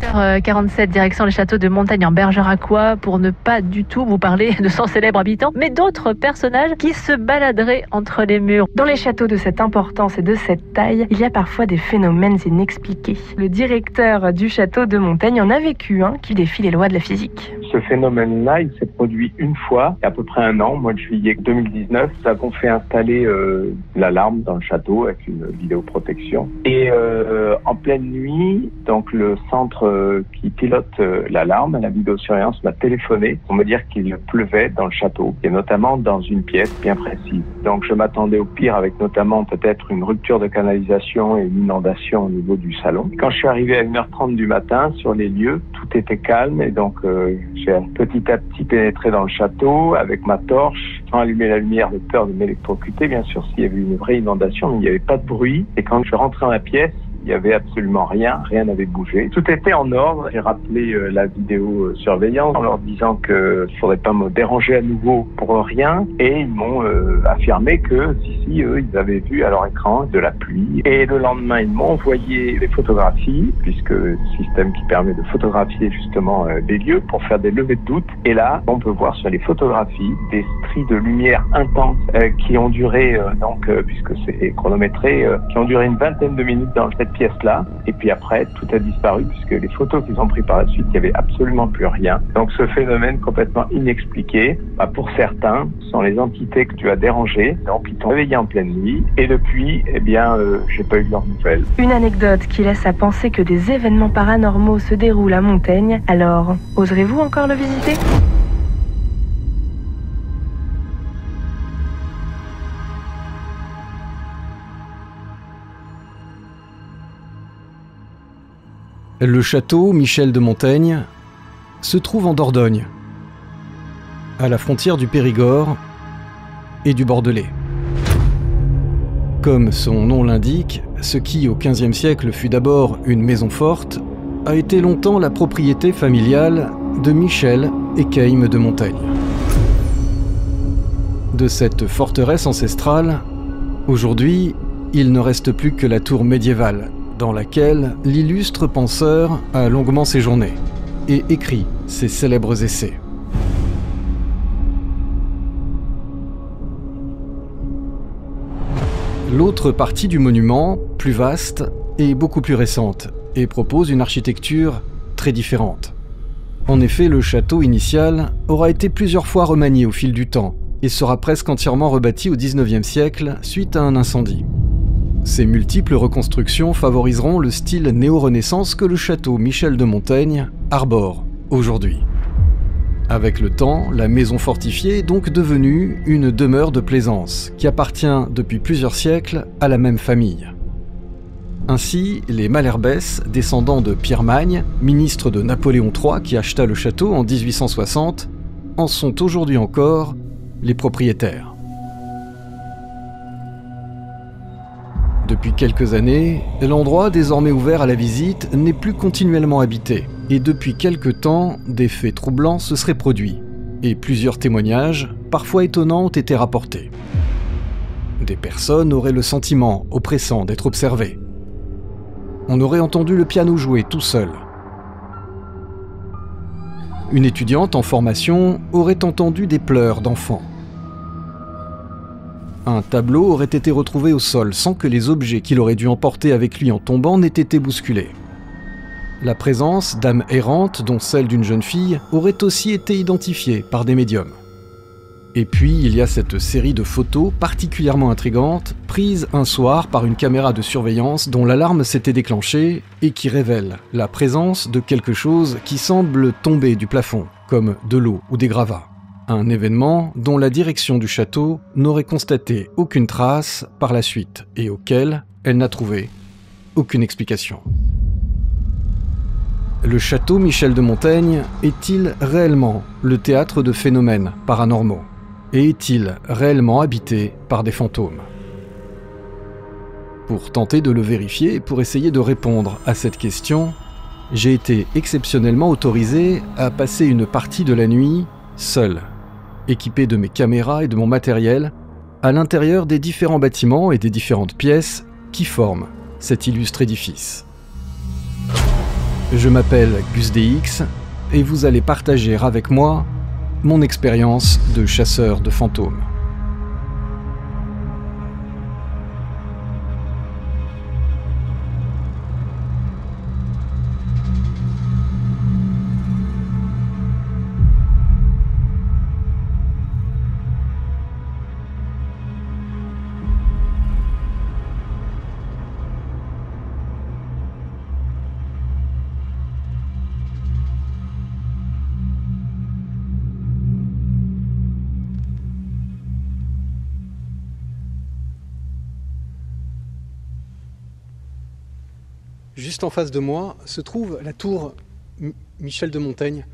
7h47, direction les châteaux de Montaigne en Bergeracois pour ne pas du tout vous parler de son célèbre habitant, mais d'autres personnages qui se baladeraient entre les murs. Dans les châteaux de cette importance et de cette taille, il y a parfois des phénomènes inexpliqués. Le directeur du château de Montaigne en a vécu un qui défie les lois de la physique. Ce phénomène-là, il s'est produit une fois, il y a à peu près un an, au mois de juillet 2019. Nous avons fait installer l'alarme dans le château avec une vidéoprotection. Et en pleine nuit, donc le centre qui pilote l'alarme, la vidéosurveillance m'a téléphoné pour me dire qu'il pleuvait dans le château, et notamment dans une pièce bien précise. Donc je m'attendais au pire avec notamment peut-être une rupture de canalisation et une inondation au niveau du salon. Quand je suis arrivé à 1h30 du matin sur les lieux, tout était calme et donc j'ai petit à petit pénétré dans le château avec ma torche, sans allumer la lumière de peur de m'électrocuter. Bien sûr, s'il y avait une vraie inondation, mais il n'y avait pas de bruit. Et quand je rentrais dans la pièce, il n'y avait absolument rien, rien n'avait bougé. Tout était en ordre. J'ai rappelé la vidéosurveillance en leur disant que il ne faudrait pas me déranger à nouveau pour rien. Et ils m'ont affirmé que si, eux, ils avaient vu à leur écran de la pluie. Et le lendemain, ils m'ont envoyé des photographies, puisque système qui permet de photographier justement des lieux pour faire des levées de doute. Et là, on peut voir sur les photographies des stries de lumière intense qui ont duré, puisque c'est chronométré, qui ont duré une vingtaine de minutes dans cette pièce-là, et puis après, tout a disparu puisque les photos qu'ils ont prises par la suite, il n'y avait absolument plus rien. Donc ce phénomène complètement inexpliqué, pour certains, sont les entités que tu as dérangées, donc ils t'ont réveillé en pleine nuit, et depuis, j'ai pas eu de leurs nouvelles. Une anecdote qui laisse à penser que des événements paranormaux se déroulent à Montaigne, alors oserez-vous encore le visiter ? Le château Michel de Montaigne se trouve en Dordogne, à la frontière du Périgord et du Bordelais. Comme son nom l'indique, ce qui, au XVe siècle, fut d'abord une maison forte, a été longtemps la propriété familiale de Michel Eyquem de Montaigne. De cette forteresse ancestrale, aujourd'hui, il ne reste plus que la tour médiévale, dans laquelle l'illustre penseur a longuement séjourné et écrit ses célèbres essais. L'autre partie du monument, plus vaste, est beaucoup plus récente et propose une architecture très différente. En effet, le château initial aura été plusieurs fois remanié au fil du temps et sera presque entièrement rebâti au XIXe siècle suite à un incendie. Ces multiples reconstructions favoriseront le style néo-renaissance que le château Michel de Montaigne arbore aujourd'hui. Avec le temps, la maison fortifiée est donc devenue une demeure de plaisance qui appartient depuis plusieurs siècles à la même famille. Ainsi, les Malherbes, descendants de Pierre Magne, ministre de Napoléon III qui acheta le château en 1860, en sont aujourd'hui encore les propriétaires. Depuis quelques années, l'endroit désormais ouvert à la visite n'est plus continuellement habité, et depuis quelques temps, des faits troublants se seraient produits, et plusieurs témoignages, parfois étonnants, ont été rapportés. Des personnes auraient le sentiment oppressant d'être observées. On aurait entendu le piano jouer tout seul. Une étudiante en formation aurait entendu des pleurs d'enfants. Un tableau aurait été retrouvé au sol sans que les objets qu'il aurait dû emporter avec lui en tombant n'aient été bousculés. La présence d'âmes errantes, dont celle d'une jeune fille, aurait aussi été identifiée par des médiums. Et puis il y a cette série de photos particulièrement intrigantes, prises un soir par une caméra de surveillance dont l'alarme s'était déclenchée et qui révèle la présence de quelque chose qui semble tomber du plafond, comme de l'eau ou des gravats. Un événement dont la direction du château n'aurait constaté aucune trace par la suite et auquel elle n'a trouvé aucune explication. Le château Michel de Montaigne est-il réellement le théâtre de phénomènes paranormaux? Et est-il réellement habité par des fantômes? Pour tenter de le vérifier et pour essayer de répondre à cette question, j'ai été exceptionnellement autorisé à passer une partie de la nuit seul, équipé de mes caméras et de mon matériel, à l'intérieur des différents bâtiments et des différentes pièces qui forment cet illustre édifice. Je m'appelle GusDX et vous allez partager avec moi mon expérience de chasseur de fantômes. Juste en face de moi se trouve la tour Michel de Montaigne.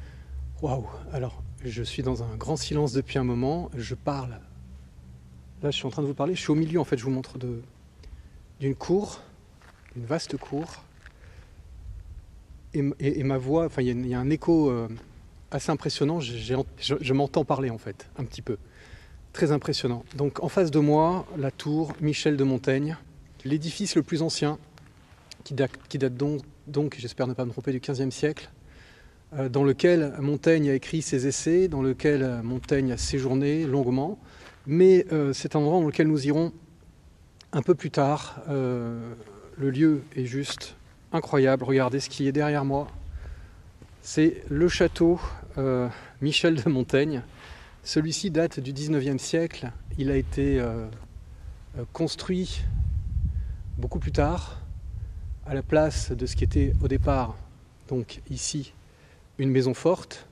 Waouh! Alors, je suis dans un grand silence depuis un moment. Je parle. Là, je suis en train de vous parler. Je suis au milieu, en fait. Je vous montre d'une cour, une vaste cour. Et ma voix, enfin, il y a un écho assez impressionnant. Je m'entends parler, en fait, un petit peu. Très impressionnant. Donc, en face de moi, la tour Michel de Montaigne, l'édifice le plus ancien, qui date donc j'espère ne pas me tromper, du XVe siècle, dans lequel Montaigne a écrit ses essais, dans lequel Montaigne a séjourné longuement. Mais c'est un endroit dans lequel nous irons un peu plus tard. Le lieu est juste incroyable. Regardez ce qui est derrière moi. C'est le château Michel de Montaigne. Celui-ci date du XIXe siècle. Il a été construit beaucoup plus tard, à la place de ce qui était au départ, donc ici, une maison forte.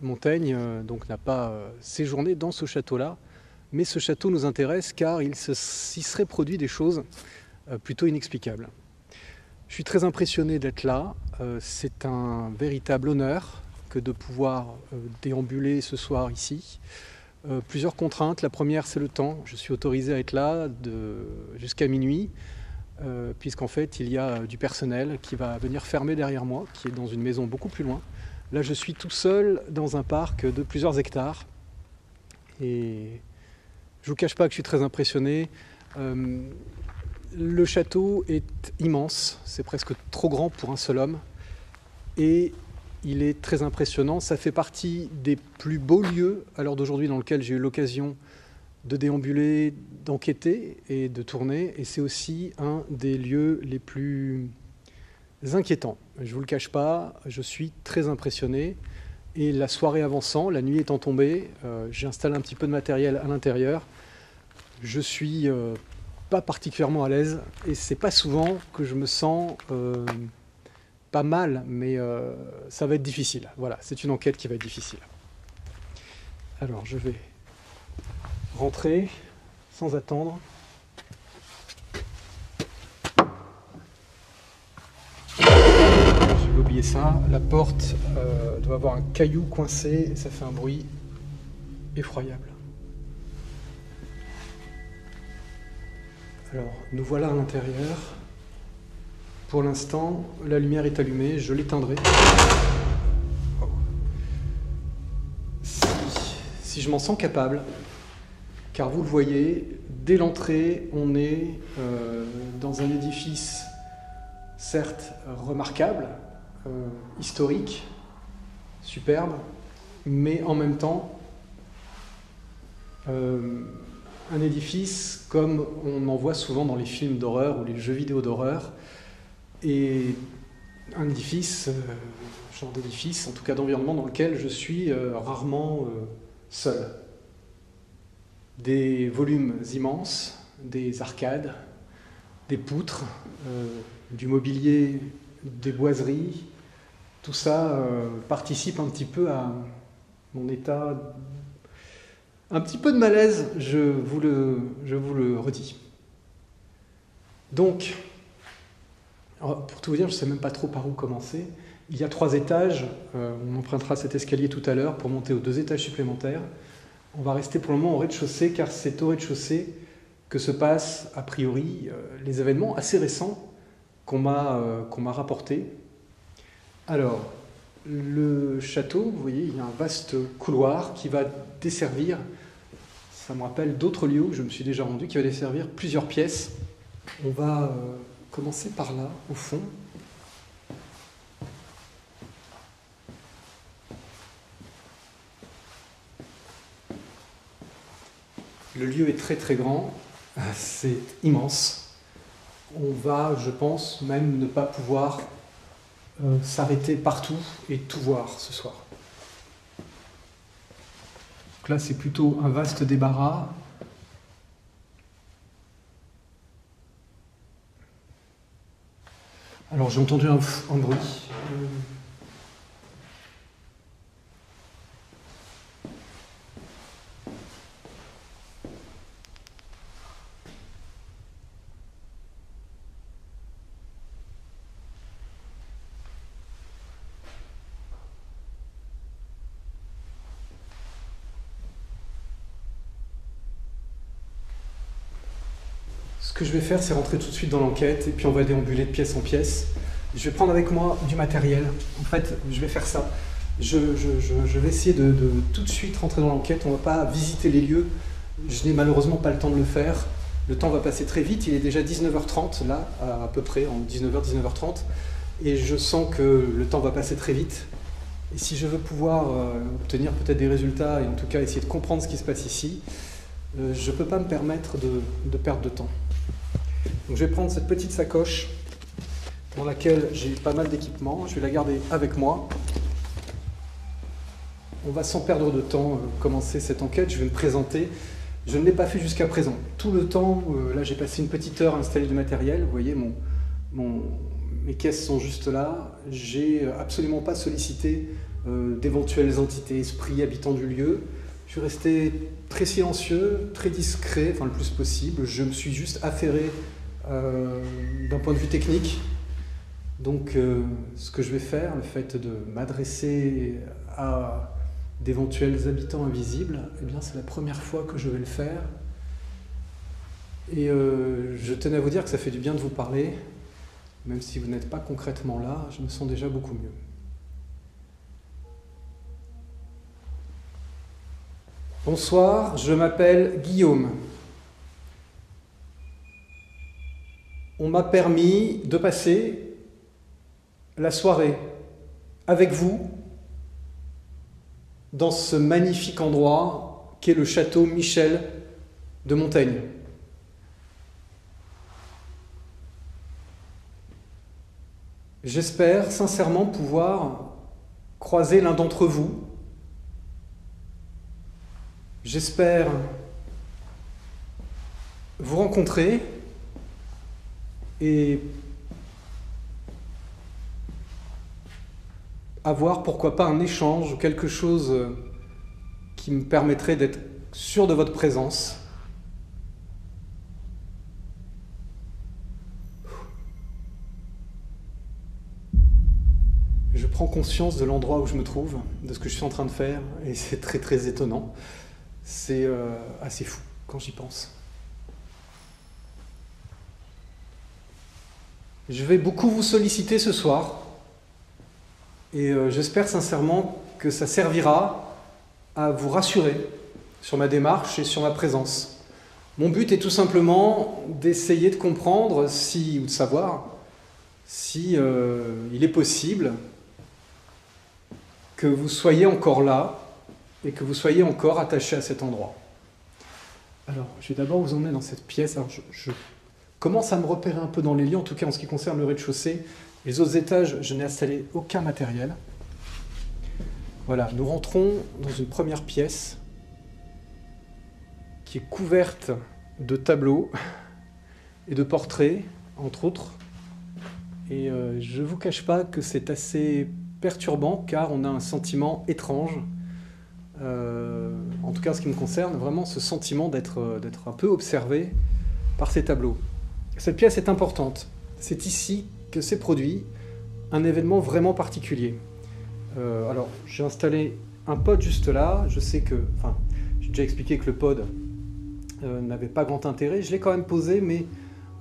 Montaigne donc n'a pas séjourné dans ce château-là, mais ce château nous intéresse car il s'y serait produit des choses plutôt inexplicables. Je suis très impressionné d'être là. C'est un véritable honneur que de pouvoir déambuler ce soir ici. Plusieurs contraintes. La première, c'est le temps. Je suis autorisé à être là jusqu'à minuit, puisqu'en fait il y a du personnel qui va venir fermer derrière moi, qui est dans une maison beaucoup plus loin. Là je suis tout seul dans un parc de plusieurs hectares et je vous cache pas que je suis très impressionné. Le château est immense, c'est presque trop grand pour un seul homme et il est très impressionnant. Ça fait partie des plus beaux lieux à l'heure d'aujourd'hui dans lequel j'ai eu l'occasion de déambuler, d'enquêter et de tourner. Et c'est aussi un des lieux les plus inquiétants. Je ne vous le cache pas, je suis très impressionné. Et la soirée avançant, la nuit étant tombée, j'installe un petit peu de matériel à l'intérieur. Je ne suis pas particulièrement à l'aise. Et ce n'est pas souvent que je me sens pas mal, mais ça va être difficile. Voilà, c'est une enquête qui va être difficile. Alors, je vais rentrer sans attendre. J'ai oublié ça. La porte doit avoir un caillou coincé et ça fait un bruit effroyable. Alors, nous voilà à l'intérieur. Pour l'instant, la lumière est allumée. Je l'éteindrai. Oh. Si je m'en sens capable. Car vous le voyez, dès l'entrée, on est dans un édifice certes remarquable, historique, superbe, mais en même temps un édifice comme on en voit souvent dans les films d'horreur ou les jeux vidéo d'horreur, et un édifice, genre d'édifice, en tout cas d'environnement dans lequel je suis rarement seul. Des volumes immenses, des arcades, des poutres, du mobilier, des boiseries, tout ça participe un petit peu à mon état, un petit peu de malaise, je vous le redis. Donc, pour tout vous dire, je ne sais même pas trop par où commencer. Il y a 3 étages, on empruntera cet escalier tout à l'heure pour monter aux 2 étages supplémentaires. On va rester pour le moment au rez-de-chaussée, car c'est au rez-de-chaussée que se passent, a priori, les événements assez récents qu'on m'a rapportés. Alors, le château, vous voyez, il y a un vaste couloir qui va desservir, ça me rappelle d'autres lieux où je me suis déjà rendu, qui va desservir plusieurs pièces. On va commencer par là, au fond. Le lieu est très très grand, c'est immense. On va, je pense, même ne pas pouvoir s'arrêter partout et tout voir ce soir. Donc là, c'est plutôt un vaste débarras. Alors, j'ai entendu un bruit. Ce que je vais faire, c'est rentrer tout de suite dans l'enquête et puis on va déambuler de pièce en pièce. Je vais prendre avec moi du matériel. En fait, je vais faire ça. Je vais essayer de tout de suite rentrer dans l'enquête. On ne va pas visiter les lieux. Je n'ai malheureusement pas le temps de le faire. Le temps va passer très vite. Il est déjà 19h30, là, à peu près, en 19h, 19h30. Et je sens que le temps va passer très vite. Et si je veux pouvoir obtenir peut-être des résultats et en tout cas essayer de comprendre ce qui se passe ici, je ne peux pas me permettre de perdre de temps. Donc je vais prendre cette petite sacoche dans laquelle j'ai pas mal d'équipements, je vais la garder avec moi. On va sans perdre de temps commencer cette enquête, je vais me présenter. Je ne l'ai pas fait jusqu'à présent. Tout le temps, là j'ai passé une petite heure à installer du matériel, vous voyez mes caisses sont juste là. J'ai absolument pas sollicité d'éventuelles entités, esprits, habitants du lieu. Je suis resté très silencieux, très discret, enfin le plus possible. Je me suis juste affairé d'un point de vue technique. Donc ce que je vais faire, le fait de m'adresser à d'éventuels habitants invisibles, eh bien c'est la première fois que je vais le faire. Et je tenais à vous dire que ça fait du bien de vous parler. Même si vous n'êtes pas concrètement là, je me sens déjà beaucoup mieux. Bonsoir, je m'appelle Guillaume. On m'a permis de passer la soirée avec vous dans ce magnifique endroit qu'est le château Michel de Montaigne. J'espère sincèrement pouvoir croiser l'un d'entre vous. J'espère vous rencontrer et avoir pourquoi pas un échange ou quelque chose qui me permettrait d'être sûr de votre présence. Je prends conscience de l'endroit où je me trouve, de ce que je suis en train de faire et c'est très très étonnant. C'est assez fou quand j'y pense. Je vais beaucoup vous solliciter ce soir et j'espère sincèrement que ça servira à vous rassurer sur ma démarche et sur ma présence. Mon but est tout simplement d'essayer de comprendre si, ou de savoir si il est possible que vous soyez encore là et que vous soyez encore attaché à cet endroit. Alors, je vais d'abord vous emmener dans cette pièce. Alors, je commence à me repérer un peu dans les lieux, en tout cas en ce qui concerne le rez-de-chaussée. Les autres étages, je n'ai installé aucun matériel. Voilà, nous rentrons dans une première pièce qui est couverte de tableaux et de portraits, entre autres. Et je ne vous cache pas que c'est assez perturbant, car on a un sentiment étrange. En tout cas, en ce qui me concerne, vraiment ce sentiment d'être un peu observé par ces tableaux. Cette pièce est importante. C'est ici que s'est produit un événement vraiment particulier. Alors, j'ai installé un pod juste là. Je sais que... Enfin, j'ai déjà expliqué que le pod n'avait pas grand intérêt. Je l'ai quand même posé, mais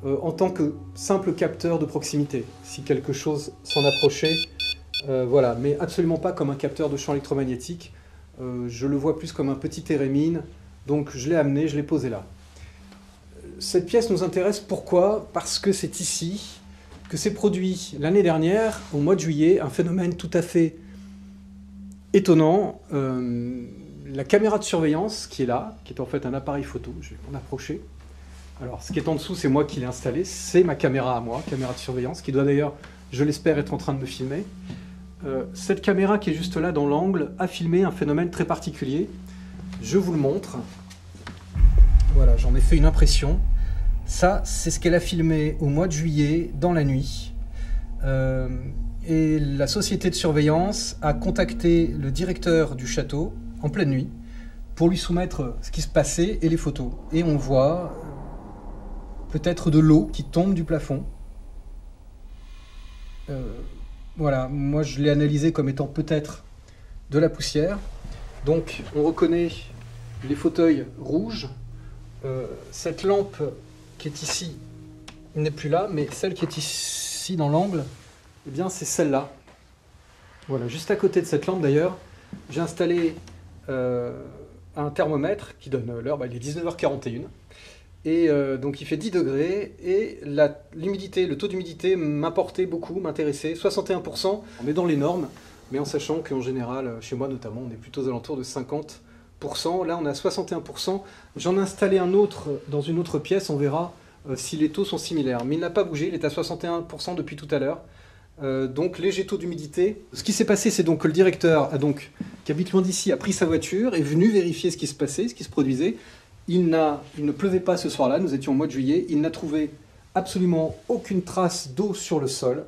en tant que simple capteur de proximité. Si quelque chose s'en approchait, voilà. Mais absolument pas comme un capteur de champ électromagnétique. Je le vois plus comme un petit thérémine, donc je l'ai amené, je l'ai posé là. Cette pièce nous intéresse pourquoi? Parce que c'est ici que s'est produit l'année dernière, au mois de juillet, un phénomène tout à fait étonnant. la caméra de surveillance qui est là, qui est en fait un appareil photo, je vais m'en approcher. Alors, ce qui est en dessous, c'est moi qui l'ai installé, c'est ma caméra à moi, caméra de surveillance, qui doit d'ailleurs, je l'espère, être en train de me filmer. Cette caméra qui est juste là dans l'angle a filmé un phénomène très particulier. Je vous le montre. Voilà, j'en ai fait une impression. Ça, c'est ce qu'elle a filmé au mois de juillet, dans la nuit. Et la société de surveillance a contacté le directeur du château en pleine nuit pour lui soumettre ce qui se passait et les photos. Et on voit peut-être de l'eau qui tombe du plafond. Voilà, moi je l'ai analysé comme étant peut-être de la poussière. Donc on reconnaît les fauteuils rouges. Cette lampe qui est ici n'est plus là, mais celle qui est ici dans l'angle, eh bien, c'est celle-là. Voilà, juste à côté de cette lampe d'ailleurs, j'ai installé un thermomètre qui donne l'heure, bah, il est 19h41. Et donc il fait 10 degrés, et l'humidité, le taux d'humidité m'importait beaucoup, m'intéressait, 61%. On est dans les normes, mais en sachant qu'en général, chez moi notamment, on est plutôt aux alentours de 50%. Là, on est à 61%. J'en ai installé un autre dans une autre pièce, on verra si les taux sont similaires. Mais il n'a pas bougé, il est à 61% depuis tout à l'heure. Donc léger taux d'humidité. Ce qui s'est passé, c'est donc que le directeur, qui habite loin d'ici, a pris sa voiture, est venu vérifier ce qui se passait, ce qui se produisait. Il ne pleuvait pas ce soir-là, nous étions au mois de juillet, il n'a trouvé absolument aucune trace d'eau sur le sol,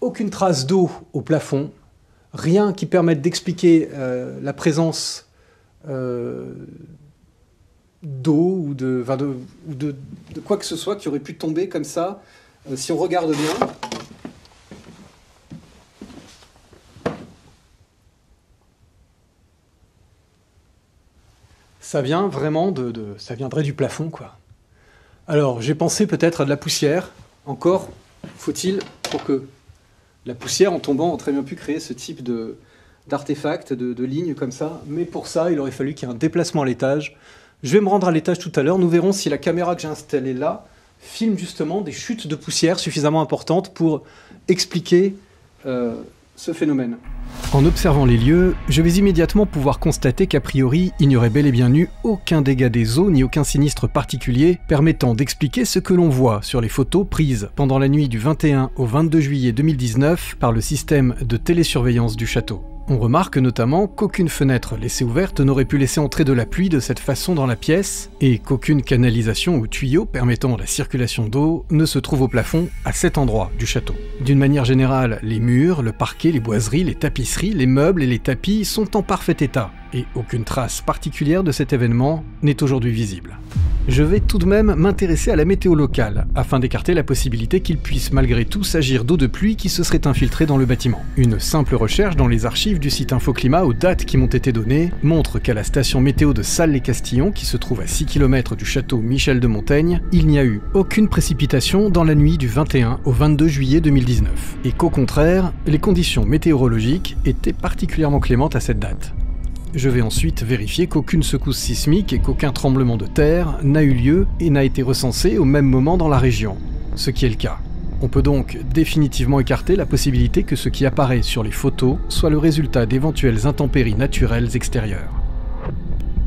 aucune trace d'eau au plafond, rien qui permette d'expliquer la présence d'eau ou de quoi que ce soit qui aurait pu tomber comme ça, si on regarde bien. Ça vient vraiment ça viendrait du plafond, quoi. Alors, j'ai pensé peut-être à de la poussière. Encore, faut-il pour que la poussière, en tombant, aurait très bien pu créer ce type d'artefact, de ligne comme ça. Mais pour ça, il aurait fallu qu'il y ait un déplacement à l'étage. Je vais me rendre à l'étage tout à l'heure. Nous verrons si la caméra que j'ai installée là filme justement des chutes de poussière suffisamment importantes pour expliquer ce phénomène. En observant les lieux, je vais immédiatement pouvoir constater qu'a priori, il n'y aurait bel et bien eu aucun dégât des eaux ni aucun sinistre particulier permettant d'expliquer ce que l'on voit sur les photos prises pendant la nuit du 21 au 22 juillet 2019 par le système de télésurveillance du château. On remarque notamment qu'aucune fenêtre laissée ouverte n'aurait pu laisser entrer de la pluie de cette façon dans la pièce, et qu'aucune canalisation ou tuyau permettant la circulation d'eau ne se trouve au plafond à cet endroit du château. D'une manière générale, les murs, le parquet, les boiseries, les tapisseries, les meubles et les tapis sont en parfait état, et aucune trace particulière de cet événement n'est aujourd'hui visible. Je vais tout de même m'intéresser à la météo locale, afin d'écarter la possibilité qu'il puisse malgré tout s'agir d'eau de pluie qui se serait infiltrée dans le bâtiment. Une simple recherche dans les archives du site Infoclimat aux dates qui m'ont été données montre qu'à la station météo de Salles-les-Castillons, qui se trouve à 6 km du château Michel de Montaigne, il n'y a eu aucune précipitation dans la nuit du 21 au 22 juillet 2019, et qu'au contraire, les conditions météorologiques étaient particulièrement clémentes à cette date. Je vais ensuite vérifier qu'aucune secousse sismique et qu'aucun tremblement de terre n'a eu lieu et n'a été recensé au même moment dans la région, ce qui est le cas. On peut donc définitivement écarter la possibilité que ce qui apparaît sur les photos soit le résultat d'éventuelles intempéries naturelles extérieures.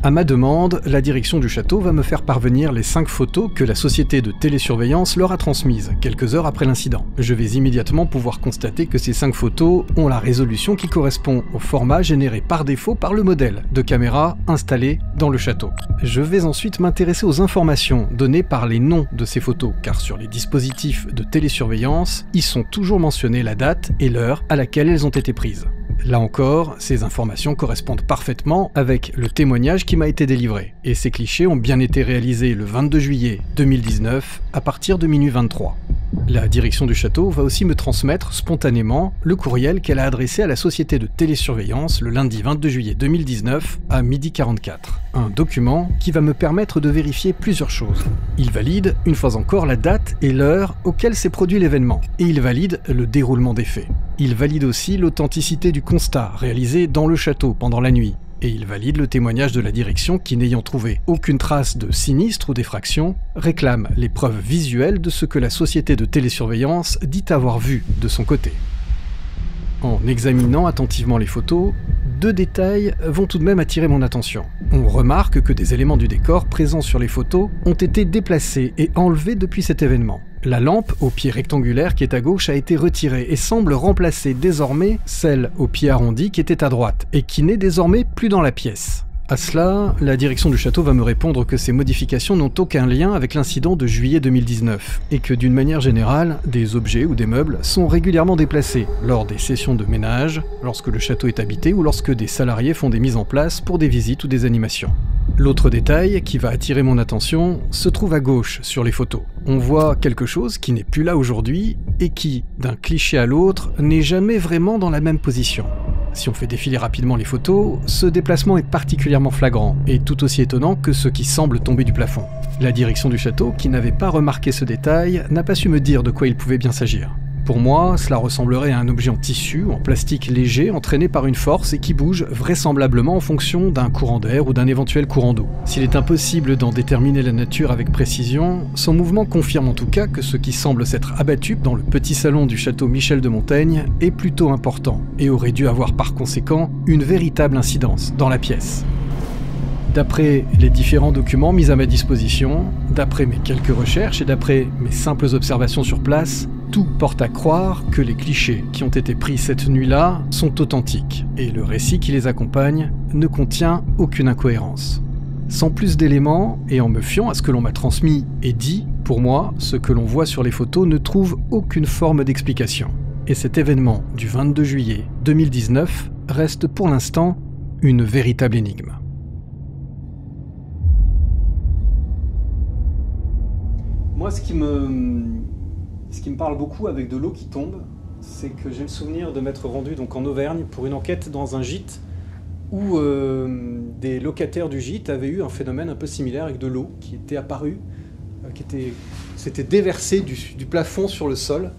À ma demande, la direction du château va me faire parvenir les 5 photos que la société de télésurveillance leur a transmises quelques heures après l'incident. Je vais immédiatement pouvoir constater que ces 5 photos ont la résolution qui correspond au format généré par défaut par le modèle de caméra installé dans le château. Je vais ensuite m'intéresser aux informations données par les noms de ces photos, car sur les dispositifs de télésurveillance, ils sont toujours mentionnés la date et l'heure à laquelle elles ont été prises. Là encore, ces informations correspondent parfaitement avec le témoignage qui m'a été délivré, et ces clichés ont bien été réalisés le 22 juillet 2019 à partir de minuit 23. La direction du château va aussi me transmettre spontanément le courriel qu'elle a adressé à la société de télésurveillance le lundi 22 juillet 2019 à 12h44. Un document qui va me permettre de vérifier plusieurs choses. Il valide, une fois encore, la date et l'heure auxquelles s'est produit l'événement, et il valide le déroulement des faits. Il valide aussi l'authenticité du constat réalisé dans le château pendant la nuit, et il valide le témoignage de la direction qui, n'ayant trouvé aucune trace de sinistre ou d'effraction, réclame les preuves visuelles de ce que la société de télésurveillance dit avoir vu de son côté. En examinant attentivement les photos, deux détails vont tout de même attirer mon attention. On remarque que des éléments du décor présents sur les photos ont été déplacés et enlevés depuis cet événement. La lampe au pied rectangulaire qui est à gauche a été retirée et semble remplacer désormais celle au pied arrondi qui était à droite et qui n'est désormais plus dans la pièce. À cela, la direction du château va me répondre que ces modifications n'ont aucun lien avec l'incident de juillet 2019 et que d'une manière générale, des objets ou des meubles sont régulièrement déplacés lors des sessions de ménage, lorsque le château est habité ou lorsque des salariés font des mises en place pour des visites ou des animations. L'autre détail qui va attirer mon attention se trouve à gauche sur les photos. On voit quelque chose qui n'est plus là aujourd'hui et qui, d'un cliché à l'autre, n'est jamais vraiment dans la même position. Si on fait défiler rapidement les photos, ce déplacement est particulièrement flagrant et tout aussi étonnant que ce qui semble tomber du plafond. La direction du château, qui n'avait pas remarqué ce détail, n'a pas su me dire de quoi il pouvait bien s'agir. Pour moi, cela ressemblerait à un objet en tissu, en plastique léger, entraîné par une force et qui bouge vraisemblablement en fonction d'un courant d'air ou d'un éventuel courant d'eau. S'il est impossible d'en déterminer la nature avec précision, son mouvement confirme en tout cas que ce qui semble s'être abattu dans le petit salon du château Michel de Montaigne est plutôt important et aurait dû avoir par conséquent une véritable incidence dans la pièce. D'après les différents documents mis à ma disposition, d'après mes quelques recherches et d'après mes simples observations sur place, tout porte à croire que les clichés qui ont été pris cette nuit-là sont authentiques et le récit qui les accompagne ne contient aucune incohérence. Sans plus d'éléments et en me fiant à ce que l'on m'a transmis et dit, pour moi, ce que l'on voit sur les photos ne trouve aucune forme d'explication. Et cet événement du 22 juillet 2019 reste pour l'instant une véritable énigme. Moi, ce qui me parle beaucoup avec de l'eau qui tombe, c'est que j'ai le souvenir de m'être rendu donc, en Auvergne pour une enquête dans un gîte où des locataires du gîte avaient eu un phénomène un peu similaire avec de l'eau qui était apparue, qui s'était déversée du plafond sur le sol,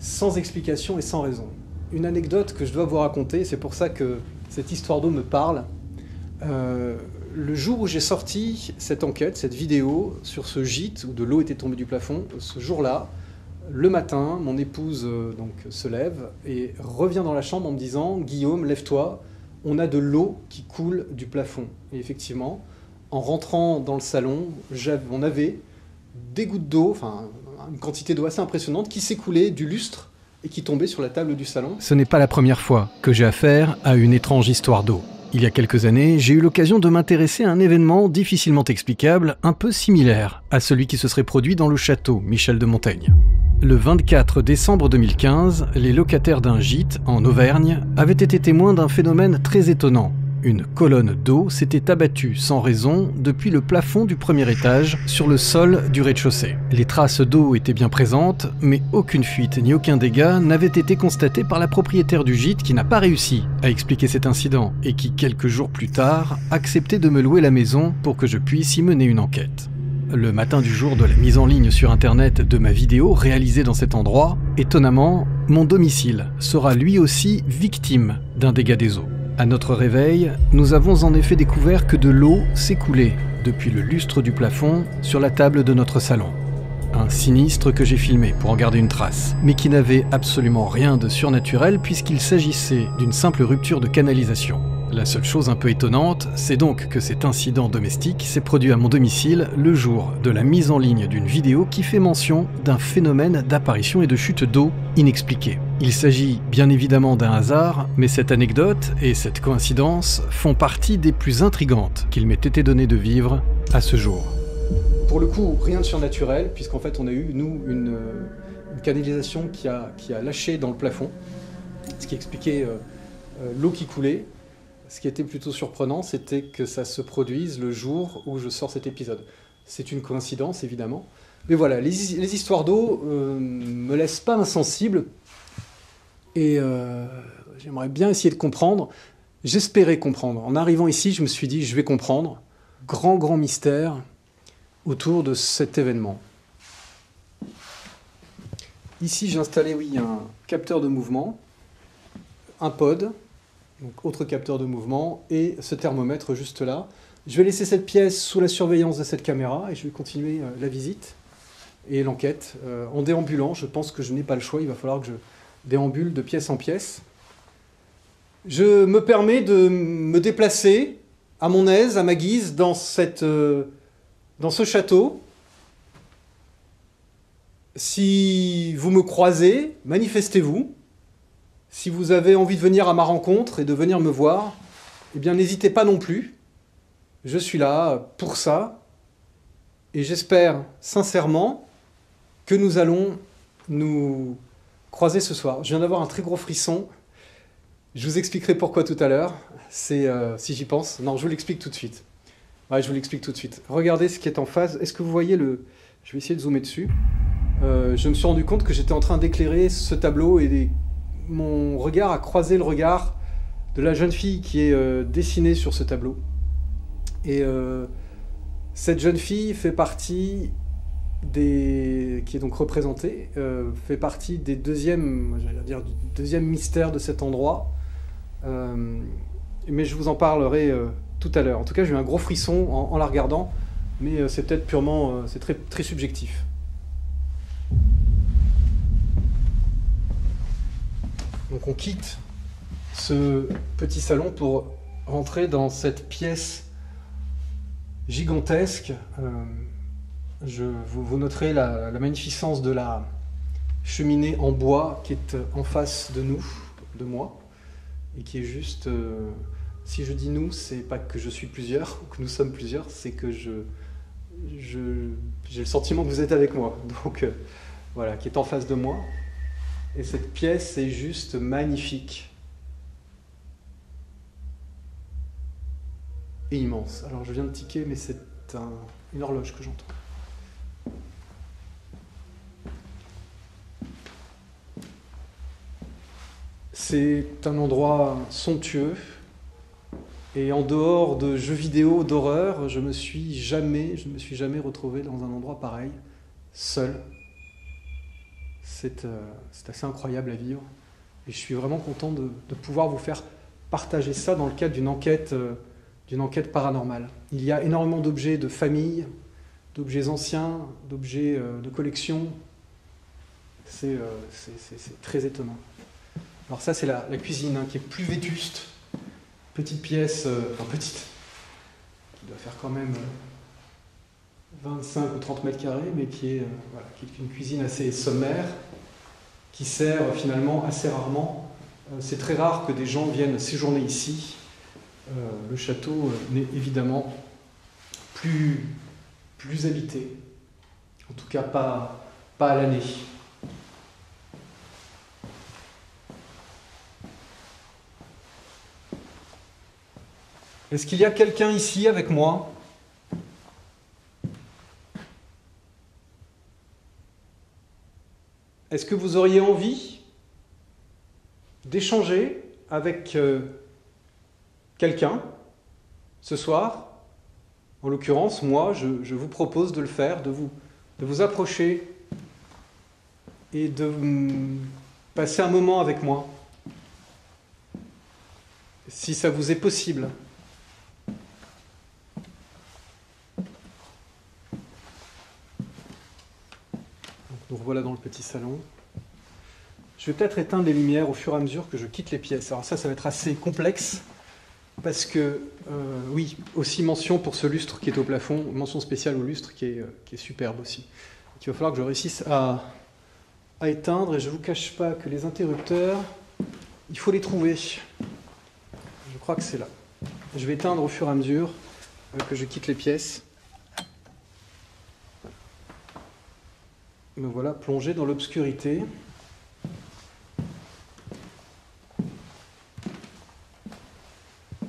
sans explication et sans raison. Une anecdote que je dois vous raconter, c'est pour ça que cette histoire d'eau me parle. Le jour où j'ai sorti cette enquête, cette vidéo sur ce gîte où de l'eau était tombée du plafond, ce jour-là, le matin, mon épouse donc, se lève et revient dans la chambre en me disant « Guillaume, lève-toi, on a de l'eau qui coule du plafond ». Et effectivement, en rentrant dans le salon, on avait des gouttes d'eau, enfin une quantité d'eau assez impressionnante qui s'écoulait du lustre et qui tombait sur la table du salon. Ce n'est pas la première fois que j'ai affaire à une étrange histoire d'eau. Il y a quelques années, j'ai eu l'occasion de m'intéresser à un événement difficilement explicable, un peu similaire à celui qui se serait produit dans le château Michel de Montaigne. Le 24 décembre 2015, les locataires d'un gîte en Auvergne avaient été témoins d'un phénomène très étonnant. Une colonne d'eau s'était abattue sans raison depuis le plafond du premier étage sur le sol du rez-de-chaussée. Les traces d'eau étaient bien présentes, mais aucune fuite ni aucun dégât n'avait été constaté par la propriétaire du gîte qui n'a pas réussi à expliquer cet incident et qui, quelques jours plus tard, acceptait de me louer la maison pour que je puisse y mener une enquête. Le matin du jour de la mise en ligne sur internet de ma vidéo réalisée dans cet endroit, étonnamment, mon domicile sera lui aussi victime d'un dégât des eaux. À notre réveil, nous avons en effet découvert que de l'eau s'écoulait depuis le lustre du plafond sur la table de notre salon. Un sinistre que j'ai filmé pour en garder une trace, mais qui n'avait absolument rien de surnaturel puisqu'il s'agissait d'une simple rupture de canalisation. La seule chose un peu étonnante, c'est donc que cet incident domestique s'est produit à mon domicile le jour de la mise en ligne d'une vidéo qui fait mention d'un phénomène d'apparition et de chute d'eau inexpliquée. Il s'agit bien évidemment d'un hasard, mais cette anecdote et cette coïncidence font partie des plus intrigantes qu'il m'ait été donné de vivre à ce jour. Pour le coup, rien de surnaturel, puisqu'en fait on a eu, nous, une canalisation qui a lâché dans le plafond, ce qui expliquait l'eau qui coulait. Ce qui était plutôt surprenant, c'était que ça se produise le jour où je sors cet épisode. C'est une coïncidence, évidemment. Mais voilà, les histoires d'eau me laissent pas insensible. Et j'aimerais bien essayer de comprendre. J'espérais comprendre. En arrivant ici, je me suis dit, je vais comprendre. Grand, grand mystère autour de cet événement. Ici, j'ai installé, oui, un capteur de mouvement, un pod. Donc, autre capteur de mouvement et ce thermomètre juste là. Je vais laisser cette pièce sous la surveillance de cette caméra et je vais continuer la visite et l'enquête. En déambulant, je pense que je n'ai pas le choix, il va falloir que je déambule de pièce en pièce. je me permets de me déplacer à mon aise, à ma guise, dans ce château. Si vous me croisez, manifestez-vous. Si vous avez envie de venir à ma rencontre et de venir me voir, eh bien n'hésitez pas non plus. Je suis là pour ça. Et j'espère sincèrement que nous allons nous croiser ce soir. Je viens d'avoir un très gros frisson. Je vous expliquerai pourquoi tout à l'heure, si j'y pense. Non, je vous l'explique tout de suite. Ouais, je vous l'explique tout de suite. Regardez ce qui est en face. Est-ce que vous voyez le... Je vais essayer de zoomer dessus. Je me suis rendu compte que j'étais en train d'éclairer ce tableau et mon regard a croisé le regard de la jeune fille qui est dessinée sur ce tableau. Et cette jeune fille fait partie des... qui est donc représentée, fait partie des du deuxième mystère de cet endroit. Mais je vous en parlerai tout à l'heure. En tout cas, j'ai eu un gros frisson en la regardant, mais c'est peut-être purement... c'est très, très subjectif. Donc on quitte ce petit salon pour rentrer dans cette pièce gigantesque. Vous noterez la magnificence de la cheminée en bois qui est en face de nous, de moi, et qui est juste... si je dis nous, c'est pas que je suis plusieurs ou que nous sommes plusieurs, c'est que j'ai le sentiment que vous êtes avec moi, donc voilà, qui est en face de moi. Et cette pièce est juste magnifique. Et immense. Alors je viens de tiquer, mais c'est une horloge que j'entends. C'est un endroit somptueux. Et en dehors de jeux vidéo d'horreur, je ne me suis jamais retrouvé dans un endroit pareil, seul. C'est assez incroyable à vivre et je suis vraiment content de pouvoir vous faire partager ça dans le cadre d'une enquête paranormale. Il y a énormément d'objets de famille, d'objets anciens, d'objets de collection. C'est très étonnant. Alors ça, c'est la cuisine qui est plus vétuste. Petite pièce, enfin petite, qui doit faire quand même 25 ou 30 mètres carrés, mais voilà, qui est une cuisine assez sommaire, qui sert finalement assez rarement. C'est très rare que des gens viennent séjourner ici. Le château n'est évidemment plus habité, en tout cas pas à l'année. Est-ce qu'il y a quelqu'un ici avec moi ? Est-ce que vous auriez envie d'échanger avec quelqu'un ce soir? En l'occurrence, moi, je vous propose de le faire, de vous approcher et de passer un moment avec moi, si ça vous est possible. Voilà dans le petit salon. Je vais peut-être éteindre les lumières au fur et à mesure que je quitte les pièces. Alors ça va être assez complexe parce que, oui, aussi mention pour ce lustre qui est au plafond, mention spéciale au lustre qui est superbe aussi. Il va falloir que je réussisse à éteindre et je ne vous cache pas que les interrupteurs, il faut les trouver. Je crois que c'est là. Je vais éteindre au fur et à mesure que je quitte les pièces. Me voilà plongé dans l'obscurité.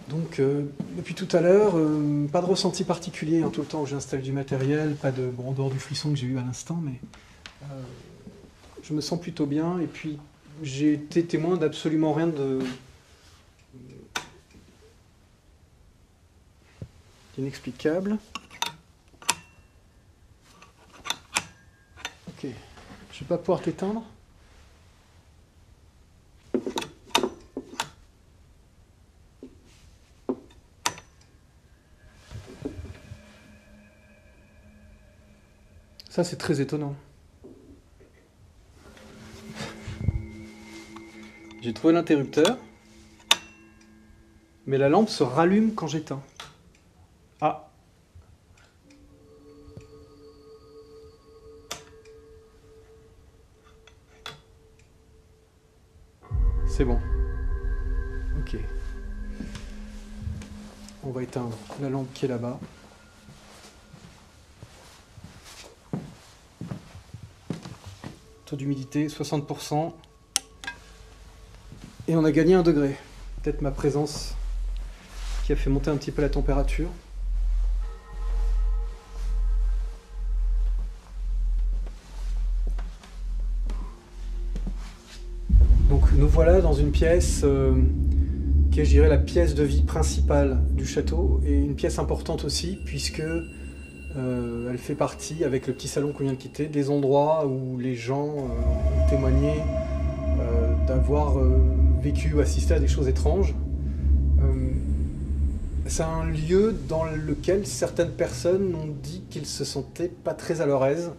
Donc, depuis tout à l'heure, pas de ressenti particulier, hein, tout le temps où j'installe du matériel, pas de... Bon, en dehors du frisson que j'ai eu à l'instant, mais... je me sens plutôt bien, et puis j'ai été témoin d'absolument rien de... d'inexplicable. Ok, je vais pas pouvoir t'éteindre. Ça, c'est très étonnant. J'ai trouvé l'interrupteur. Mais la lampe se rallume quand j'éteins. Ah. C'est bon. Ok. On va éteindre la lampe qui est là-bas. Taux d'humidité 60%. Et on a gagné 1 degré. Peut-être ma présence qui a fait monter un petit peu la température. Donc nous voilà dans une pièce qui est, je dirais, la pièce de vie principale du château et une pièce importante aussi puisque elle fait partie, avec le petit salon qu'on vient de quitter, des endroits où les gens ont témoigné d'avoir vécu ou assisté à des choses étranges. C'est un lieu dans lequel certaines personnes ont dit qu'ils se sentaient pas très à leur aise.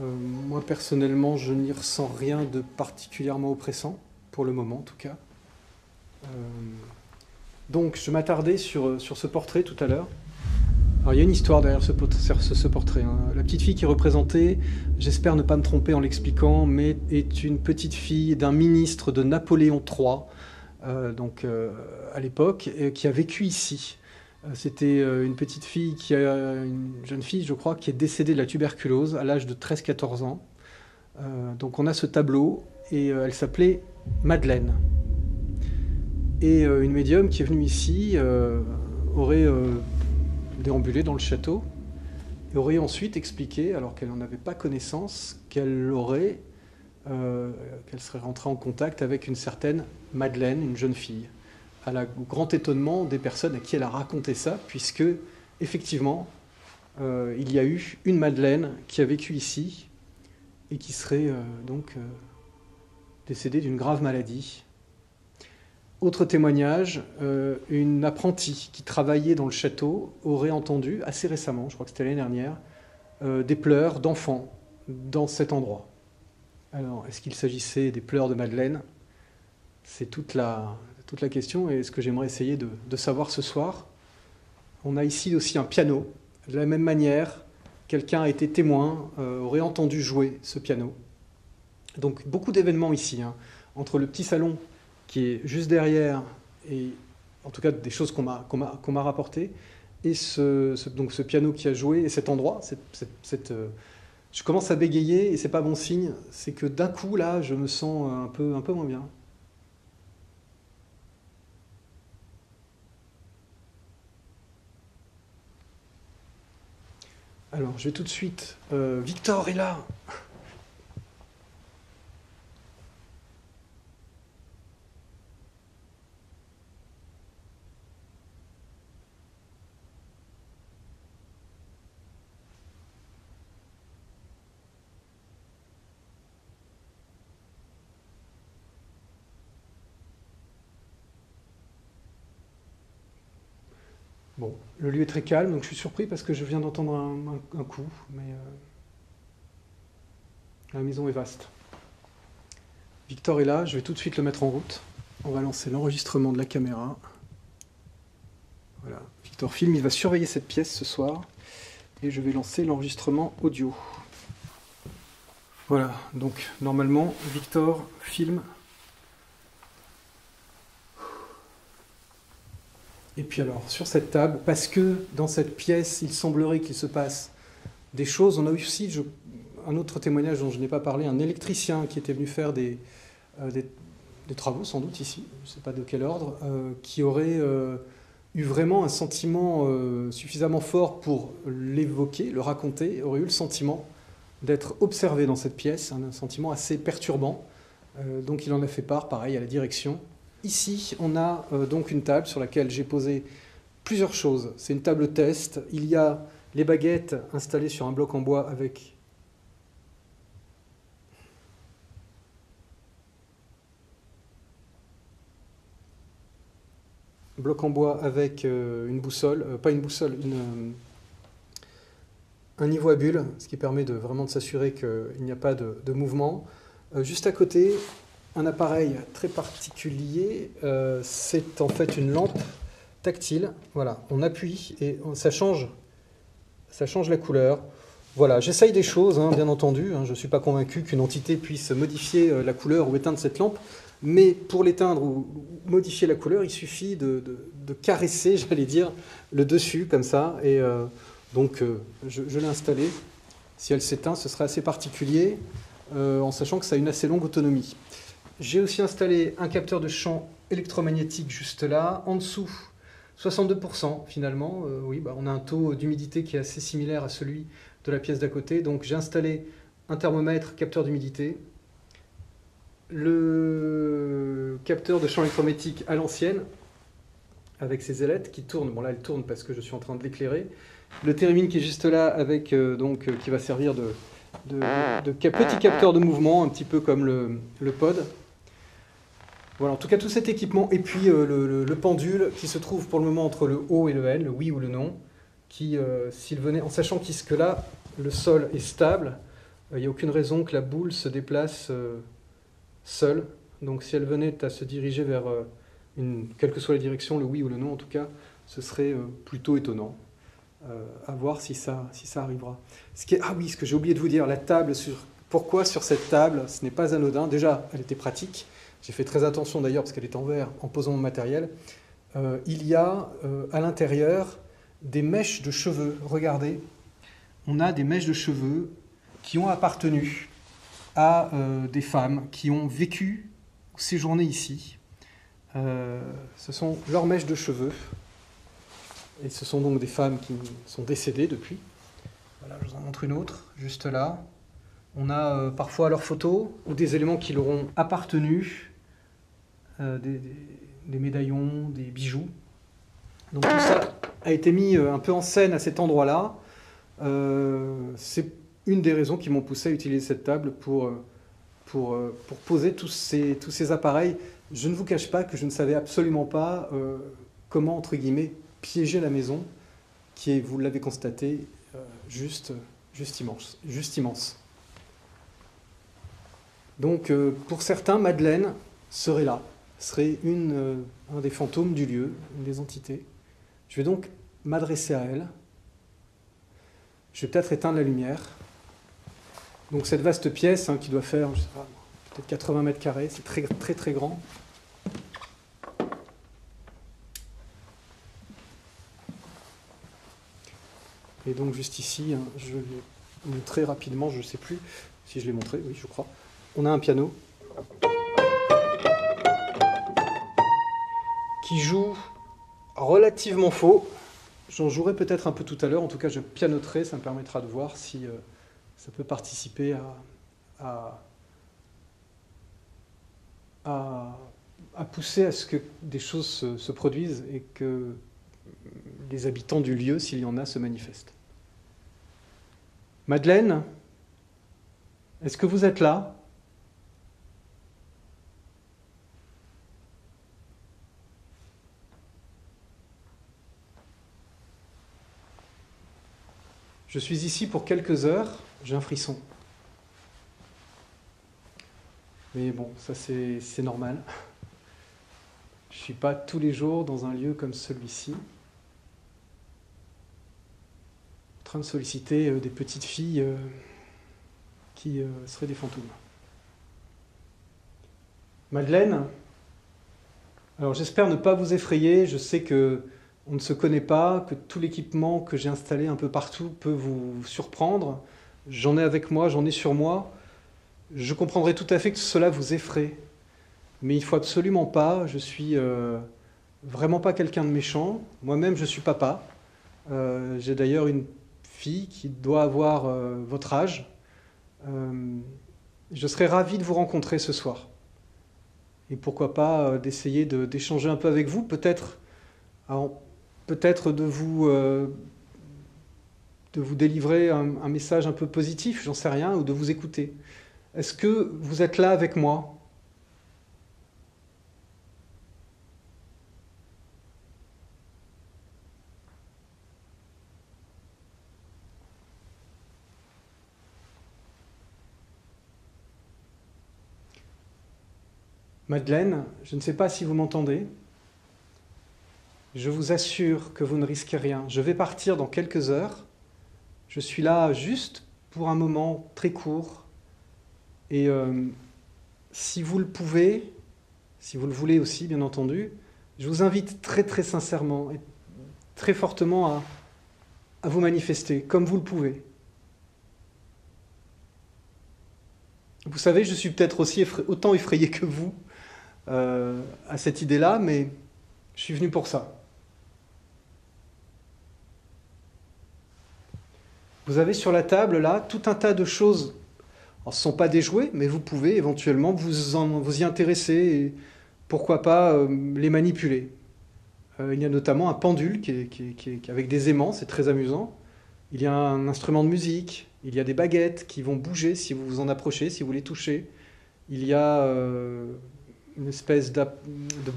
Moi, personnellement, je n'y ressens rien de particulièrement oppressant, pour le moment en tout cas. Donc, je m'attardais sur ce portrait tout à l'heure. Alors, il y a une histoire derrière ce portrait. Hein. La petite fille qui est représentée, j'espère ne pas me tromper en l'expliquant, mais est une petite fille d'un ministre de Napoléon III, à l'époque, qui a vécu ici. C'était une petite fille, une jeune fille, je crois, qui est décédée de la tuberculose à l'âge de 13-14 ans. Donc on a ce tableau, et elle s'appelait Madeleine. Et une médium qui est venue ici aurait déambulé dans le château, et aurait ensuite expliqué, alors qu'elle n'en avait pas connaissance, qu'elle serait rentrée en contact avec une certaine Madeleine, une jeune fille, à la grand étonnement des personnes à qui elle a raconté ça, puisque, effectivement, il y a eu une Madeleine qui a vécu ici et qui serait décédée d'une grave maladie. Autre témoignage, une apprentie qui travaillait dans le château aurait entendu, assez récemment, je crois que c'était l'année dernière, des pleurs d'enfants dans cet endroit. Alors, est-ce qu'il s'agissait des pleurs de Madeleine? C'est toute la question, et ce que j'aimerais essayer de savoir ce soir. On a ici aussi un piano. De la même manière, quelqu'un a été témoin, aurait entendu jouer ce piano. Donc beaucoup d'événements ici, hein, entre le petit salon qui est juste derrière, et en tout cas des choses qu'on m'a rapportées, et donc ce piano qui a joué, et cet endroit, je commence à bégayer, et c'est pas bon signe, c'est que d'un coup, là, je me sens un peu moins bien. Alors, je vais tout de suite... Victor est là. Bon, le lieu est très calme, donc je suis surpris parce que je viens d'entendre un coup, mais la maison est vaste. Victor est là, je vais tout de suite le mettre en route. On va lancer l'enregistrement de la caméra. Voilà, Victor filme, il va surveiller cette pièce ce soir, et je vais lancer l'enregistrement audio. Voilà, donc normalement, Victor filme. Et puis alors, sur cette table, parce que dans cette pièce, il semblerait qu'il se passe des choses, on a aussi un autre témoignage dont je n'ai pas parlé, un électricien qui était venu faire des travaux, sans doute ici, je ne sais pas de quel ordre, qui aurait eu vraiment un sentiment suffisamment fort pour l'évoquer, le raconter, aurait eu le sentiment d'être observé dans cette pièce, un sentiment assez perturbant, donc il en a fait part, pareil, à la direction. Ici, on a donc une table sur laquelle j'ai posé plusieurs choses. C'est une table test. Il y a les baguettes installées sur un bloc en bois avec... Bloc en bois avec une boussole. Pas une boussole, un niveau à bulles, ce qui permet vraiment de s'assurer qu'il n'y a pas de mouvement. Juste à côté... un appareil très particulier. C'est en fait une lampe tactile. Voilà, on appuie et ça change la couleur. Voilà, j'essaye des choses, hein, bien entendu. Hein, je ne suis pas convaincu qu'une entité puisse modifier la couleur ou éteindre cette lampe. Mais pour l'éteindre ou modifier la couleur, il suffit de caresser, j'allais dire, le dessus comme ça. Et donc, je l'ai installée. Si elle s'éteint, ce serait assez particulier, en sachant que ça a une assez longue autonomie. J'ai aussi installé un capteur de champ électromagnétique juste là, en dessous. 62% finalement, oui, bah, on a un taux d'humidité qui est assez similaire à celui de la pièce d'à côté. Donc j'ai installé un thermomètre, capteur d'humidité, le capteur de champ électromagnétique à l'ancienne, avec ses ailettes qui tournent. Bon là, elle tourne parce que je suis en train de l'éclairer. Le thérémine qui est juste là, avec, donc, qui va servir de petit capteur de mouvement, un petit peu comme le pod. Voilà, en tout cas, tout cet équipement. Et puis le pendule qui se trouve pour le moment entre le O et le N, le oui ou le non, qui, s'il venait, en sachant que là, le sol est stable, il n'y a aucune raison que la boule se déplace seule. Donc si elle venait à se diriger vers, quelle que soit la direction, le oui ou le non, en tout cas, ce serait plutôt étonnant. À voir si ça arrivera. Ah oui, ce que j'ai oublié de vous dire, la table, pourquoi sur cette table, ce n'est pas anodin. Déjà, elle était pratique. J'ai fait très attention d'ailleurs parce qu'elle est en verre en posant mon matériel. Il y a à l'intérieur des mèches de cheveux. Regardez, on a des mèches de cheveux qui ont appartenu à des femmes qui ont vécu ou séjourné ici. Ce sont leurs mèches de cheveux. Et ce sont donc des femmes qui sont décédées depuis. Voilà, je vous en montre une autre, juste là. On a parfois leurs photos ou des éléments qui leur ont appartenu, des médaillons, des bijoux. Donc tout ça a été mis un peu en scène à cet endroit-là. C'est une des raisons qui m'ont poussé à utiliser cette table pour poser tous ces appareils. Je ne vous cache pas que je ne savais absolument pas comment, entre guillemets, piéger la maison, qui est, vous l'avez constaté, juste immense. Donc, pour certains, Madeleine serait là, serait un des fantômes du lieu, une des entités. Je vais donc m'adresser à elle. Je vais peut-être éteindre la lumière. Donc, cette vaste pièce, hein, qui doit faire, je ne sais pas, peut-être 80 mètres carrés, c'est très, très, très grand. Et donc juste ici, hein, je vais montrer rapidement, je ne sais plus si je l'ai montré, oui je crois. On a un piano qui joue relativement faux. J'en jouerai peut-être un peu tout à l'heure, en tout cas je pianoterai, ça me permettra de voir si ça peut participer à pousser à ce que des choses se produisent et que les habitants du lieu, s'il y en a, se manifestent. Madeleine, est-ce que vous êtes là? Je suis ici pour quelques heures, j'ai un frisson. Mais bon, ça c'est normal. Je ne suis pas tous les jours dans un lieu comme celui-ci, en train de solliciter des petites filles qui seraient des fantômes. Madeleine, alors j'espère ne pas vous effrayer, je sais que on ne se connaît pas, que tout l'équipement que j'ai installé un peu partout peut vous surprendre. J'en ai avec moi, j'en ai sur moi. Je comprendrai tout à fait que cela vous effraie. Mais il ne faut absolument pas, je ne suis vraiment pas quelqu'un de méchant. Moi-même, je suis papa. J'ai d'ailleurs une fille qui doit avoir votre âge. Je serais ravi de vous rencontrer ce soir. Et pourquoi pas d'essayer d'échanger un peu avec vous, peut-être de vous délivrer un message un peu positif, j'en sais rien, ou de vous écouter. Est-ce que vous êtes là avec moi ? Madeleine, je ne sais pas si vous m'entendez. Je vous assure que vous ne risquez rien. Je vais partir dans quelques heures. Je suis là juste pour un moment très court. Et si vous le pouvez, si vous le voulez aussi, bien entendu, je vous invite très sincèrement et très fortement à vous manifester, comme vous le pouvez. Vous savez, je suis peut-être aussi autant effrayé que vous à cette idée-là, mais je suis venu pour ça. Vous avez sur la table, là, tout un tas de choses. Alors, ce ne sont pas des jouets, mais vous pouvez éventuellement vous y intéresser et pourquoi pas les manipuler. Il y a notamment un pendule qui est avec des aimants, c'est très amusant. Il y a un instrument de musique. Il y a des baguettes qui vont bouger si vous vous en approchez, si vous les touchez. Il y a une espèce de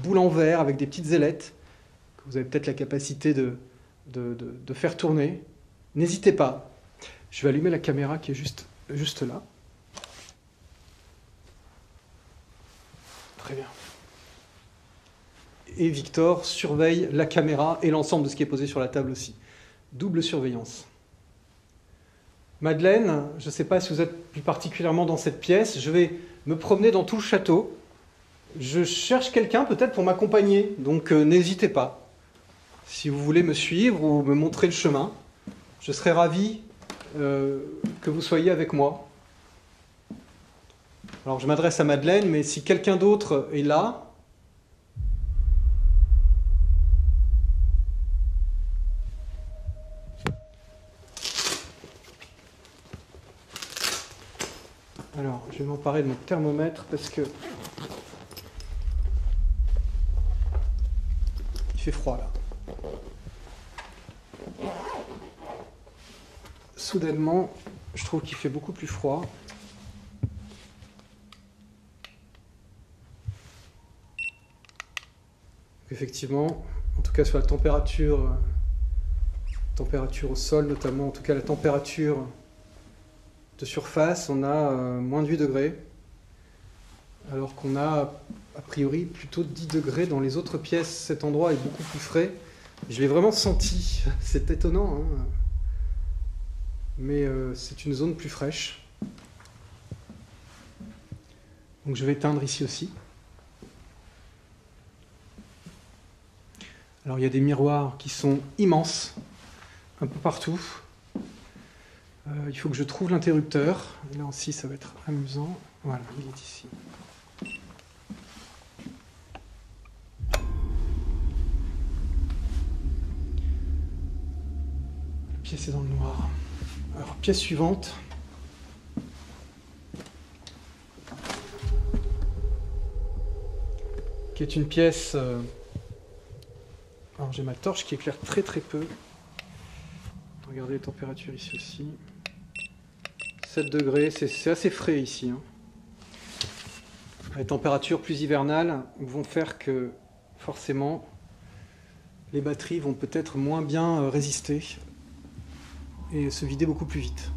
boule en verre avec des petites ailettes que vous avez peut-être la capacité de faire tourner. N'hésitez pas. Je vais allumer la caméra qui est juste là. Très bien. Et Victor surveille la caméra et l'ensemble de ce qui est posé sur la table aussi. Double surveillance. Madeleine, je ne sais pas si vous êtes plus particulièrement dans cette pièce, je vais me promener dans tout le château. Je cherche quelqu'un peut-être pour m'accompagner, donc n'hésitez pas. Si vous voulez me suivre ou me montrer le chemin, je serais ravi que vous soyez avec moi. Alors je m'adresse à Madeleine, mais si quelqu'un d'autre est là... Alors, je vais m'emparer de mon thermomètre parce que il fait froid là. Soudainement, je trouve qu'il fait beaucoup plus froid. Effectivement, en tout cas sur la température au sol notamment, en tout cas la température de surface, on a moins de 8 degrés, alors qu'on a priori plutôt 10 degrés dans les autres pièces. Cet endroit est beaucoup plus frais. Je l'ai vraiment senti, c'est étonnant, hein, mais c'est une zone plus fraîche. Donc je vais éteindre ici aussi. Alors il y a des miroirs qui sont immenses, un peu partout. Il faut que je trouve l'interrupteur. Là aussi, ça va être amusant. Voilà, il est ici. La pièce est dans le noir. Alors, pièce suivante. Qui est une pièce... Alors, j'ai ma torche qui éclaire très peu. Regardez les températures ici aussi. 7 degrés, c'est assez frais ici. Hein. Les températures plus hivernales vont faire que, forcément, les batteries vont peut-être moins bien résister et se vider beaucoup plus vite.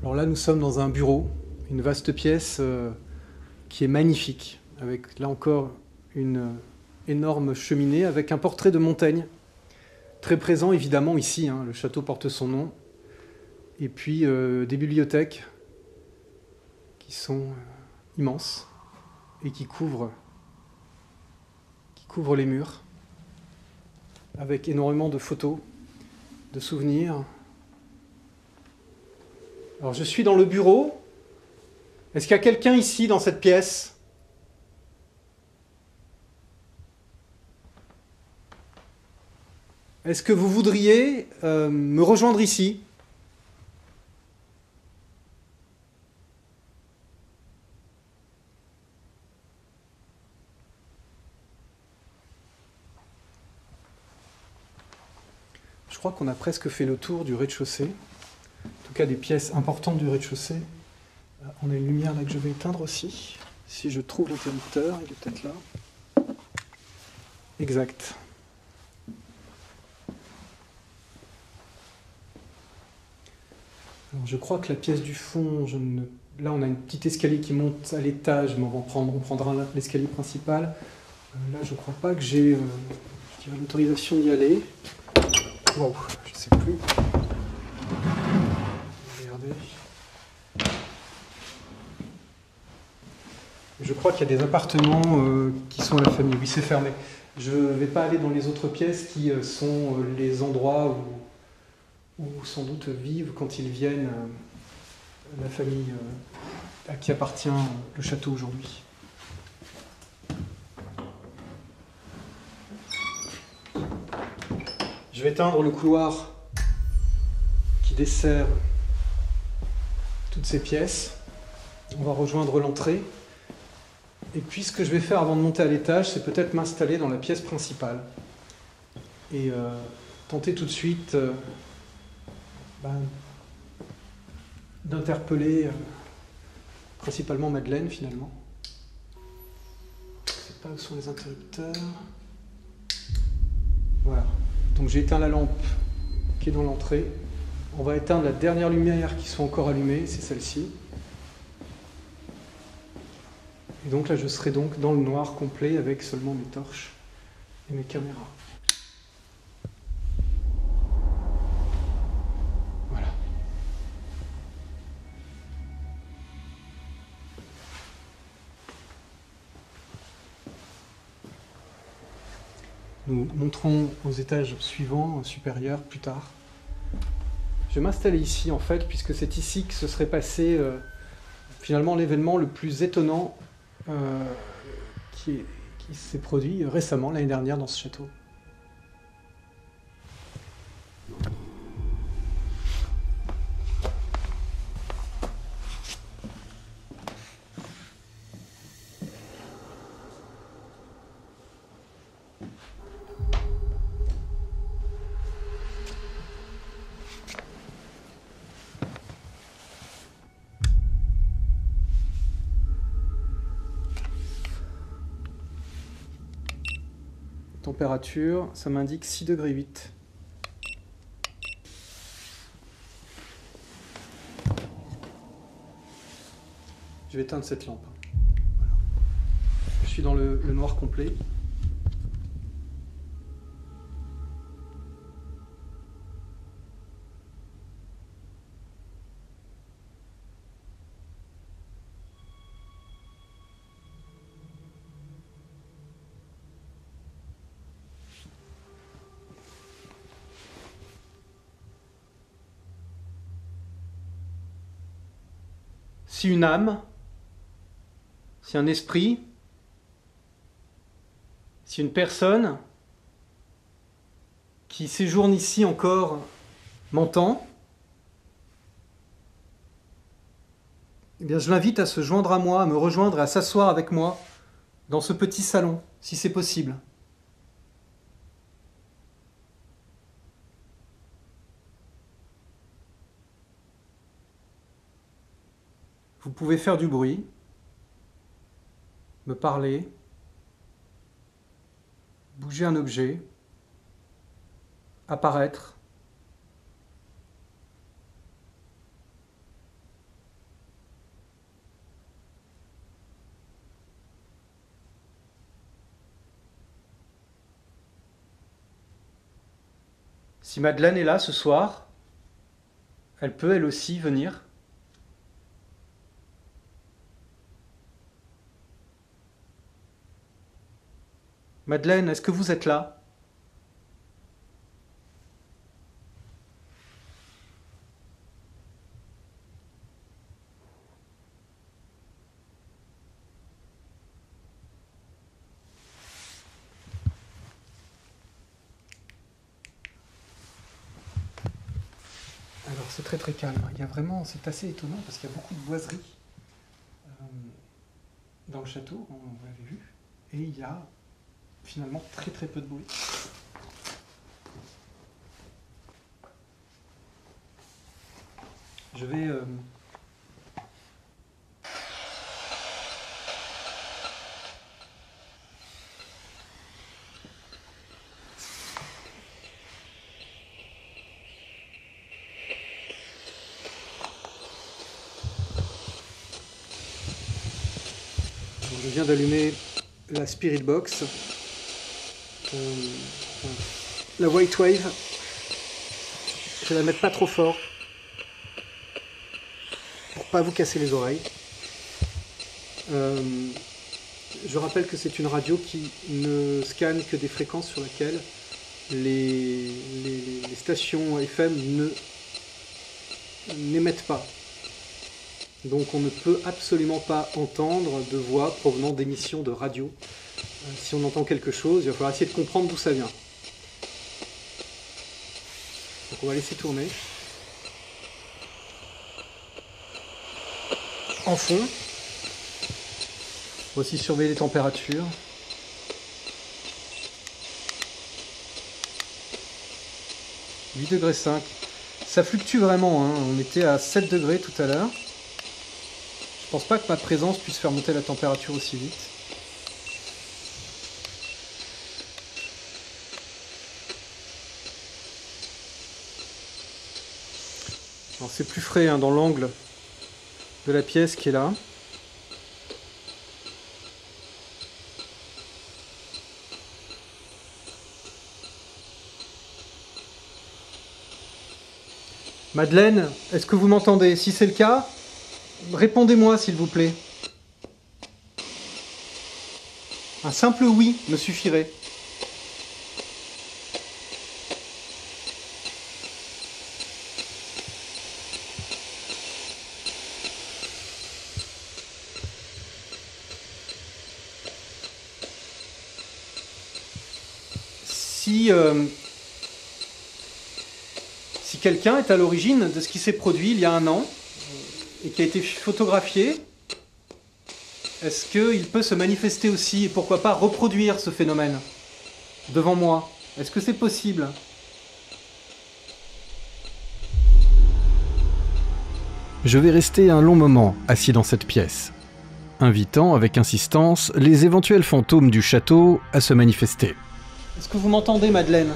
Alors là, nous sommes dans un bureau, une vaste pièce qui est magnifique, avec là encore une énorme cheminée, avec un portrait de Montaigne, très présent évidemment ici, hein, le château porte son nom. Et puis des bibliothèques qui sont immenses et qui couvrent les murs avec énormément de photos, de souvenirs. Alors je suis dans le bureau. Est-ce qu'il y a quelqu'un ici dans cette pièce ? Est-ce que vous voudriez me rejoindre ici ? Je crois qu'on a presque fait le tour du rez-de-chaussée, en tout cas des pièces importantes du rez-de-chaussée. On a une lumière là que je vais éteindre aussi, si je trouve l'interrupteur, il est peut-être là. Exact. Alors, je crois que la pièce du fond, là on a une petite escalier qui monte à l'étage, mais on prendra l'escalier principal. Là je crois pas que j'ai l'autorisation d'y aller. Waouh, je sais plus. Regardez. Je crois qu'il y a des appartements qui sont à la famille. Oui, c'est fermé. Je ne vais pas aller dans les autres pièces qui sont les endroits où sans doute vivent quand ils viennent la famille à qui appartient le château aujourd'hui. Je vais éteindre le couloir qui dessert toutes ces pièces. On va rejoindre l'entrée. Et puis ce que je vais faire avant de monter à l'étage, c'est peut-être m'installer dans la pièce principale et tenter tout de suite d'interpeller principalement Madeleine finalement. Je ne sais pas où sont les interrupteurs. Voilà. Donc j'ai éteint la lampe qui est dans l'entrée. On va éteindre la dernière lumière qui soit encore allumée, c'est celle-ci. Et donc là, je serai donc dans le noir complet avec seulement mes torches et mes caméras. Voilà. Nous monterons aux étages suivants, supérieurs, plus tard. Je vais m'installer ici, en fait, puisque c'est ici que se serait passé finalement l'événement le plus étonnant qui s'est produit récemment, l'année dernière, dans ce château. Température, ça m'indique 6,8 degrés. Je vais éteindre cette lampe. Voilà. Je suis dans le noir complet. Si une âme, si un esprit, si une personne qui séjourne ici encore m'entend, eh bien je l'invite à se joindre à moi, à me rejoindre et à s'asseoir avec moi dans ce petit salon, si c'est possible. Vous pouvez faire du bruit, me parler, bouger un objet, apparaître. Si Madeleine est là ce soir, elle peut elle aussi venir. Madeleine, est-ce que vous êtes là? Alors c'est très très calme, il y a vraiment, c'est assez étonnant parce qu'il y a beaucoup de boiseries dans le château, on l'avait vu, et il y a finalement très très peu de bruit. Je vais Je viens d'allumer la Spirit Box, la White Wave. Je vais la mettre pas trop fort pour pas vous casser les oreilles. Je rappelle que c'est une radio qui ne scanne que des fréquences sur lesquelles les stations FM n'émettent pas. Donc on ne peut absolument pas entendre de voix provenant d'émissions de radio. Si on entend quelque chose, il va falloir essayer de comprendre d'où ça vient. Donc on va laisser tourner. En fond, on va aussi surveiller les températures. « 8,5 degrés. » Ça fluctue vraiment, hein. On était à 7 degrés tout à l'heure. Je pense pas que ma présence puisse faire monter la température aussi vite. Alors c'est plus frais, hein, dans l'angle de la pièce qui est là. Madeleine, est-ce que vous m'entendez? Si c'est le cas, répondez-moi s'il vous plaît. Un simple oui me suffirait. Si quelqu'un est à l'origine de ce qui s'est produit il y a un an et qui a été photographié, est-ce qu'il peut se manifester aussi et pourquoi pas reproduire ce phénomène devant moi? Est-ce que c'est possible? Je vais rester un long moment assis dans cette pièce, invitant avec insistance les éventuels fantômes du château à se manifester. Est-ce que vous m'entendez, Madeleine ?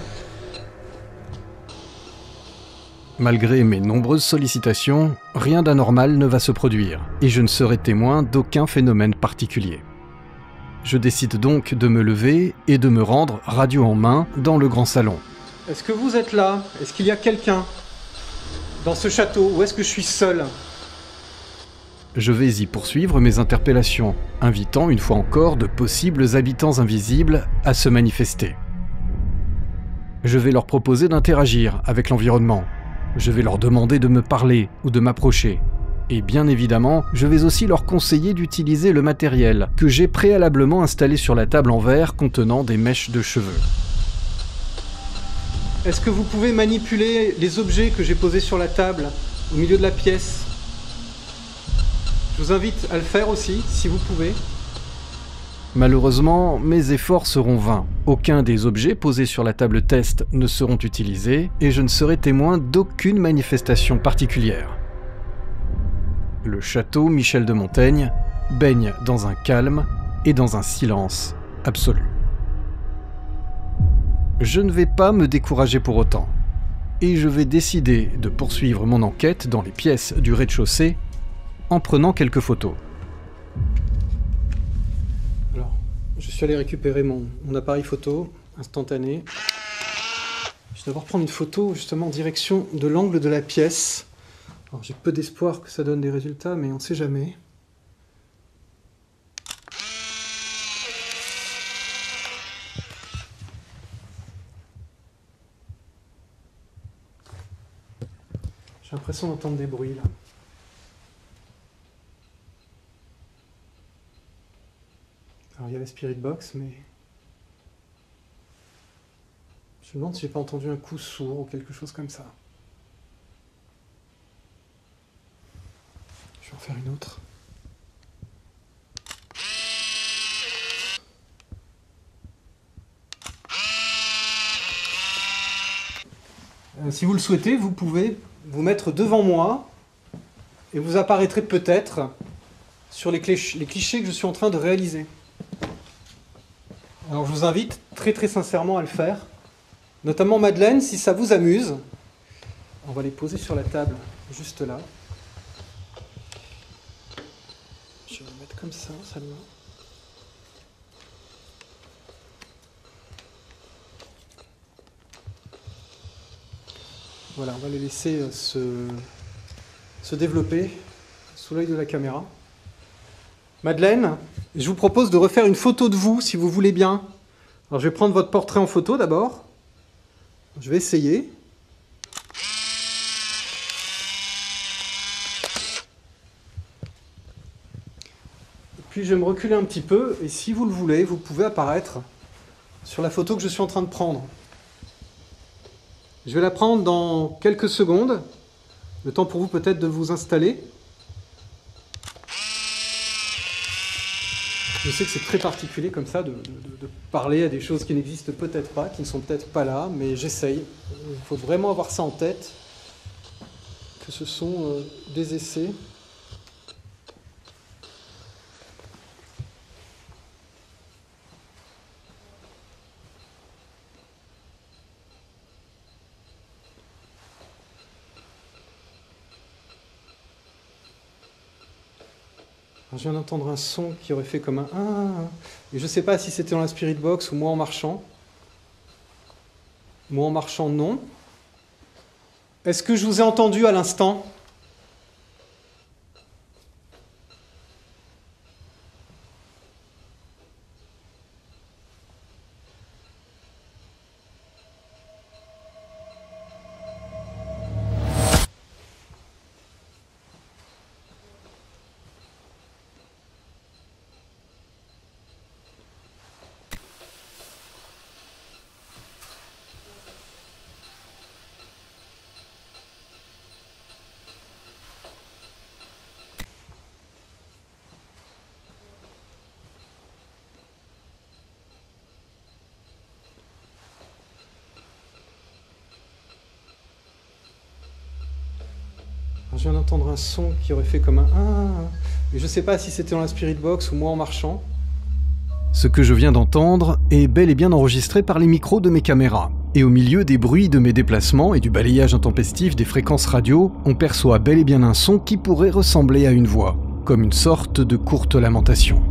Malgré mes nombreuses sollicitations, rien d'anormal ne va se produire, et je ne serai témoin d'aucun phénomène particulier. Je décide donc de me lever et de me rendre, radio en main, dans le grand salon. Est-ce que vous êtes là? Est-ce qu'il y a quelqu'un dans ce château? Ou est-ce que je suis seul? Je vais y poursuivre mes interpellations, invitant une fois encore de possibles habitants invisibles à se manifester. Je vais leur proposer d'interagir avec l'environnement. Je vais leur demander de me parler ou de m'approcher. Et bien évidemment, je vais aussi leur conseiller d'utiliser le matériel que j'ai préalablement installé sur la table en verre contenant des mèches de cheveux. Est-ce que vous pouvez manipuler les objets que j'ai posés sur la table au milieu de la pièce? Je vous invite à le faire aussi, si vous pouvez. Malheureusement, mes efforts seront vains. Aucun des objets posés sur la table test ne seront utilisés et je ne serai témoin d'aucune manifestation particulière. Le château Michel de Montaigne baigne dans un calme et dans un silence absolu. Je ne vais pas me décourager pour autant et je vais décider de poursuivre mon enquête dans les pièces du rez-de-chaussée en prenant quelques photos. Je suis allé récupérer mon appareil photo instantané. Je vais d'abord prendre une photo justement en direction de l'angle de la pièce. Alors j'ai peu d'espoir que ça donne des résultats, mais on ne sait jamais. J'ai l'impression d'entendre des bruits là. Alors il y a la Spirit Box, mais je me demande si j'ai pas entendu un coup sourd ou quelque chose comme ça. Je vais en faire une autre. Si vous le souhaitez, vous pouvez vous mettre devant moi et vous apparaîtrez peut-être sur les clichés que je suis en train de réaliser. Alors je vous invite très sincèrement à le faire, notamment Madeleine, si ça vous amuse. On va les poser sur la table, juste là. Je vais le mettre comme ça, celle-là. Voilà, on va les laisser se développer sous l'œil de la caméra. Madeleine, je vous propose de refaire une photo de vous, si vous voulez bien. Alors, je vais prendre votre portrait en photo d'abord. Je vais essayer. Puis, je vais me reculer un petit peu. Et si vous le voulez, vous pouvez apparaître sur la photo que je suis en train de prendre. Je vais la prendre dans quelques secondes. Le temps pour vous peut-être de vous installer. Je sais que c'est très particulier comme ça de parler à des choses qui n'existent peut-être pas, qui ne sont peut-être pas là, mais j'essaye. Il faut vraiment avoir ça en tête, que ce sont des essais. Je viens d'entendre un son qui aurait fait comme un et je ne sais pas si c'était dans la Spirit Box ou moi en marchant. Moi en marchant, non. Est-ce que je vous ai entendu à l'instant? Je viens d'entendre un son qui aurait fait comme un et je ne sais pas si c'était dans la Spirit Box ou moi en marchant. Ce que je viens d'entendre est bel et bien enregistré par les micros de mes caméras. Et au milieu des bruits de mes déplacements et du balayage intempestif des fréquences radio, on perçoit bel et bien un son qui pourrait ressembler à une voix, comme une sorte de courte lamentation.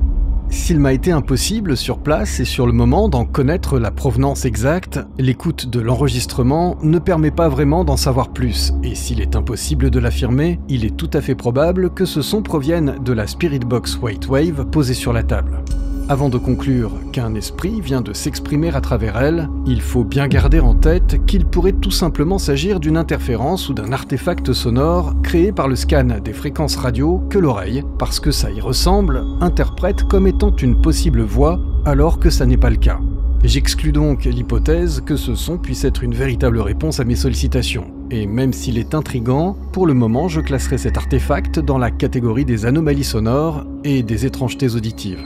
S'il m'a été impossible sur place et sur le moment d'en connaître la provenance exacte, l'écoute de l'enregistrement ne permet pas vraiment d'en savoir plus, et s'il est impossible de l'affirmer, il est tout à fait probable que ce son provienne de la Spirit Box White Wave posée sur la table. Avant de conclure qu'un esprit vient de s'exprimer à travers elle, il faut bien garder en tête qu'il pourrait tout simplement s'agir d'une interférence ou d'un artefact sonore créé par le scan des fréquences radio que l'oreille, parce que ça y ressemble, interprète comme étant une possible voix alors que ça n'est pas le cas. J'exclus donc l'hypothèse que ce son puisse être une véritable réponse à mes sollicitations, et même s'il est intrigant, pour le moment je classerai cet artefact dans la catégorie des anomalies sonores et des étrangetés auditives.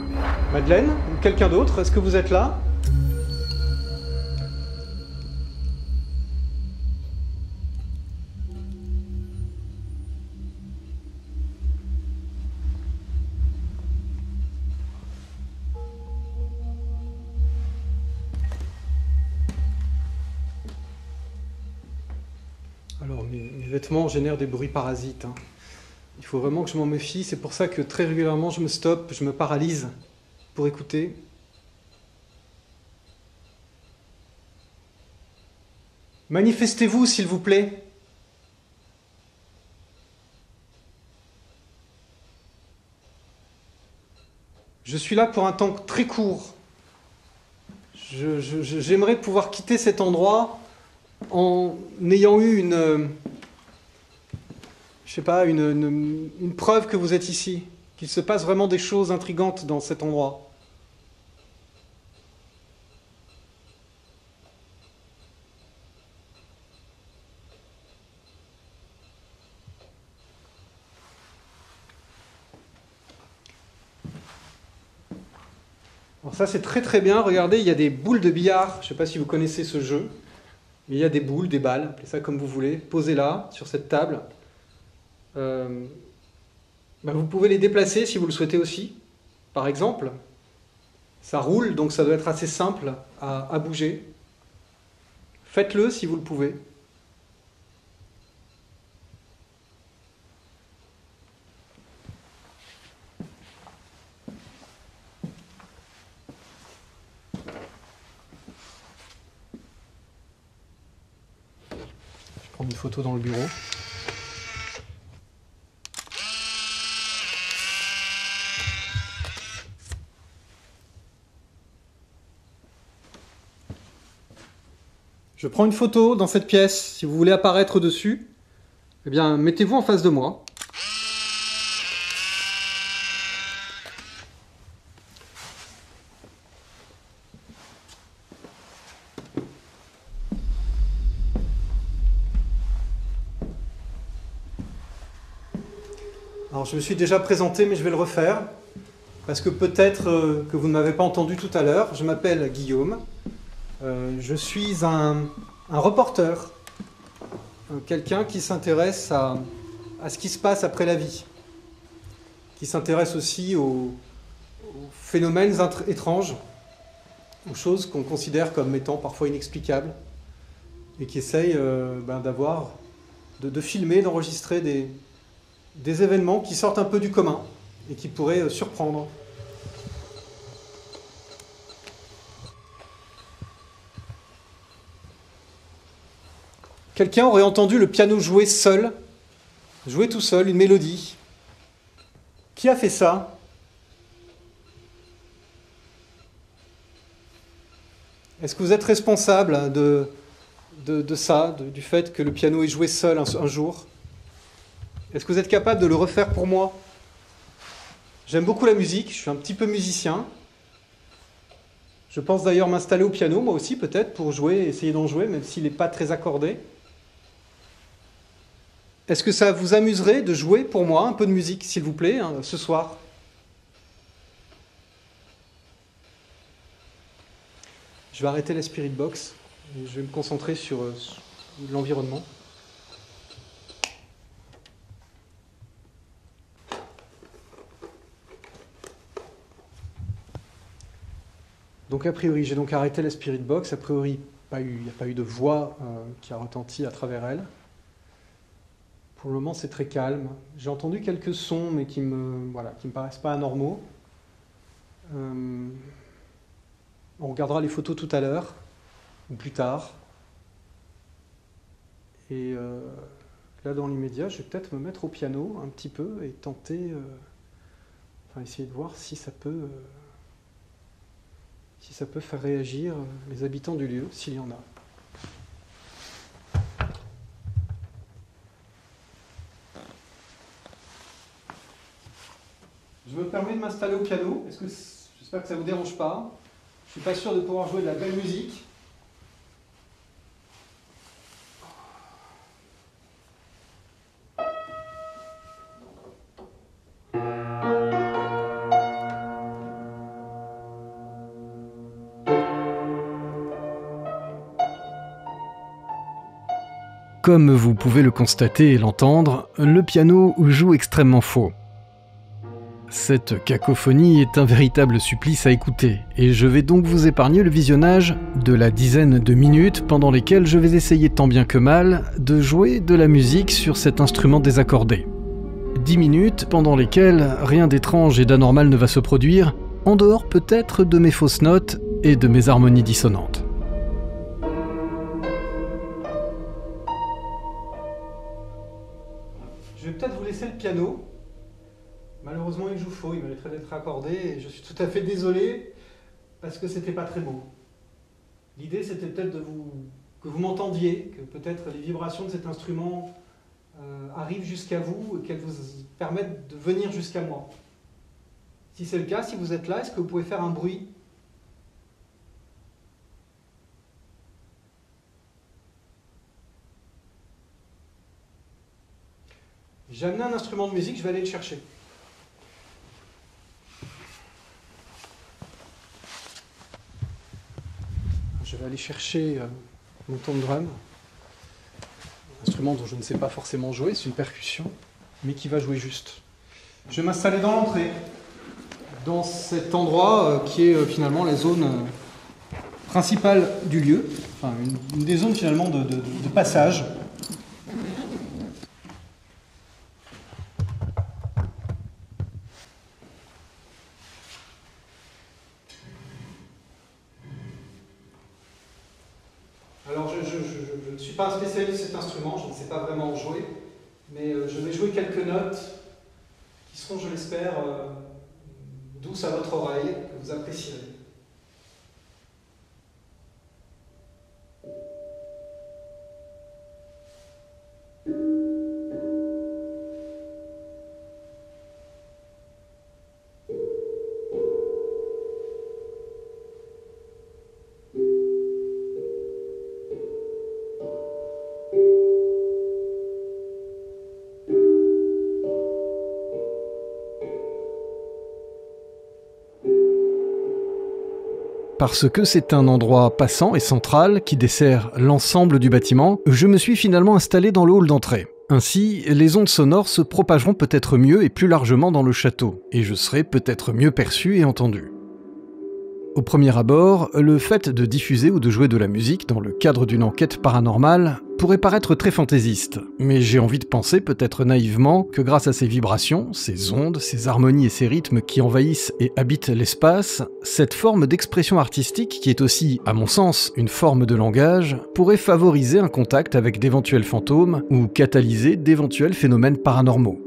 Madeleine, ou quelqu'un d'autre, est-ce que vous êtes là? Génère des bruits parasites. Il faut vraiment que je m'en méfie, c'est pour ça que très régulièrement je me stoppe, je me paralyse pour écouter. Manifestez-vous s'il vous plaît. Je suis là pour un temps très court. J'aimerais pouvoir quitter cet endroit en ayant eu une preuve que vous êtes ici, qu'il se passe vraiment des choses intrigantes dans cet endroit. Alors ça c'est très très bien, regardez, il y a des boules de billard, je ne sais pas si vous connaissez ce jeu, mais il y a des boules, des balles, appelez ça comme vous voulez, posez là, sur cette table. Vous pouvez les déplacer si vous le souhaitez aussi, par exemple. Ça roule, donc ça doit être assez simple à bouger. Faites-le si vous le pouvez. Je prends une photo dans le bureau. Je prends une photo dans cette pièce. Si vous voulez apparaître dessus, eh bien, mettez-vous en face de moi. Alors, je me suis déjà présenté, mais je vais le refaire, parce que peut-être que vous ne m'avez pas entendu tout à l'heure. Je m'appelle Guillaume. Je suis un reporter, quelqu'un qui s'intéresse à ce qui se passe après la vie, qui s'intéresse aussi aux phénomènes étranges, aux choses qu'on considère comme étant parfois inexplicables, et qui essaye de filmer, d'enregistrer des événements qui sortent un peu du commun et qui pourraient surprendre. Quelqu'un aurait entendu le piano jouer seul, jouer tout seul, une mélodie. Qui a fait ça? Est-ce que vous êtes responsable de ça, du fait que le piano ait joué seul un jour? Est-ce que vous êtes capable de le refaire pour moi? J'aime beaucoup la musique, je suis un petit peu musicien. Je pense d'ailleurs m'installer au piano, moi aussi peut-être, pour jouer, essayer d'en jouer, même s'il n'est pas très accordé. Est-ce que ça vous amuserait de jouer pour moi un peu de musique, s'il vous plaît, hein, ce soir? Je vais arrêter la Spirit Box et je vais me concentrer sur l'environnement. Donc a priori, j'ai donc arrêté la Spirit Box. A priori, il n'y a pas eu de voix qui a retenti à travers elle. Pour le moment, c'est très calme. J'ai entendu quelques sons, mais qui me paraissent pas anormaux. On regardera les photos tout à l'heure, ou plus tard. Et là, dans l'immédiat, je vais peut-être me mettre au piano un petit peu et tenter, essayer de voir si ça peut... si ça peut faire réagir les habitants du lieu, s'il y en a. Je me permets de m'installer au piano. J'espère que ça ne vous dérange pas. Je ne suis pas sûr de pouvoir jouer de la belle musique. Comme vous pouvez le constater et l'entendre, le piano joue extrêmement faux. Cette cacophonie est un véritable supplice à écouter, et je vais donc vous épargner le visionnage de la dizaine de minutes pendant lesquelles je vais essayer tant bien que mal de jouer de la musique sur cet instrument désaccordé. 10 minutes pendant lesquelles rien d'étrange et d'anormal ne va se produire, en dehors peut-être de mes fausses notes et de mes harmonies dissonantes. Piano. Malheureusement, il joue faux, il mériterait d'être accordé et je suis tout à fait désolé parce que c'était pas très beau. L'idée, c'était peut-être que vous m'entendiez, que peut-être les vibrations de cet instrument arrivent jusqu'à vous et qu'elles vous permettent de venir jusqu'à moi. Si c'est le cas, si vous êtes là, est-ce que vous pouvez faire un bruit? J'ai amené un instrument de musique, je vais aller le chercher. Je vais aller chercher mon tom drum, un instrument dont je ne sais pas forcément jouer, c'est une percussion, mais qui va jouer juste. Je vais m'installer dans l'entrée, dans cet endroit qui est finalement la zone principale du lieu, enfin une des zones finalement de passage. suis pas un spécialiste de cet instrument, je ne sais pas vraiment en jouer, mais je vais jouer quelques notes qui seront, je l'espère, douces à votre oreille, que vous apprécierez. Parce que c'est un endroit passant et central qui dessert l'ensemble du bâtiment, je me suis finalement installé dans le hall d'entrée. Ainsi, les ondes sonores se propageront peut-être mieux et plus largement dans le château, et je serai peut-être mieux perçu et entendu. Au premier abord, le fait de diffuser ou de jouer de la musique dans le cadre d'une enquête paranormale pourrait paraître très fantaisiste, mais j'ai envie de penser peut-être naïvement que grâce à ces vibrations, ces ondes, ces harmonies et ces rythmes qui envahissent et habitent l'espace, cette forme d'expression artistique qui est aussi, à mon sens, une forme de langage, pourrait favoriser un contact avec d'éventuels fantômes ou catalyser d'éventuels phénomènes paranormaux.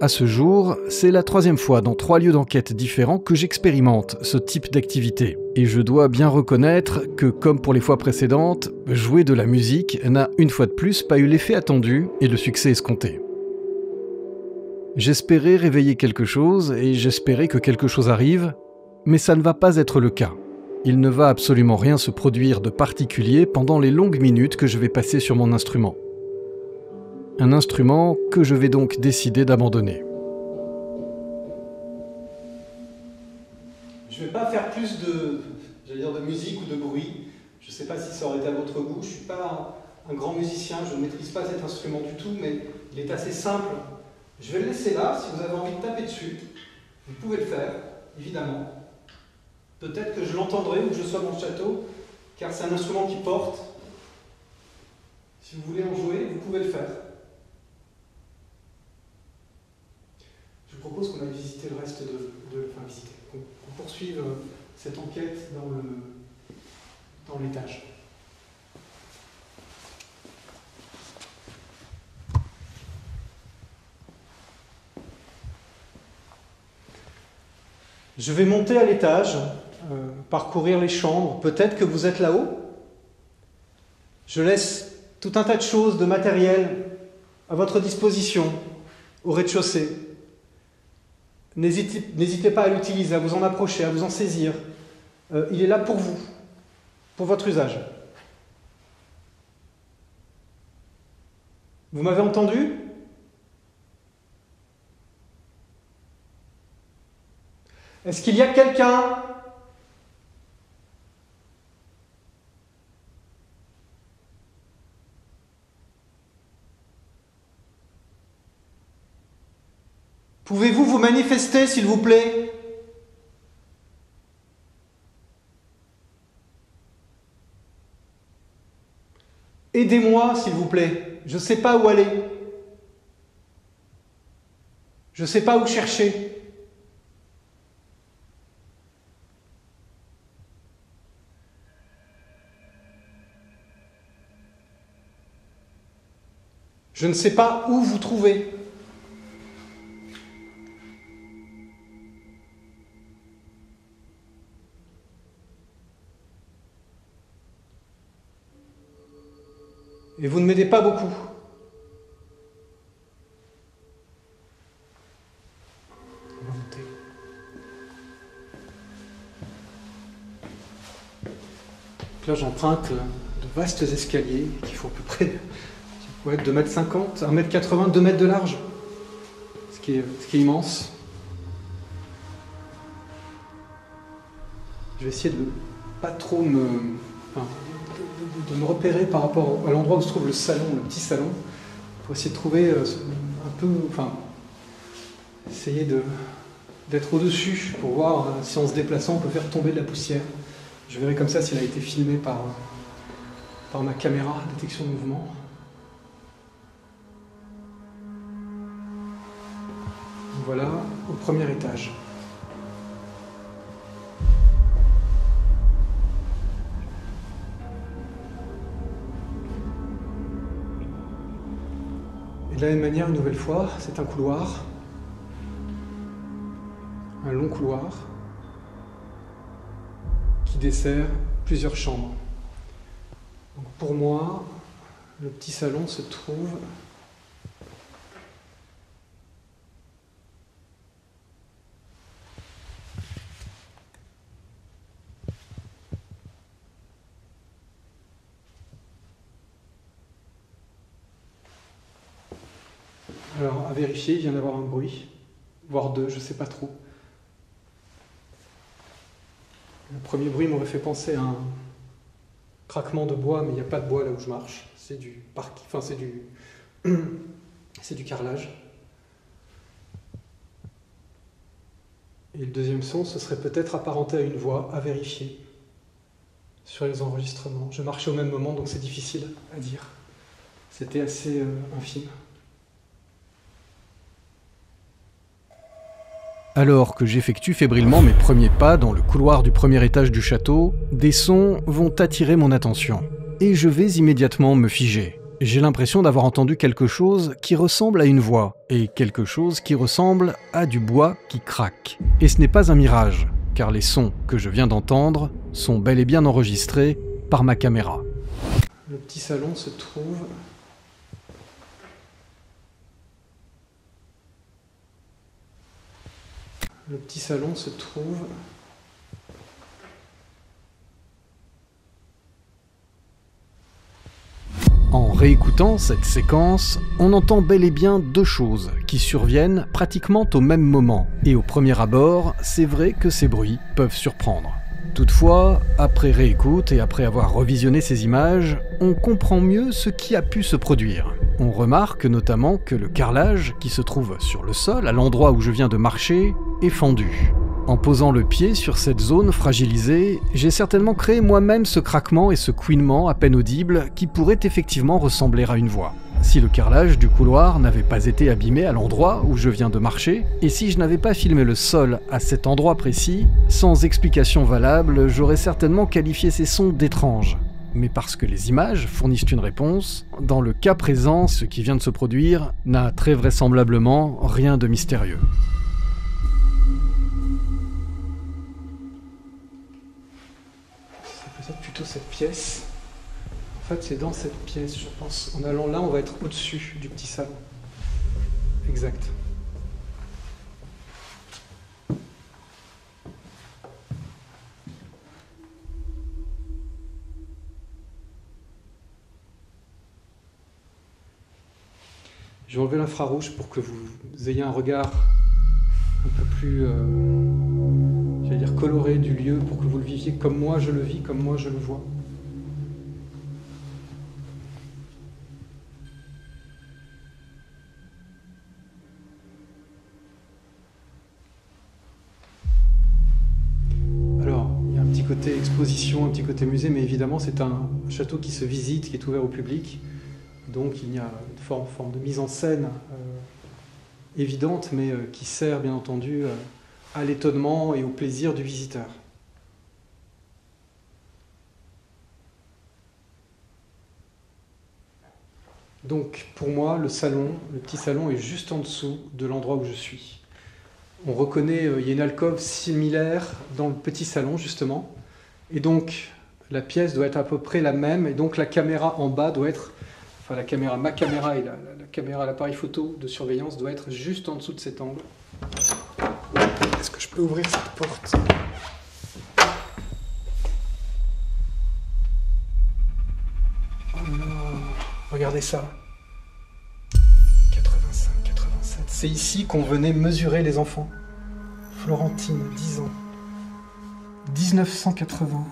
À ce jour, c'est la troisième fois dans 3 lieux d'enquête différents que j'expérimente ce type d'activité. Et je dois bien reconnaître que, comme pour les fois précédentes, jouer de la musique n'a une fois de plus pas eu l'effet attendu et le succès escompté. J'espérais réveiller quelque chose et j'espérais que quelque chose arrive, mais ça ne va pas être le cas. Il ne va absolument rien se produire de particulier pendant les longues minutes que je vais passer sur mon instrument. Un instrument que je vais donc décider d'abandonner. Je ne vais pas faire plus de, musique ou de bruit. Je ne sais pas si ça aurait été à votre goût. Je ne suis pas un grand musicien, je ne maîtrise pas cet instrument du tout, mais il est assez simple. Je vais le laisser là. Si vous avez envie de taper dessus, vous pouvez le faire, évidemment. Peut-être que je l'entendrai où que je sois dans le château, car c'est un instrument qui porte. Si vous voulez en jouer, vous pouvez le faire. Je vous propose qu'on aille visiter le reste qu'on poursuive cette enquête dans l'étage. Je vais monter à l'étage, parcourir les chambres. Peut-être que vous êtes là-haut. Je laisse tout un tas de choses, de matériel à votre disposition au rez-de-chaussée. N'hésitez pas à l'utiliser, à vous en approcher, à vous en saisir. Il est là pour vous, pour votre usage. Vous m'avez entendu? Est-ce qu'il y a quelqu'un? Pouvez-vous vous manifester, s'il vous plaît? Aidez-moi, s'il vous plaît. Je ne sais pas où aller. Je ne sais pas où chercher. Je ne sais pas où vous trouver. Et vous ne m'aidez pas beaucoup. On va monter. Donc là, j'emprunte de vastes escaliers qui font à peu près 2,50 m, 1,80 m, 2 mètres de large. Ce qui est immense. Je vais essayer de pas trop me... de me repérer par rapport à l'endroit où se trouve le salon, le petit salon, pour essayer de trouver un peu, enfin, essayer d'être au-dessus pour voir si en se déplaçant on peut faire tomber de la poussière. Je verrai comme ça si elle a été filmée par ma caméra, détection de mouvement. Voilà, au premier étage. De la même manière, une nouvelle fois, c'est un couloir. Un long couloir qui dessert plusieurs chambres. Donc pour moi, le petit salon se trouve alors à vérifier, il vient d'avoir un bruit, voire deux, je ne sais pas trop. Le premier bruit m'aurait fait penser à un craquement de bois, mais il n'y a pas de bois là où je marche. C'est du parquet, enfin c'est du, carrelage. Et le deuxième son, ce serait peut-être apparenté à une voix, à vérifier sur les enregistrements. Je marchais au même moment, donc c'est difficile à dire. C'était assez infime. Alors que j'effectue fébrilement mes premiers pas dans le couloir du premier étage du château, des sons vont attirer mon attention. Et je vais immédiatement me figer. J'ai l'impression d'avoir entendu quelque chose qui ressemble à une voix, et quelque chose qui ressemble à du bois qui craque. Et ce n'est pas un mirage, car les sons que je viens d'entendre sont bel et bien enregistrés par ma caméra. Le petit salon se trouve... Le petit salon se trouve en réécoutant cette séquence, on entend bel et bien deux choses qui surviennent pratiquement au même moment. Et au premier abord, c'est vrai que ces bruits peuvent surprendre. Toutefois, après réécoute et après avoir revisionné ces images, on comprend mieux ce qui a pu se produire. On remarque notamment que le carrelage qui se trouve sur le sol, à l'endroit où je viens de marcher, est fendu. En posant le pied sur cette zone fragilisée, j'ai certainement créé moi-même ce craquement et ce couinement à peine audible qui pourrait effectivement ressembler à une voix. Si le carrelage du couloir n'avait pas été abîmé à l'endroit où je viens de marcher, et si je n'avais pas filmé le sol à cet endroit précis, sans explication valable, j'aurais certainement qualifié ces sons d'étranges. Mais parce que les images fournissent une réponse, dans le cas présent, ce qui vient de se produire n'a très vraisemblablement rien de mystérieux. C'est peut-être plutôt cette pièce. En fait, c'est dans cette pièce, je pense. En allant là, on va être au-dessus du petit salon. Exact. J'ai enlevé l'infrarouge pour que vous ayez un regard un peu plus, j'allais dire, coloré du lieu, pour que vous le viviez comme moi je le vis, comme moi je le vois. Alors, il y a un petit côté exposition, un petit côté musée, mais évidemment c'est un château qui se visite, qui est ouvert au public. Donc il y a une forme de mise en scène évidente, mais qui sert bien entendu à l'étonnement et au plaisir du visiteur. Donc pour moi, le salon, le petit salon est juste en dessous de l'endroit où je suis. On reconnaît, il y a une alcôve similaire dans le petit salon justement, et donc la pièce doit être à peu près la même, et donc la caméra en bas doit être... Enfin, la caméra, ma caméra et la caméra, l'appareil photo de surveillance doit être juste en dessous de cet angle. Est-ce que je peux ouvrir cette porte ? Oh non, regardez ça. 85, 87. C'est ici qu'on venait mesurer les enfants. Florentine, 10 ans. 1980.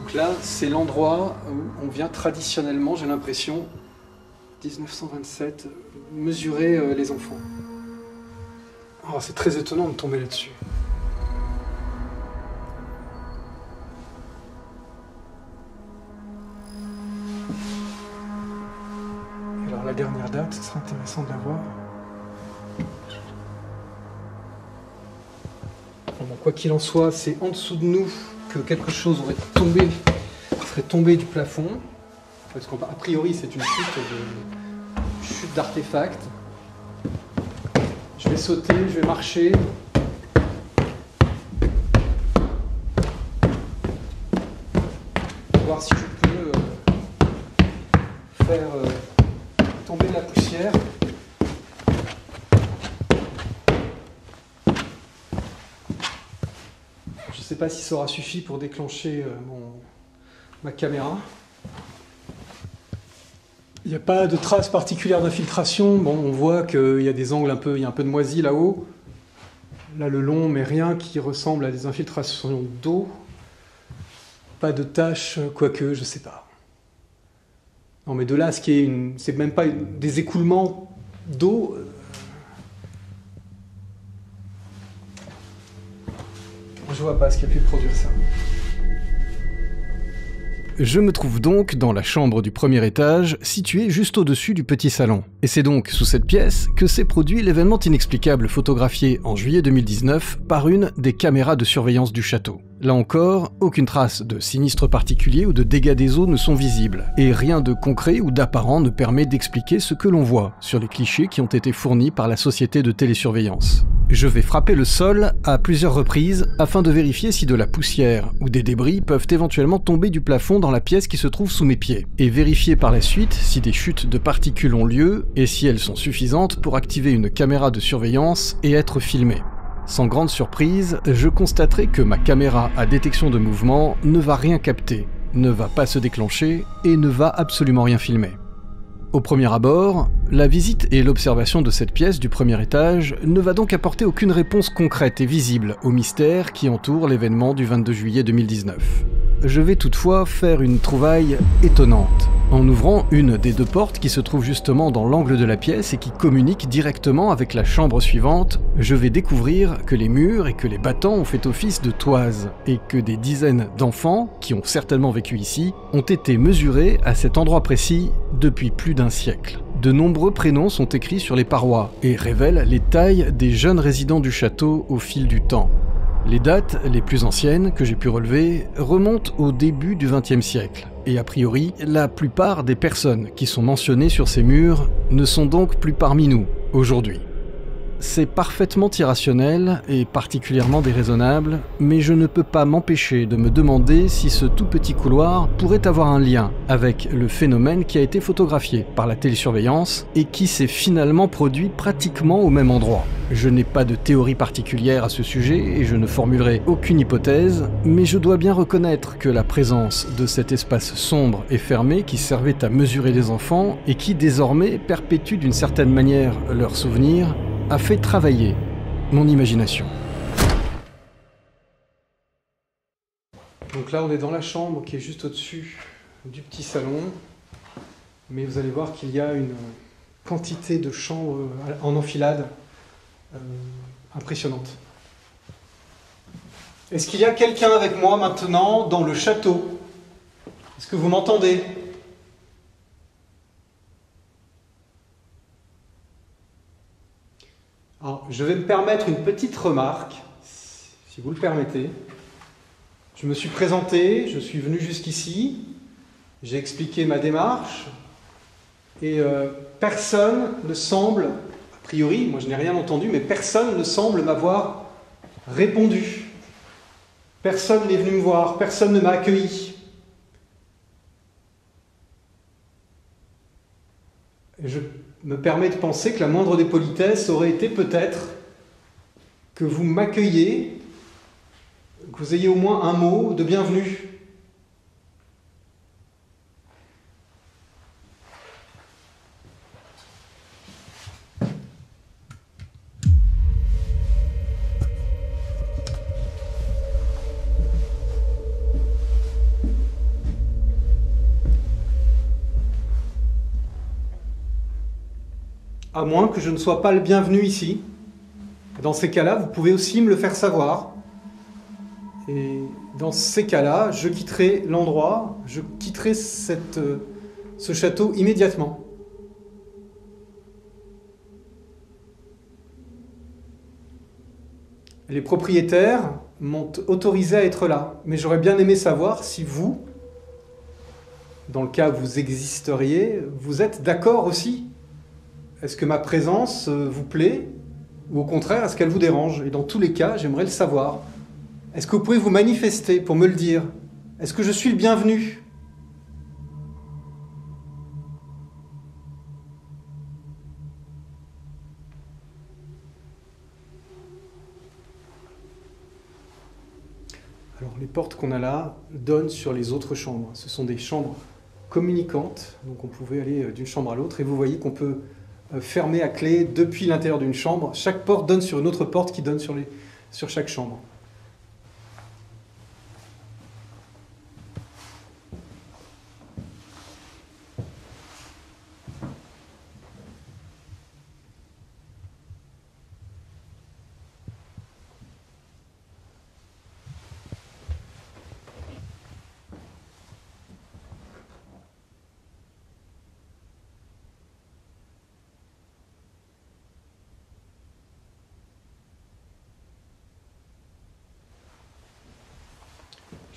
Donc là, c'est l'endroit où on vient traditionnellement, j'ai l'impression, 1927, mesurer les enfants. Oh, c'est très étonnant de tomber là-dessus. Alors la dernière date, ce sera intéressant de la voir. Quoi qu'il en soit, c'est en dessous de nous que quelque chose serait tombé du plafond. Parce qu'a priori, c'est une chute d'artefacts. Je vais sauter, je vais marcher. Voir si je peux faire tomber de la poussière. Je ne sais pas si ça aura suffi pour déclencher ma caméra. Il n'y a pas de traces particulières d'infiltration. Bon, on voit qu'il y a des angles il y a un peu de moisi là-haut. Là, le long, mais rien qui ressemble à des infiltrations d'eau. Pas de taches, quoique, je sais pas. Non, mais de là, ce qui est c'est même pas des écoulements d'eau. Je vois pas ce qui a pu produire ça. Je me trouve donc dans la chambre du premier étage, située juste au-dessus du petit salon. Et c'est donc sous cette pièce que s'est produit l'événement inexplicable photographié en juillet 2019 par une des caméras de surveillance du château. Là encore, aucune trace de sinistre particulier ou de dégâts des eaux ne sont visibles, et rien de concret ou d'apparent ne permet d'expliquer ce que l'on voit sur les clichés qui ont été fournis par la société de télésurveillance. Je vais frapper le sol à plusieurs reprises afin de vérifier si de la poussière ou des débris peuvent éventuellement tomber du plafond dans la pièce qui se trouve sous mes pieds, et vérifier par la suite si des chutes de particules ont lieu et si elles sont suffisantes pour activer une caméra de surveillance et être filmée. Sans grande surprise, je constaterai que ma caméra à détection de mouvement ne va rien capter, ne va pas se déclencher et ne va absolument rien filmer. Au premier abord, la visite et l'observation de cette pièce du premier étage ne va donc apporter aucune réponse concrète et visible au mystère qui entoure l'événement du 22 juillet 2019. Je vais toutefois faire une trouvaille étonnante. En ouvrant une des deux portes qui se trouve justement dans l'angle de la pièce et qui communique directement avec la chambre suivante, je vais découvrir que les murs et que les battants ont fait office de toises et que des dizaines d'enfants, qui ont certainement vécu ici, ont été mesurés à cet endroit précis depuis plus d'un siècle. De nombreux prénoms sont écrits sur les parois et révèlent les tailles des jeunes résidents du château au fil du temps. Les dates les plus anciennes que j'ai pu relever remontent au début du XXe siècle, et a priori, la plupart des personnes qui sont mentionnées sur ces murs ne sont donc plus parmi nous aujourd'hui. C'est parfaitement irrationnel et particulièrement déraisonnable, mais je ne peux pas m'empêcher de me demander si ce tout petit couloir pourrait avoir un lien avec le phénomène qui a été photographié par la télésurveillance et qui s'est finalement produit pratiquement au même endroit. Je n'ai pas de théorie particulière à ce sujet et je ne formulerai aucune hypothèse, mais je dois bien reconnaître que la présence de cet espace sombre et fermé qui servait à mesurer les enfants et qui désormais perpétue d'une certaine manière leurs souvenirs a fait travailler mon imagination. Donc là, on est dans la chambre qui est juste au-dessus du petit salon, mais vous allez voir qu'il y a une quantité de chambres en enfilade impressionnante. Est-ce qu'il y a quelqu'un avec moi maintenant dans le château? Est-ce que vous m'entendez? Alors, je vais me permettre une petite remarque, si vous le permettez. Je me suis présenté, je suis venu jusqu'ici, j'ai expliqué ma démarche, et personne ne semble, a priori, moi je n'ai rien entendu, mais personne ne semble m'avoir répondu. Personne n'est venu me voir, personne ne m'a accueilli. Et je me permet de penser que la moindre des politesses aurait été peut-être que vous m'accueilliez, que vous ayez au moins un mot de bienvenue. À moins que je ne sois pas le bienvenu ici. Dans ces cas-là, vous pouvez aussi me le faire savoir. Et dans ces cas-là, je quitterai l'endroit, je quitterai ce château immédiatement. Les propriétaires m'ont autorisé à être là. Mais j'aurais bien aimé savoir si vous, dans le cas où vous existeriez, vous êtes d'accord aussi. Est-ce que ma présence vous plaît ou au contraire, est-ce qu'elle vous dérange? Et dans tous les cas, j'aimerais le savoir. Est-ce que vous pouvez vous manifester pour me le dire? Est-ce que je suis le bienvenu? Alors, les portes qu'on a là donnent sur les autres chambres. Ce sont des chambres communicantes, donc on pouvait aller d'une chambre à l'autre, et vous voyez qu'on peut fermer à clé depuis l'intérieur d'une chambre. Chaque porte donne sur une autre porte qui donne sur chaque chambre.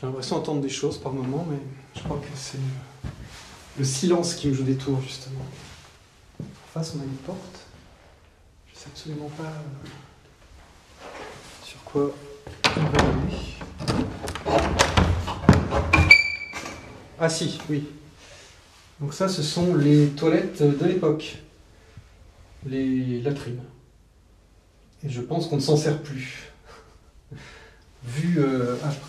J'ai l'impression d'entendre des choses par moments, mais je crois que c'est le silence qui me joue des tours, justement. En face, on a une porte. Je ne sais absolument pas sur quoi on va aller. Ah si, oui. Donc ça, ce sont les toilettes de l'époque. Les latrines. Et je pense qu'on ne s'en sert plus. Vu,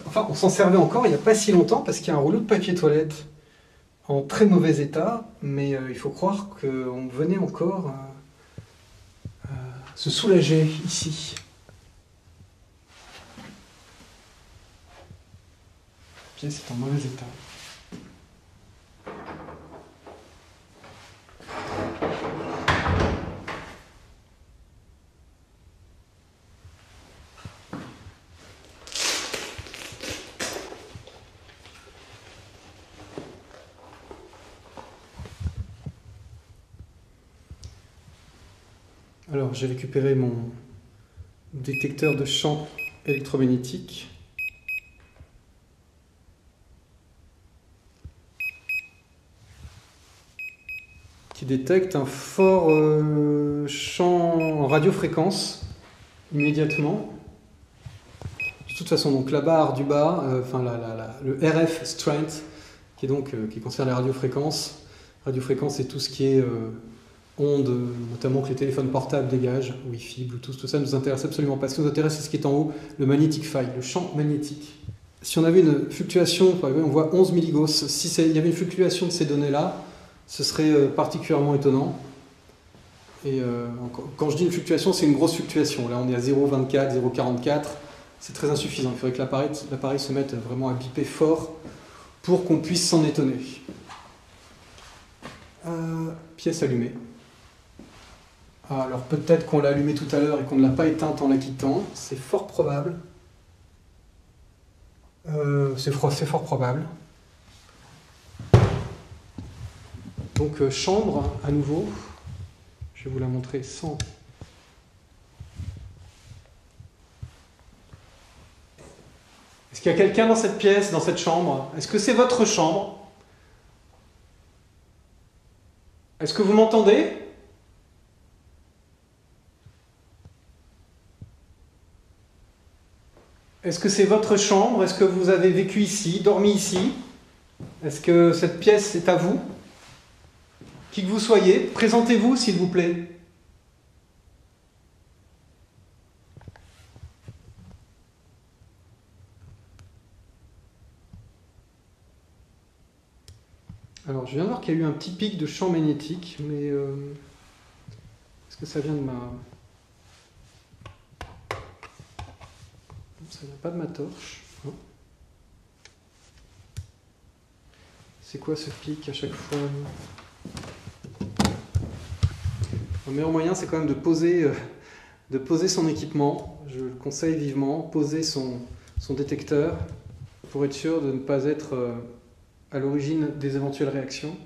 enfin, on s'en servait encore il n'y a pas si longtemps parce qu'il y a un rouleau de papier toilette en très mauvais état, mais il faut croire qu'on venait encore se soulager ici. La pièce est en mauvais état. Alors, j'ai récupéré mon détecteur de champ électromagnétique. Qui détecte un fort champ en radiofréquence immédiatement. De toute façon, donc la barre du bas, enfin le RF strength, qui est donc qui concerne les radiofréquences. Radiofréquence, c'est tout ce qui est. Ondes, notamment que les téléphones portables dégagent, Wi-Fi, Bluetooth, tout ça ne nous intéresse absolument pas. Ce qui nous intéresse, c'est ce qui est en haut, le magnetic field, le champ magnétique. Si on avait une fluctuation, on voit 11 milligauss, si il y avait une fluctuation de ces données-là, ce serait particulièrement étonnant. Et quand je dis une fluctuation, c'est une grosse fluctuation. Là, on est à 0,24, 0,44, c'est très insuffisant. Il faudrait que l'appareil se mette vraiment à biper fort pour qu'on puisse s'en étonner. Pièce allumée. Alors peut-être qu'on l'a allumée tout à l'heure et qu'on ne l'a pas éteinte en la quittant, c'est fort probable. C'est fort probable. Donc chambre, à nouveau, je vais vous la montrer sans... Est-ce qu'il y a quelqu'un dans cette pièce, dans cette chambre? Est-ce que c'est votre chambre? Est-ce que vous m'entendez? Est-ce que c'est votre chambre? Est-ce que vous avez vécu ici, dormi ici? Est-ce que cette pièce est à vous? Qui que vous soyez, présentez-vous s'il vous plaît. Alors, je viens de voir qu'il y a eu un petit pic de champ magnétique, mais est-ce que ça vient de ma... Ça ne vient pas de ma torche. C'est quoi ce pic à chaque fois? Le meilleur moyen, c'est quand même de poser son équipement. Je le conseille vivement, poser son détecteur pour être sûr de ne pas être à l'origine des éventuelles réactions.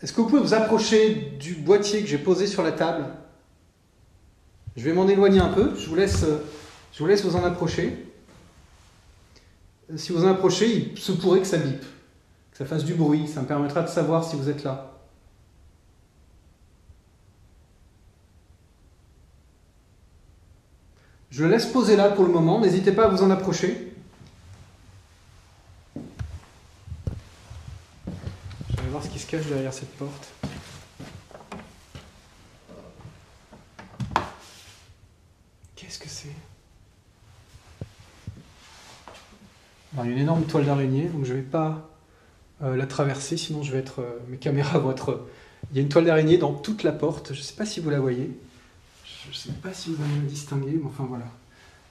Est-ce que vous pouvez vous approcher du boîtier que j'ai posé sur la table? Je vais m'en éloigner un peu. Je vous laisse... Je vous laisse vous en approcher. Si vous en approchez, il se pourrait que ça bipe, que ça fasse du bruit. Ça me permettra de savoir si vous êtes là. Je le laisse poser là pour le moment. N'hésitez pas à vous en approcher. Je vais voir ce qui se cache derrière cette porte. Qu'est-ce que c'est ? Il y a une énorme toile d'araignée, donc je ne vais pas la traverser, sinon je vais être, mes caméras vont être... Il y a une toile d'araignée dans toute la porte, je ne sais pas si vous la voyez. Je ne sais pas si vous allez me distinguer, mais enfin voilà.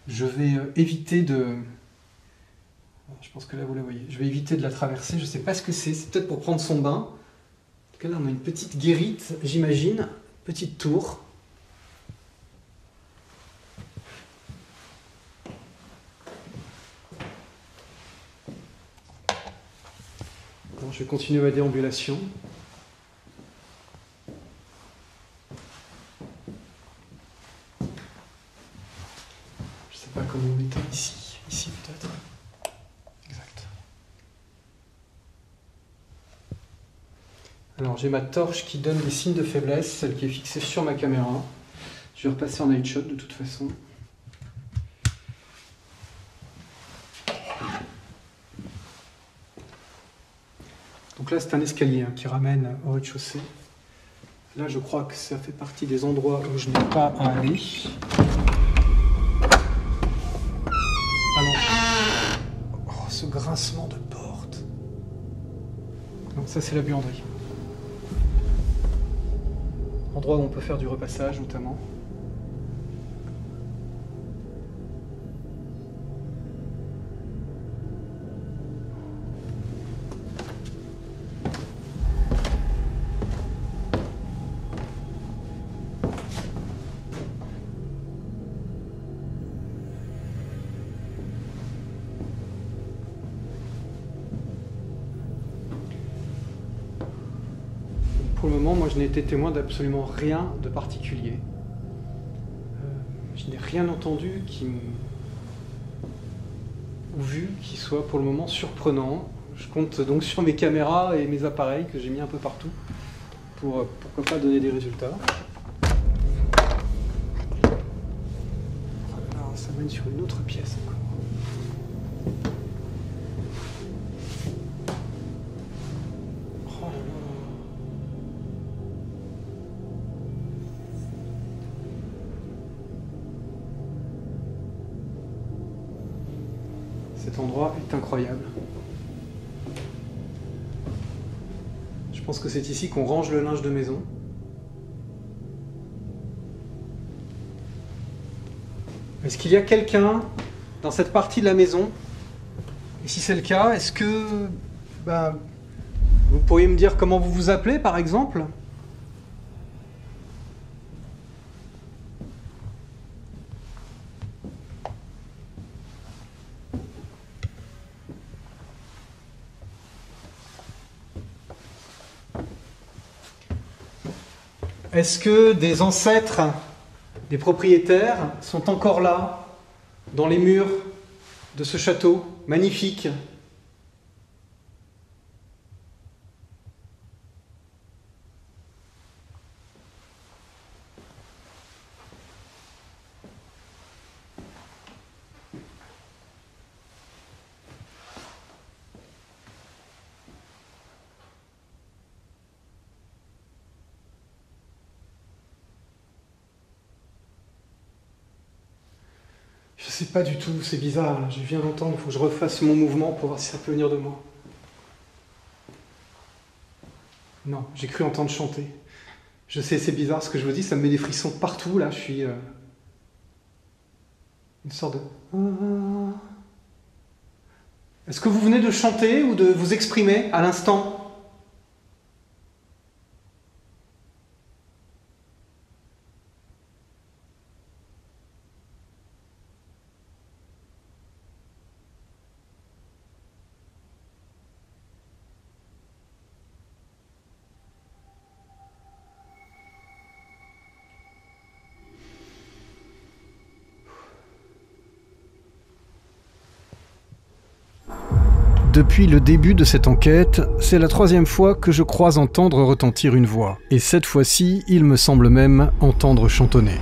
Je vais éviter de... Je pense que là vous la voyez. Je vais éviter de la traverser, je ne sais pas ce que c'est peut-être pour prendre son bain. En tout cas là on a une petite guérite, j'imagine, petite tour. Je vais continuer ma déambulation. Je ne sais pas comment on éteint ici. Ici peut-être. Exact. Alors j'ai ma torche qui donne les signes de faiblesse, celle qui est fixée sur ma caméra. Je vais repasser en night shot de toute façon. Donc là, c'est un escalier qui ramène au rez-de-chaussée. Là, je crois que ça fait partie des endroits où je n'ai pas à aller. Ah non. Oh, ce grincement de porte. Donc ça, c'est la buanderie. Endroit où on peut faire du repassage, notamment. Je n'ai été témoin d'absolument rien de particulier. Je n'ai rien entendu ou vu qui soit pour le moment surprenant. Je compte donc sur mes caméras et mes appareils que j'ai mis un peu partout pour pourquoi pas donner des résultats. Alors, ça mène sur une autre pièce encore. Cet endroit est incroyable. Je pense que c'est ici qu'on range le linge de maison. Est-ce qu'il y a quelqu'un dans cette partie de la maison? Et si c'est le cas, est-ce que vous pourriez me dire comment vous vous appelez, par exemple? Est-ce que des ancêtres, des propriétaires, sont encore là, dans les murs de ce château magnifique? Pas du tout, c'est bizarre, je viens d'entendre, il faut que je refasse mon mouvement pour voir si ça peut venir de moi. Non, j'ai cru entendre chanter. Je sais, c'est bizarre ce que je vous dis, ça me met des frissons partout, là, je suis... Une sorte de... Est-ce que vous venez de chanter ou de vous exprimer à l'instant ? Depuis le début de cette enquête, c'est la troisième fois que je crois entendre retentir une voix. Et cette fois-ci, il me semble même entendre chantonner.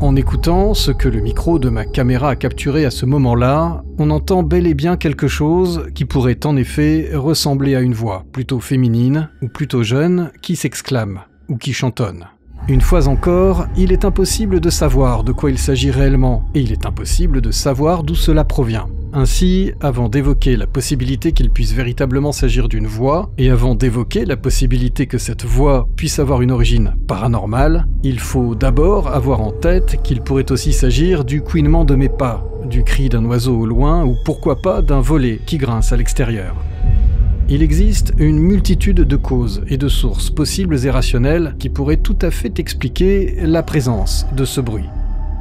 En écoutant ce que le micro de ma caméra a capturé à ce moment-là, on entend bel et bien quelque chose qui pourrait en effet ressembler à une voix, plutôt féminine ou plutôt jeune, qui s'exclame ou qui chantonne. Une fois encore, il est impossible de savoir de quoi il s'agit réellement, et il est impossible de savoir d'où cela provient. Ainsi, avant d'évoquer la possibilité qu'il puisse véritablement s'agir d'une voix, et avant d'évoquer la possibilité que cette voix puisse avoir une origine paranormale, il faut d'abord avoir en tête qu'il pourrait aussi s'agir du couinement de mes pas, du cri d'un oiseau au loin, ou pourquoi pas d'un volet qui grince à l'extérieur. Il existe une multitude de causes et de sources possibles et rationnelles qui pourraient tout à fait expliquer la présence de ce bruit.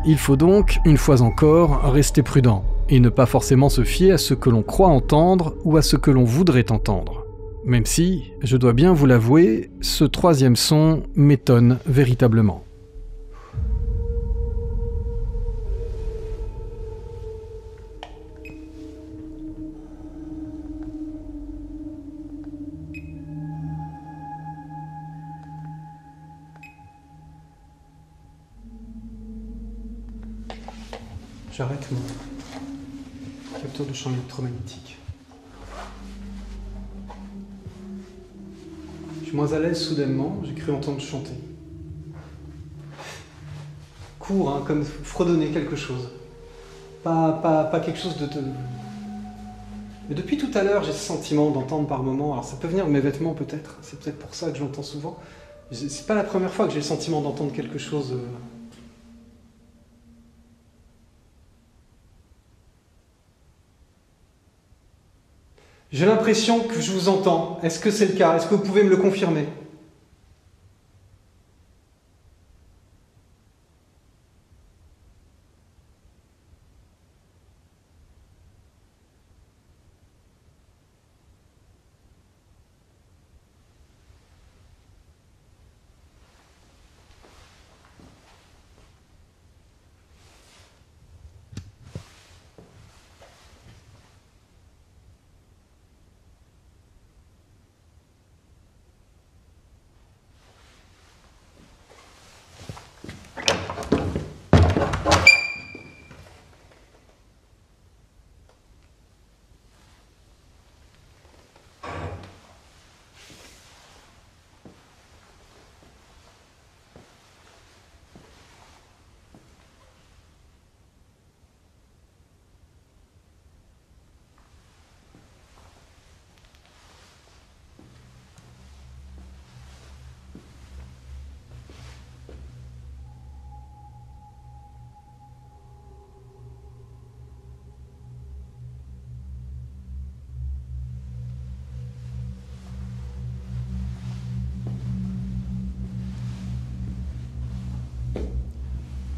Il faut donc, une fois encore, rester prudent, et ne pas forcément se fier à ce que l'on croit entendre ou à ce que l'on voudrait entendre. Même si, je dois bien vous l'avouer, ce troisième son m'étonne véritablement. J'arrête moi. Capteur de champ électromagnétique. Je suis moins à l'aise soudainement, j'ai cru entendre chanter. Court, hein, comme fredonner quelque chose. Pas quelque chose de... Mais depuis tout à l'heure, j'ai ce sentiment d'entendre par moments. Alors ça peut venir de mes vêtements peut-être, c'est peut-être pour ça que je l'entends souvent. C'est pas la première fois que j'ai le sentiment d'entendre quelque chose... J'ai l'impression que je vous entends. Est-ce que c'est le cas? Est-ce que vous pouvez me le confirmer?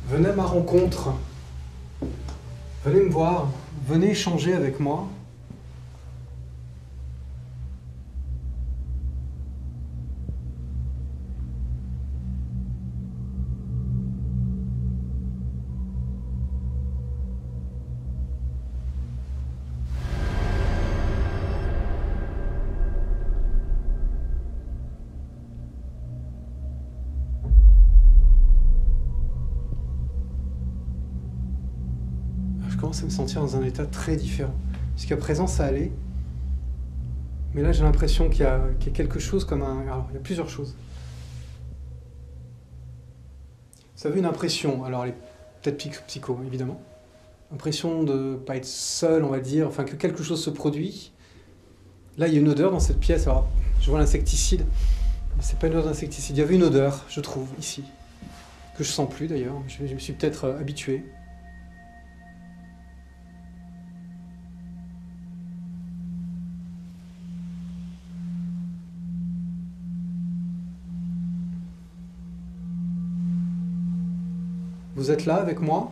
Venez à ma rencontre, venez me voir, venez échanger avec moi. À me sentir dans un état très différent. Jusqu'à présent, ça allait. Mais là, j'ai l'impression qu'il y a quelque chose comme un... Alors, il y a plusieurs choses. Ça veut une impression. Alors, elle est peut-être psycho, évidemment. Impression de pas être seul, on va dire. Enfin, que quelque chose se produit. Là, il y a une odeur dans cette pièce. Alors, je vois l'insecticide. C'est pas une odeur d'insecticide. Il y avait une odeur, je trouve, ici. Que je sens plus, d'ailleurs. Je me suis peut-être habitué. Vous êtes là avec moi?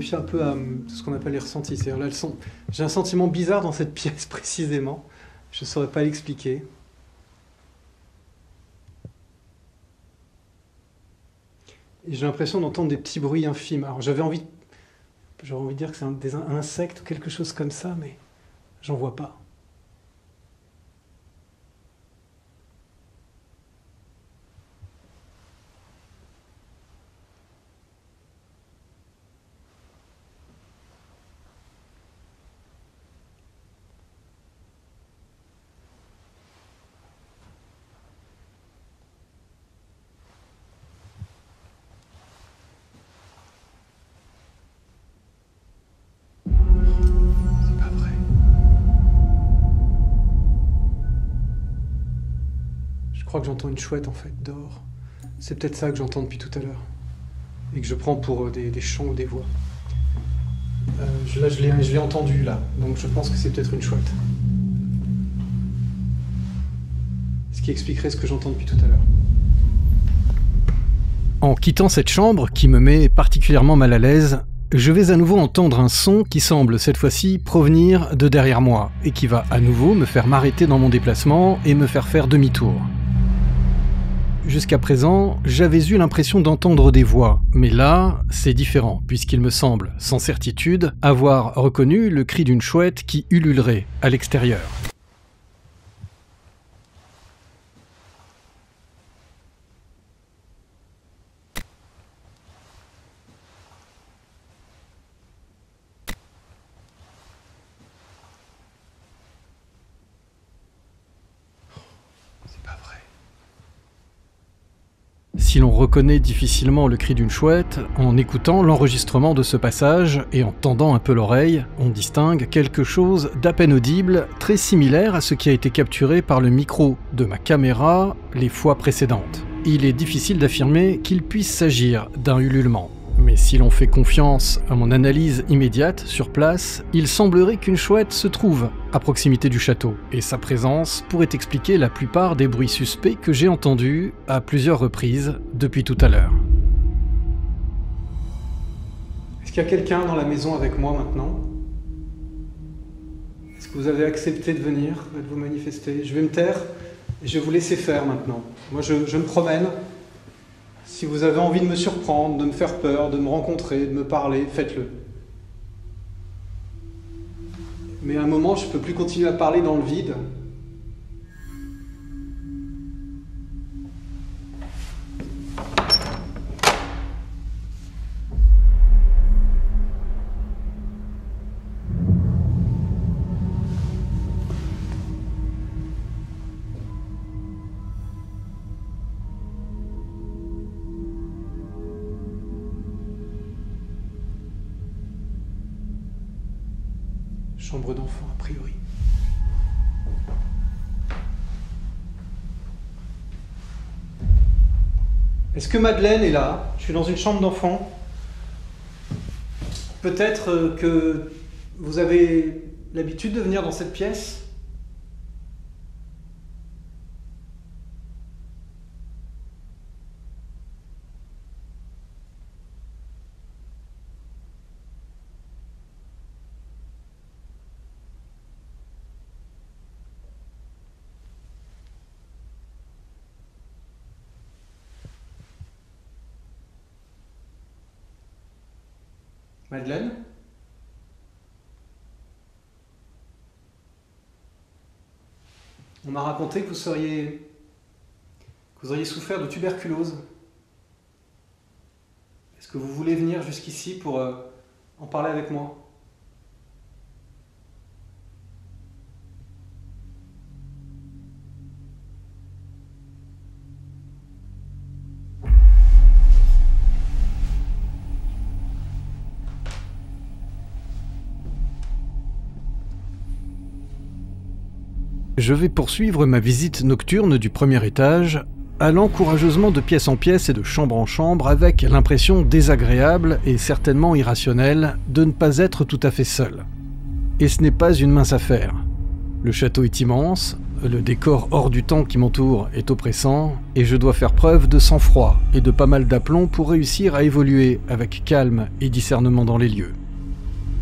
me fie un peu à ce qu'on appelle les ressentis. C'est-à-dire là, j'ai un sentiment bizarre dans cette pièce précisément. Je ne saurais pas l'expliquer. Et j'ai l'impression d'entendre des petits bruits infimes. Alors j'avais envie de dire que c'est un insecte ou quelque chose comme ça, mais j'en vois pas. Je crois que j'entends une chouette en fait dehors. C'est peut-être ça que j'entends depuis tout à l'heure et que je prends pour des chants ou des voix. Là, je l'ai entendu là, donc je pense que c'est peut-être une chouette. Ce qui expliquerait ce que j'entends depuis tout à l'heure. En quittant cette chambre qui me met particulièrement mal à l'aise, je vais à nouveau entendre un son qui semble cette fois-ci provenir de derrière moi et qui va à nouveau me faire m'arrêter dans mon déplacement et me faire faire demi-tour. Jusqu'à présent, j'avais eu l'impression d'entendre des voix, mais là, c'est différent, puisqu'il me semble, sans certitude, avoir reconnu le cri d'une chouette qui ululerait à l'extérieur. Si l'on reconnaît difficilement le cri d'une chouette, en écoutant l'enregistrement de ce passage et en tendant un peu l'oreille, on distingue quelque chose d'à peine audible, très similaire à ce qui a été capturé par le micro de ma caméra les fois précédentes. Il est difficile d'affirmer qu'il puisse s'agir d'un ululement. Mais si l'on fait confiance à mon analyse immédiate sur place, il semblerait qu'une chouette se trouve à proximité du château, et sa présence pourrait expliquer la plupart des bruits suspects que j'ai entendus à plusieurs reprises depuis tout à l'heure. Est-ce qu'il y a quelqu'un dans la maison avec moi maintenant? Est-ce que vous avez accepté de venir, de vous manifester? Je vais me taire et je vais vous laisser faire maintenant. Moi je me promène. Si vous avez envie de me surprendre, de me faire peur, de me rencontrer, de me parler, faites-le. Mais à un moment, je ne peux plus continuer à parler dans le vide. Chambre d'enfant, a priori. Est-ce que Madeleine est là? Je suis dans une chambre d'enfant. Peut-être que vous avez l'habitude de venir dans cette pièce? Madeleine? On m'a raconté que vous auriez souffert de tuberculose. Est-ce que vous voulez venir jusqu'ici pour en parler avec moi? Je vais poursuivre ma visite nocturne du premier étage, allant courageusement de pièce en pièce et de chambre en chambre avec l'impression désagréable et certainement irrationnelle de ne pas être tout à fait seul. Et ce n'est pas une mince affaire. Le château est immense, le décor hors du temps qui m'entoure est oppressant et je dois faire preuve de sang-froid et de pas mal d'aplomb pour réussir à évoluer avec calme et discernement dans les lieux.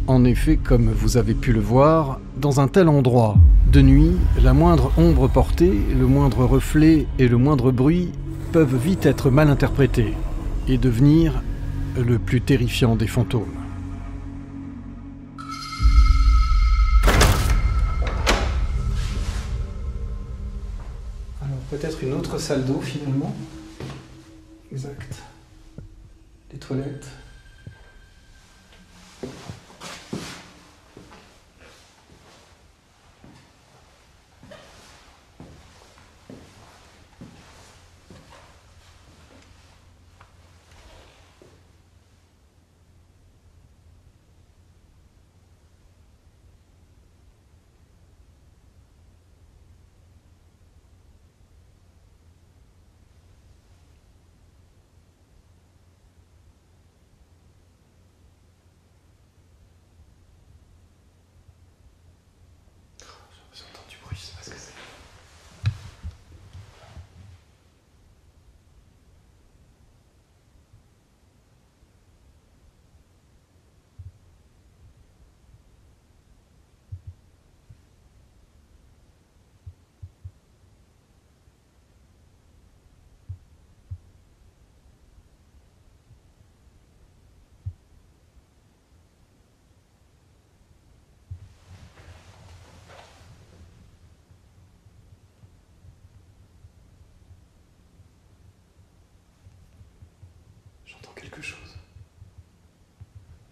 En effet, comme vous avez pu le voir, dans un tel endroit, de nuit, la moindre ombre portée, le moindre reflet et le moindre bruit peuvent vite être mal interprétés et devenir le plus terrifiant des fantômes. Alors peut-être une autre salle d'eau finalement. Exact. Les toilettes.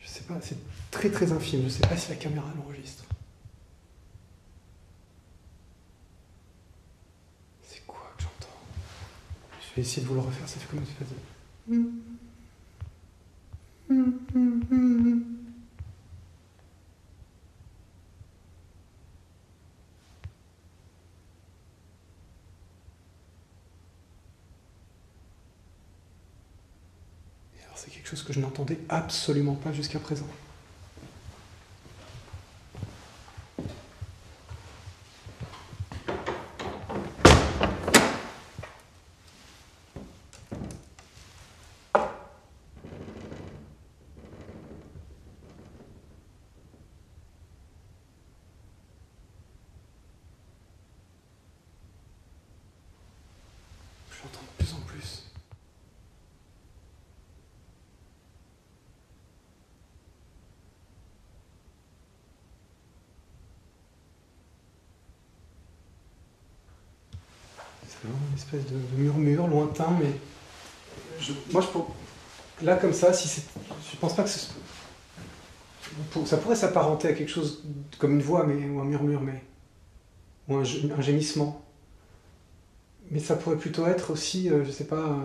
Je sais pas, c'est très très infime, je sais pas si la caméra l'enregistre. C'est quoi que j'entends? Je vais essayer de vous le refaire, ça fait comme ça. C'est quelque chose que je n'entendais absolument pas jusqu'à présent. J'entends de plus en plus. Une espèce de murmure lointain, mais moi, là comme ça, je pense pas que ça pourrait s'apparenter à quelque chose comme une voix, mais ou un murmure, mais ou un gémissement. Mais ça pourrait plutôt être aussi, je sais pas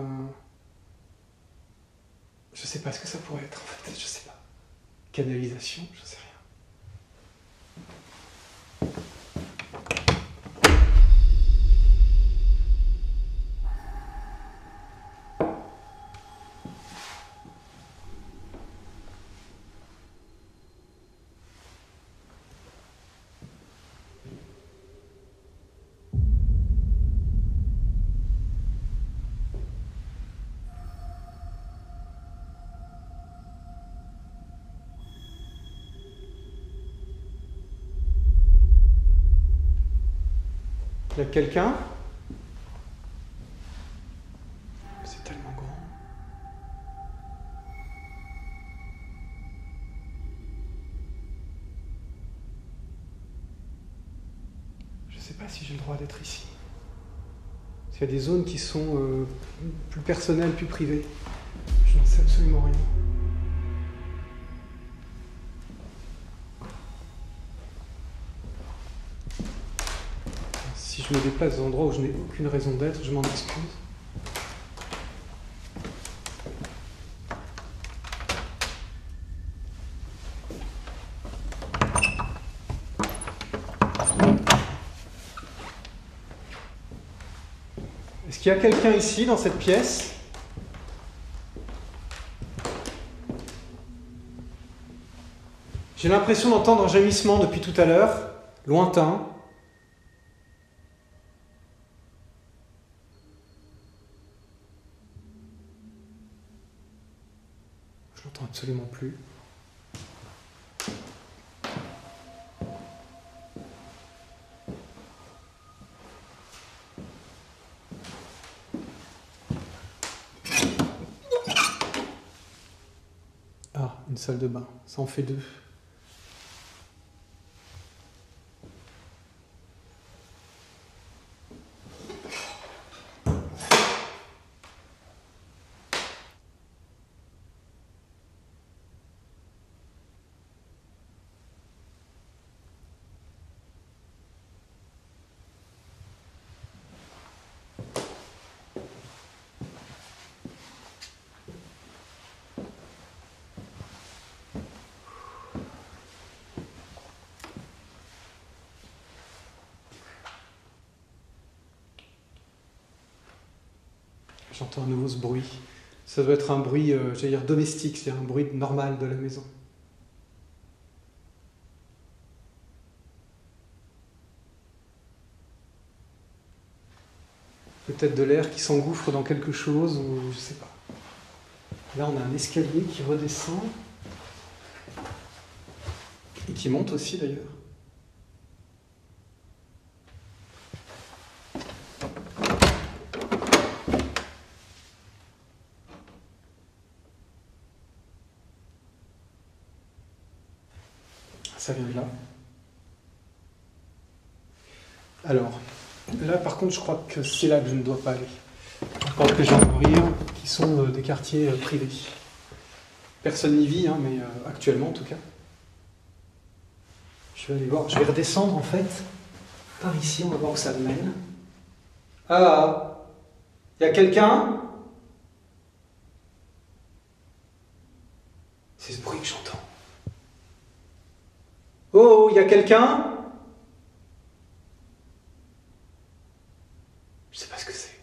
ce que ça pourrait être en fait, je sais pas. Canalisation, je sais rien. Il y a quelqu'un? C'est tellement grand. Je sais pas si j'ai le droit d'être ici. Parce qu'il y a des zones qui sont plus personnelles, plus privées. Je n'en sais absolument rien. Si je me déplace dans des endroits où je n'ai aucune raison d'être, je m'en excuse. Est-ce qu'il y a quelqu'un ici, dans cette pièce ? J'ai l'impression d'entendre un gémissement depuis tout à l'heure, lointain. Je l'entends absolument plus. Ah, une salle de bain, ça en fait deux. J'entends à nouveau ce bruit. Ça doit être un bruit, j'allais dire domestique, c'est-à-dire un bruit normal de la maison. Peut-être de l'air qui s'engouffre dans quelque chose, ou je sais pas. Là, on a un escalier qui redescend et qui monte aussi d'ailleurs. Ça vient de là. Alors, là par contre, je crois que c'est là que je ne dois pas aller. Je crois que j'ai rire, qui sont des quartiers privés. Personne n'y vit, hein, mais actuellement en tout cas. Je vais aller voir, je vais redescendre en fait. Par ici, on va voir où ça mène. Ah, il y a quelqu'un? C'est ce bruit que j'entends. Oh, il y a quelqu'un? Je sais pas ce que c'est.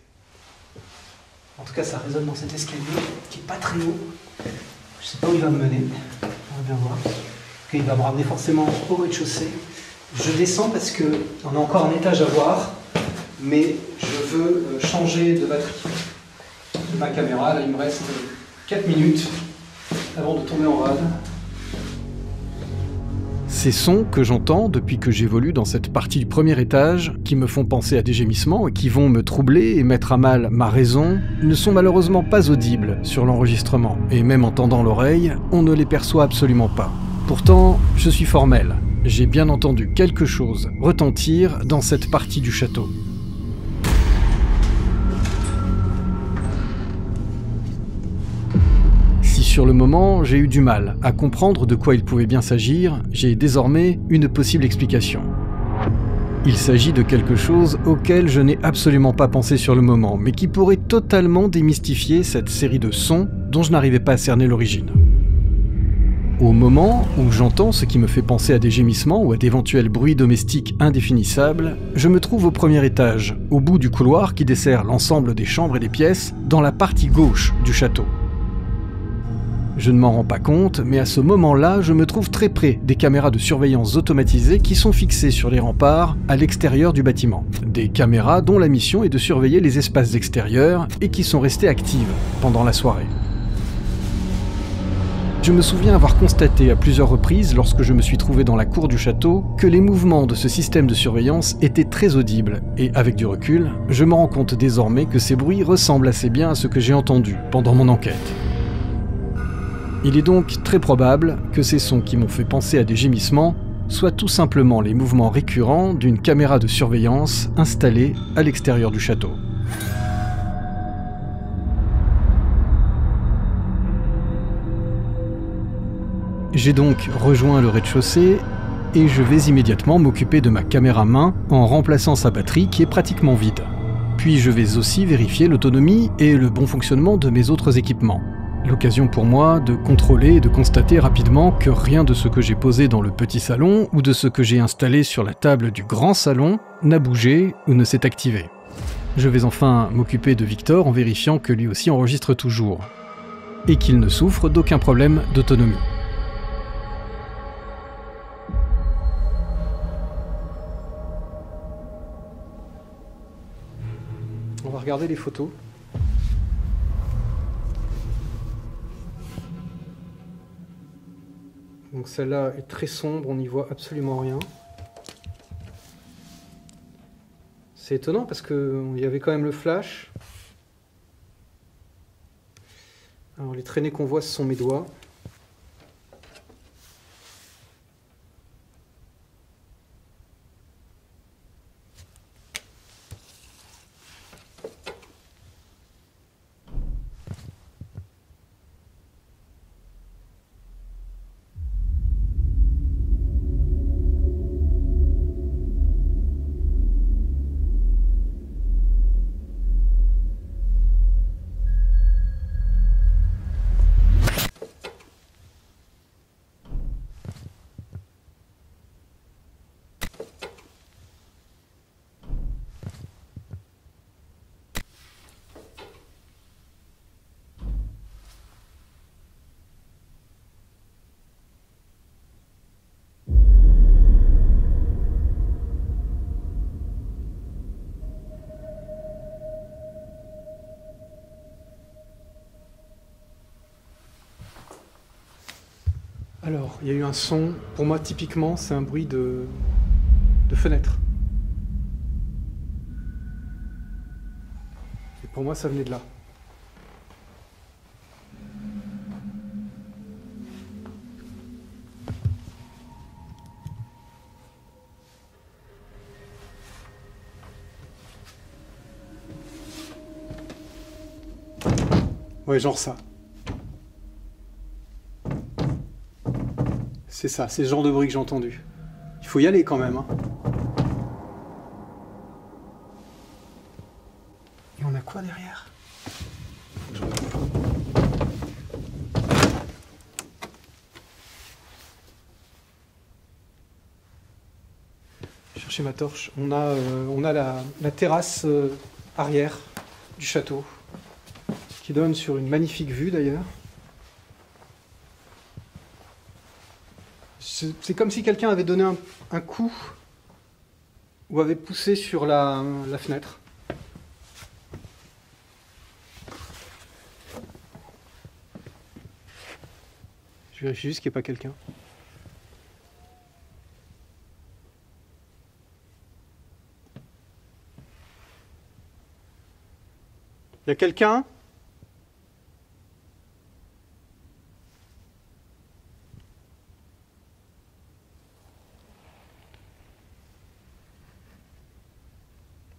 En tout cas, ça résonne dans cet escalier qui est pas très haut. Je sais pas où il va me mener. On va bien voir. Il va me ramener forcément au rez-de-chaussée. Je descends parce qu'on a encore un étage à voir, mais je veux changer de batterie. Ma caméra, là, il me reste 4 minutes avant de tomber en rade. Ces sons que j'entends depuis que j'évolue dans cette partie du premier étage, qui me font penser à des gémissements et qui vont me troubler et mettre à mal ma raison, ne sont malheureusement pas audibles sur l'enregistrement. Et même en tendant l'oreille, on ne les perçoit absolument pas. Pourtant, je suis formel. J'ai bien entendu quelque chose retentir dans cette partie du château. Sur le moment, j'ai eu du mal à comprendre de quoi il pouvait bien s'agir, j'ai désormais une possible explication. Il s'agit de quelque chose auquel je n'ai absolument pas pensé sur le moment, mais qui pourrait totalement démystifier cette série de sons dont je n'arrivais pas à cerner l'origine. Au moment où j'entends ce qui me fait penser à des gémissements ou à d'éventuels bruits domestiques indéfinissables, je me trouve au premier étage, au bout du couloir qui dessert l'ensemble des chambres et des pièces, dans la partie gauche du château. Je ne m'en rends pas compte, mais à ce moment-là, je me trouve très près des caméras de surveillance automatisées qui sont fixées sur les remparts à l'extérieur du bâtiment. Des caméras dont la mission est de surveiller les espaces extérieurs et qui sont restées actives pendant la soirée. Je me souviens avoir constaté à plusieurs reprises, lorsque je me suis trouvé dans la cour du château, que les mouvements de ce système de surveillance étaient très audibles, et avec du recul, je me rends compte désormais que ces bruits ressemblent assez bien à ce que j'ai entendu pendant mon enquête. Il est donc très probable que ces sons qui m'ont fait penser à des gémissements soient tout simplement les mouvements récurrents d'une caméra de surveillance installée à l'extérieur du château. J'ai donc rejoint le rez-de-chaussée et je vais immédiatement m'occuper de ma caméra main en remplaçant sa batterie qui est pratiquement vide. Puis je vais aussi vérifier l'autonomie et le bon fonctionnement de mes autres équipements. L'occasion pour moi de contrôler et de constater rapidement que rien de ce que j'ai posé dans le petit salon ou de ce que j'ai installé sur la table du grand salon n'a bougé ou ne s'est activé. Je vais enfin m'occuper de Victor en vérifiant que lui aussi enregistre toujours et qu'il ne souffre d'aucun problème d'autonomie. On va regarder les photos. Donc celle-là est très sombre, on n'y voit absolument rien. C'est étonnant parce qu'il y avait quand même le flash. Alors les traînées qu'on voit, ce sont mes doigts. Alors, il y a eu un son, pour moi typiquement, c'est un bruit de fenêtre. Et pour moi, ça venait de là. Ouais, genre ça. C'est ça, c'est ce genre de bruit que j'ai entendu. Il faut y aller quand même, hein. Et on a quoi derrière? Cherchez ma torche. On a la terrasse arrière du château, qui donne sur une magnifique vue d'ailleurs. C'est comme si quelqu'un avait donné un coup ou avait poussé sur la fenêtre. Je vérifie juste qu'il n'y ait pas quelqu'un. Il y a quelqu'un ?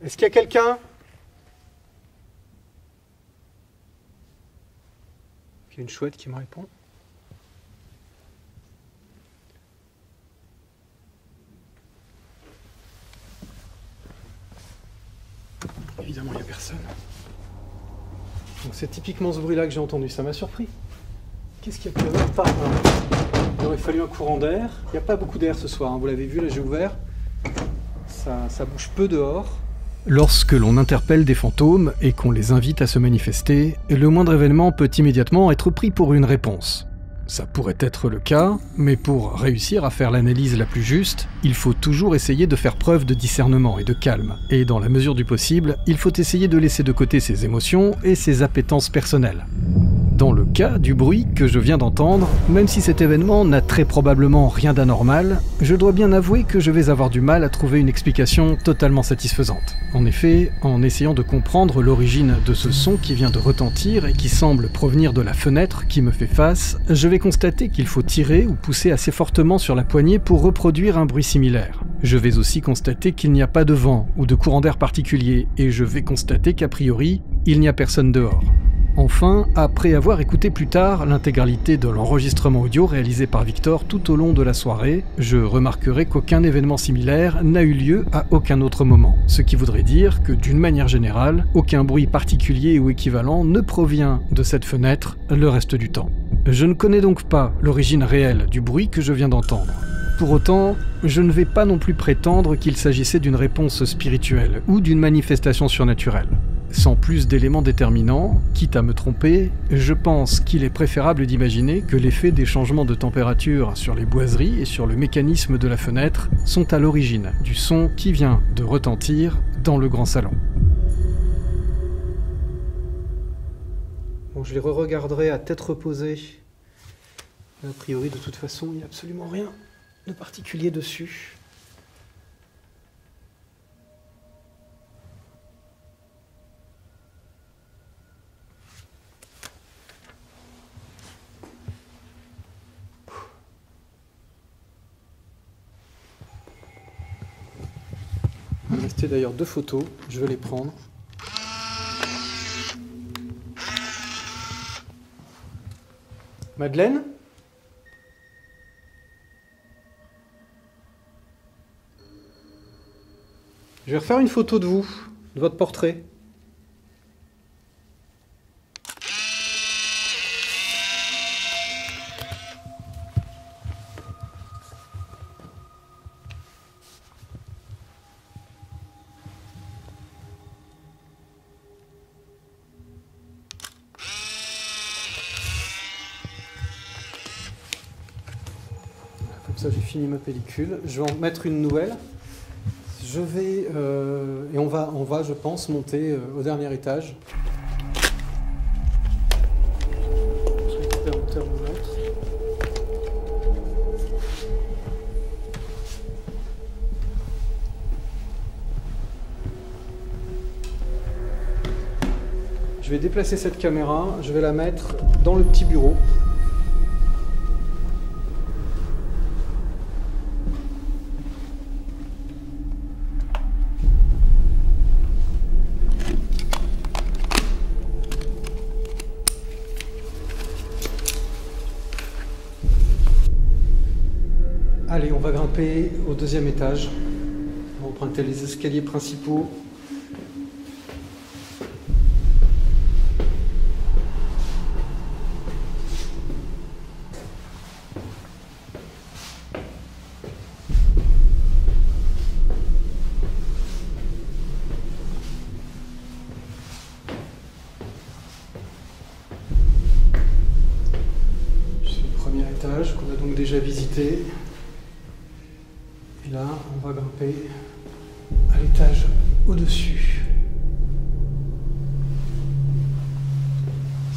Est-ce qu'il y a quelqu'un? Il y a une chouette qui me répond. Évidemment, il n'y a personne. Donc c'est typiquement ce bruit-là que j'ai entendu. Ça m'a surpris. Qu'est-ce qu'il y a pu avoir par là? Il aurait fallu un courant d'air. Il n'y a pas beaucoup d'air ce soir, hein. Vous l'avez vu, là j'ai ouvert. Ça bouge peu dehors. Lorsque l'on interpelle des fantômes et qu'on les invite à se manifester, le moindre événement peut immédiatement être pris pour une réponse. Ça pourrait être le cas, mais pour réussir à faire l'analyse la plus juste, il faut toujours essayer de faire preuve de discernement et de calme. Et dans la mesure du possible, il faut essayer de laisser de côté ses émotions et ses appétences personnelles. Dans le cas du bruit que je viens d'entendre, même si cet événement n'a très probablement rien d'anormal, je dois bien avouer que je vais avoir du mal à trouver une explication totalement satisfaisante. En effet, en essayant de comprendre l'origine de ce son qui vient de retentir et qui semble provenir de la fenêtre qui me fait face, je vais constater qu'il faut tirer ou pousser assez fortement sur la poignée pour reproduire un bruit similaire. Je vais aussi constater qu'il n'y a pas de vent ou de courant d'air particulier, et je vais constater qu'a priori, il n'y a personne dehors. Enfin, après avoir écouté plus tard l'intégralité de l'enregistrement audio réalisé par Victor tout au long de la soirée, je remarquerai qu'aucun événement similaire n'a eu lieu à aucun autre moment. Ce qui voudrait dire que, d'une manière générale, aucun bruit particulier ou équivalent ne provient de cette fenêtre le reste du temps. Je ne connais donc pas l'origine réelle du bruit que je viens d'entendre. Pour autant, je ne vais pas non plus prétendre qu'il s'agissait d'une réponse spirituelle ou d'une manifestation surnaturelle. Sans plus d'éléments déterminants, quitte à me tromper, je pense qu'il est préférable d'imaginer que l'effet des changements de température sur les boiseries et sur le mécanisme de la fenêtre sont à l'origine du son qui vient de retentir dans le grand salon. Bon, je les re-regarderai à tête reposée A priori, de toute façon, il n'y a absolument rien de particulier dessus. Il restait d'ailleurs 2 photos, je vais les prendre. Madeleine ? Je vais refaire une photo de vous, de votre portrait. Fini ma pellicule, je vais en mettre une nouvelle. Je vais et on va, je pense, monter au dernier étage. Je récupère mon thermomètre. Je vais déplacer cette caméra. Je vais la mettre dans le petit bureau. Allez, on va grimper au deuxième étage. On va emprunter les escaliers principaux. C'est le premier étage qu'on a donc déjà visité. Là, on va grimper à l'étage au-dessus.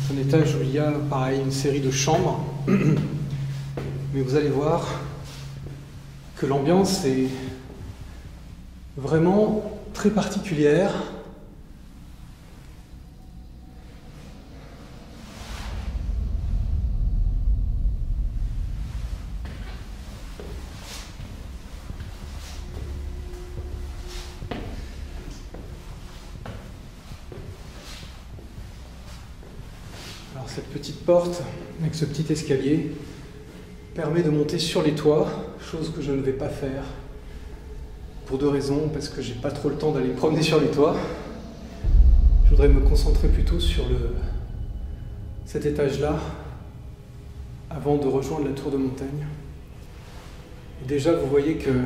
C'est un étage où il y a, pareil, une série de chambres. Mais vous allez voir que l'ambiance est vraiment très particulière. Cette petite porte avec ce petit escalier permet de monter sur les toits, chose que je ne vais pas faire pour 2 raisons, parce que j'ai pas trop le temps d'aller me promener sur les toits. Je voudrais me concentrer plutôt sur cet étage-là avant de rejoindre la tour de Montaigne. Et déjà vous voyez que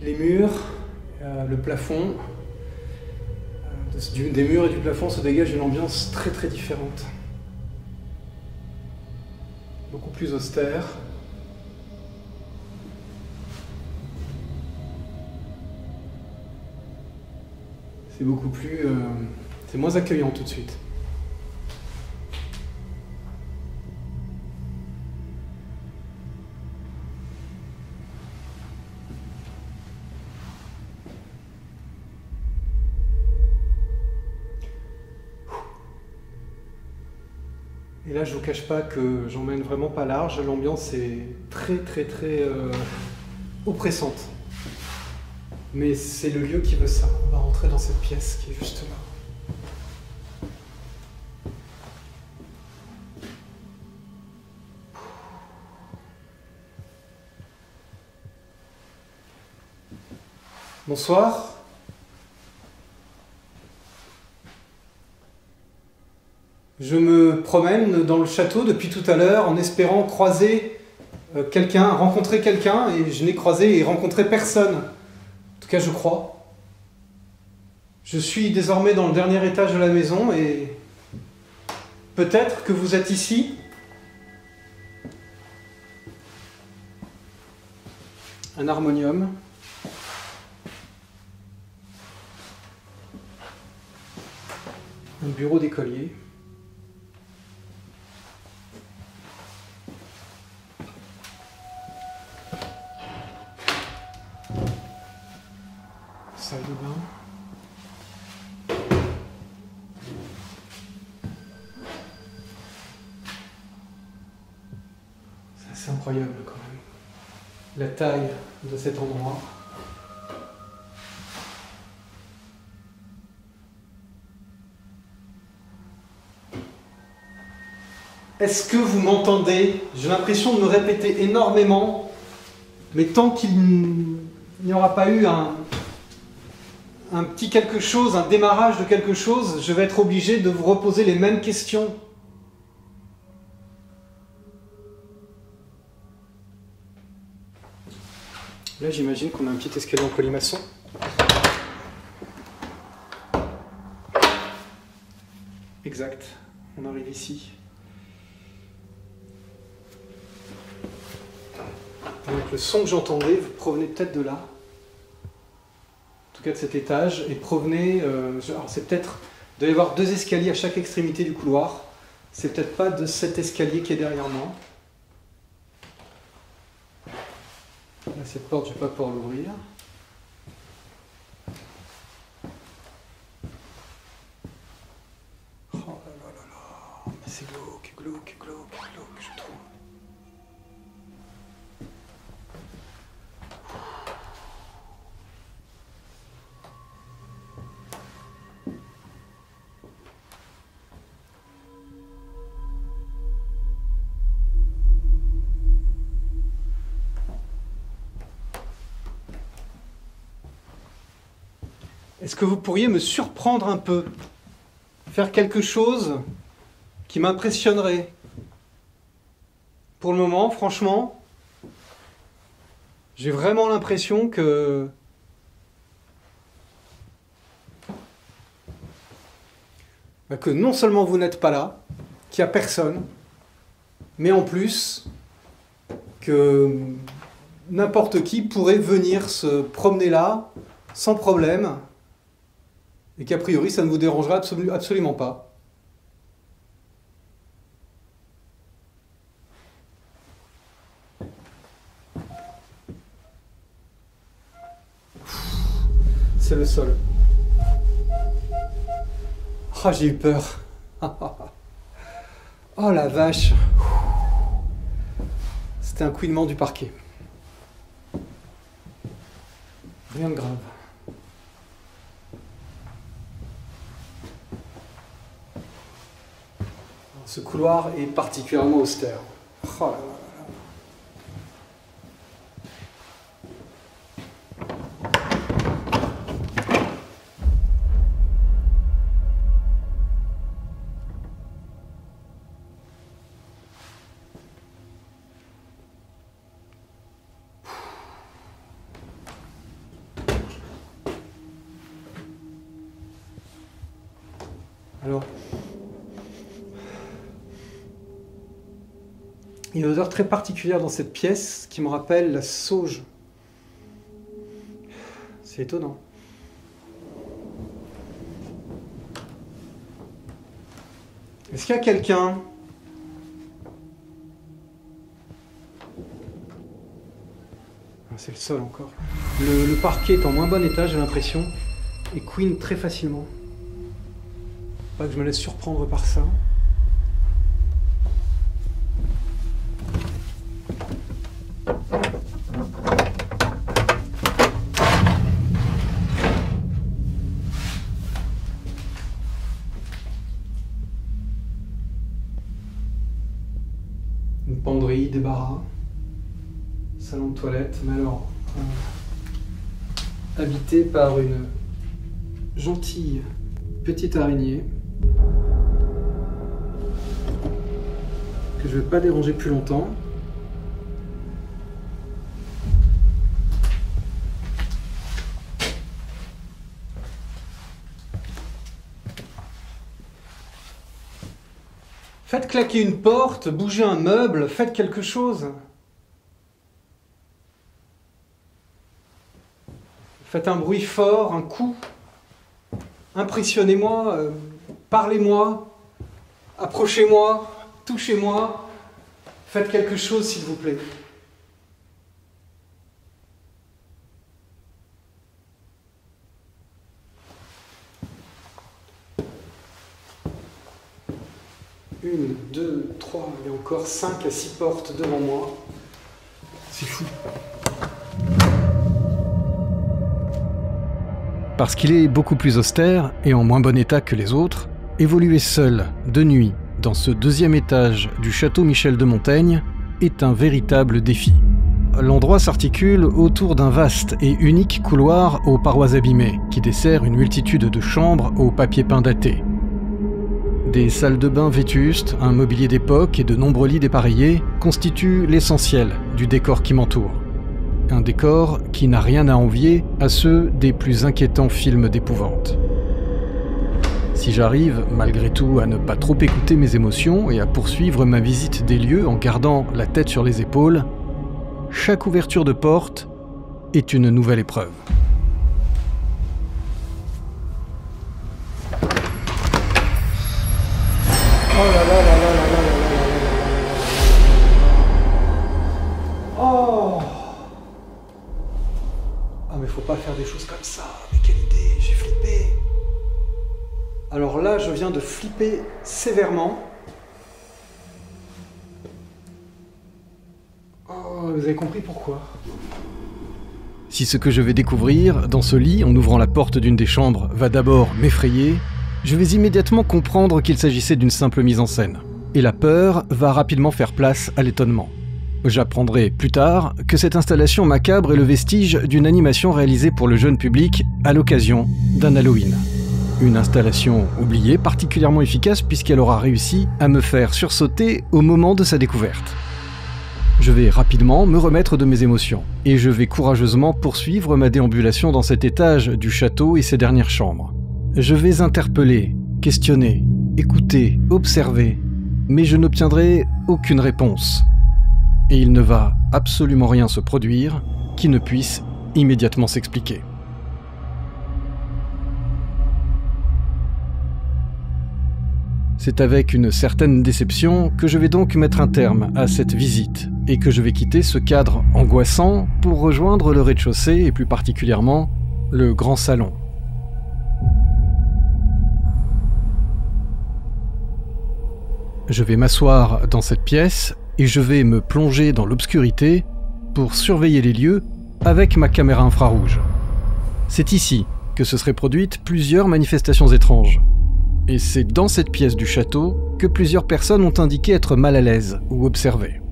les murs, le plafond, des murs et du plafond se dégage une ambiance très très différente. Beaucoup plus austère. C'est beaucoup plus... c'est moins accueillant tout de suite. Et là, je ne vous cache pas que j'emmène vraiment pas large. L'ambiance est très oppressante. Mais c'est le lieu qui veut ça. On va rentrer dans cette pièce qui est juste là. Bonsoir. Je me promène dans le château depuis tout à l'heure en espérant croiser quelqu'un, rencontrer quelqu'un, et je n'ai croisé et rencontré personne. En tout cas, je crois. Je suis désormais dans le dernier étage de la maison et peut-être que vous êtes ici. Un harmonium. Un bureau d'écolier. incroyable quand même, la taille de cet endroit. Est-ce que vous m'entendez? J'ai l'impression de me répéter énormément, mais tant qu'il n'y aura pas eu un petit quelque chose, un démarrage de quelque chose, je vais être obligé de vous reposer les mêmes questions. Là, j'imagine qu'on a un petit escalier en colimaçon. Exact, on arrive ici. Donc le son que j'entendais provenait peut-être de là, en tout cas de cet étage, et provenait, alors c'est peut-être, il doit y avoir deux escaliers à chaque extrémité du couloir, c'est peut-être pas de cet escalier qui est derrière moi. Là, cette porte, je vais pas pouvoir l'ouvrir. Oh là là là là, mais c'est glauque, glauque, glauque, glauque, je trouve. Est-ce que vous pourriez me surprendre un peu? Faire quelque chose qui m'impressionnerait? Pour le moment, franchement, j'ai vraiment l'impression que... non seulement vous n'êtes pas là, qu'il n'y a personne, mais en plus que n'importe qui pourrait venir se promener là sans problème, et qu'a priori, ça ne vous dérangera absolument pas. C'est le sol. Ah, j'ai eu peur. Oh la vache. C'était un couinement du parquet. Rien de grave. Ce couloir est particulièrement austère. Oh là là là. Alors... Il y a une odeur très particulière dans cette pièce qui me rappelle la sauge. C'est étonnant. Est-ce qu'il y a quelqu'un? Ah, c'est le sol encore. Le parquet est en moins bon état, j'ai l'impression, et couine très facilement. Pas que je me laisse surprendre par ça. Débarras, salon de toilette, mais alors habité par une gentille petite araignée que je ne vais pas déranger plus longtemps. Faites claquer une porte, bougez un meuble, faites quelque chose. Faites un bruit fort, un coup. Impressionnez-moi, parlez-moi, approchez-moi, touchez-moi. Faites quelque chose, s'il vous plaît. Une, deux, trois, il y a encore 5 à 6 portes devant moi. C'est fou. Parce qu'il est beaucoup plus austère et en moins bon état que les autres, évoluer seul, de nuit, dans ce deuxième étage du château Michel de Montaigne est un véritable défi. L'endroit s'articule autour d'un vaste et unique couloir aux parois abîmées, qui dessert une multitude de chambres au papier peint daté. Des salles de bain vétustes, un mobilier d'époque et de nombreux lits dépareillés constituent l'essentiel du décor qui m'entoure. Un décor qui n'a rien à envier à ceux des plus inquiétants films d'épouvante. Si j'arrive, malgré tout, à ne pas trop écouter mes émotions et à poursuivre ma visite des lieux en gardant la tête sur les épaules, chaque ouverture de porte est une nouvelle épreuve. Oh là là là là là là là là là. Oh. Ah mais faut pas faire des choses comme ça. Mais quelle idée, j'ai flippé. Alors là, je viens de flipper sévèrement. Oh, vous avez compris pourquoi. Si ce que je vais découvrir dans ce lit, en ouvrant la porte d'une des chambres, va d'abord m'effrayer, je vais immédiatement comprendre qu'il s'agissait d'une simple mise en scène. Et la peur va rapidement faire place à l'étonnement. J'apprendrai plus tard que cette installation macabre est le vestige d'une animation réalisée pour le jeune public à l'occasion d'un Halloween. Une installation oubliée, particulièrement efficace puisqu'elle aura réussi à me faire sursauter au moment de sa découverte. Je vais rapidement me remettre de mes émotions, et je vais courageusement poursuivre ma déambulation dans cet étage du château et ses dernières chambres. Je vais interpeller, questionner, écouter, observer, mais je n'obtiendrai aucune réponse. Et il ne va absolument rien se produire qui ne puisse immédiatement s'expliquer. C'est avec une certaine déception que je vais donc mettre un terme à cette visite et que je vais quitter ce cadre angoissant pour rejoindre le rez-de-chaussée et plus particulièrement le grand salon. Je vais m'asseoir dans cette pièce et je vais me plonger dans l'obscurité pour surveiller les lieux avec ma caméra infrarouge. C'est ici que se seraient produites plusieurs manifestations étranges. Et c'est dans cette pièce du château que plusieurs personnes ont indiqué être mal à l'aise ou observées.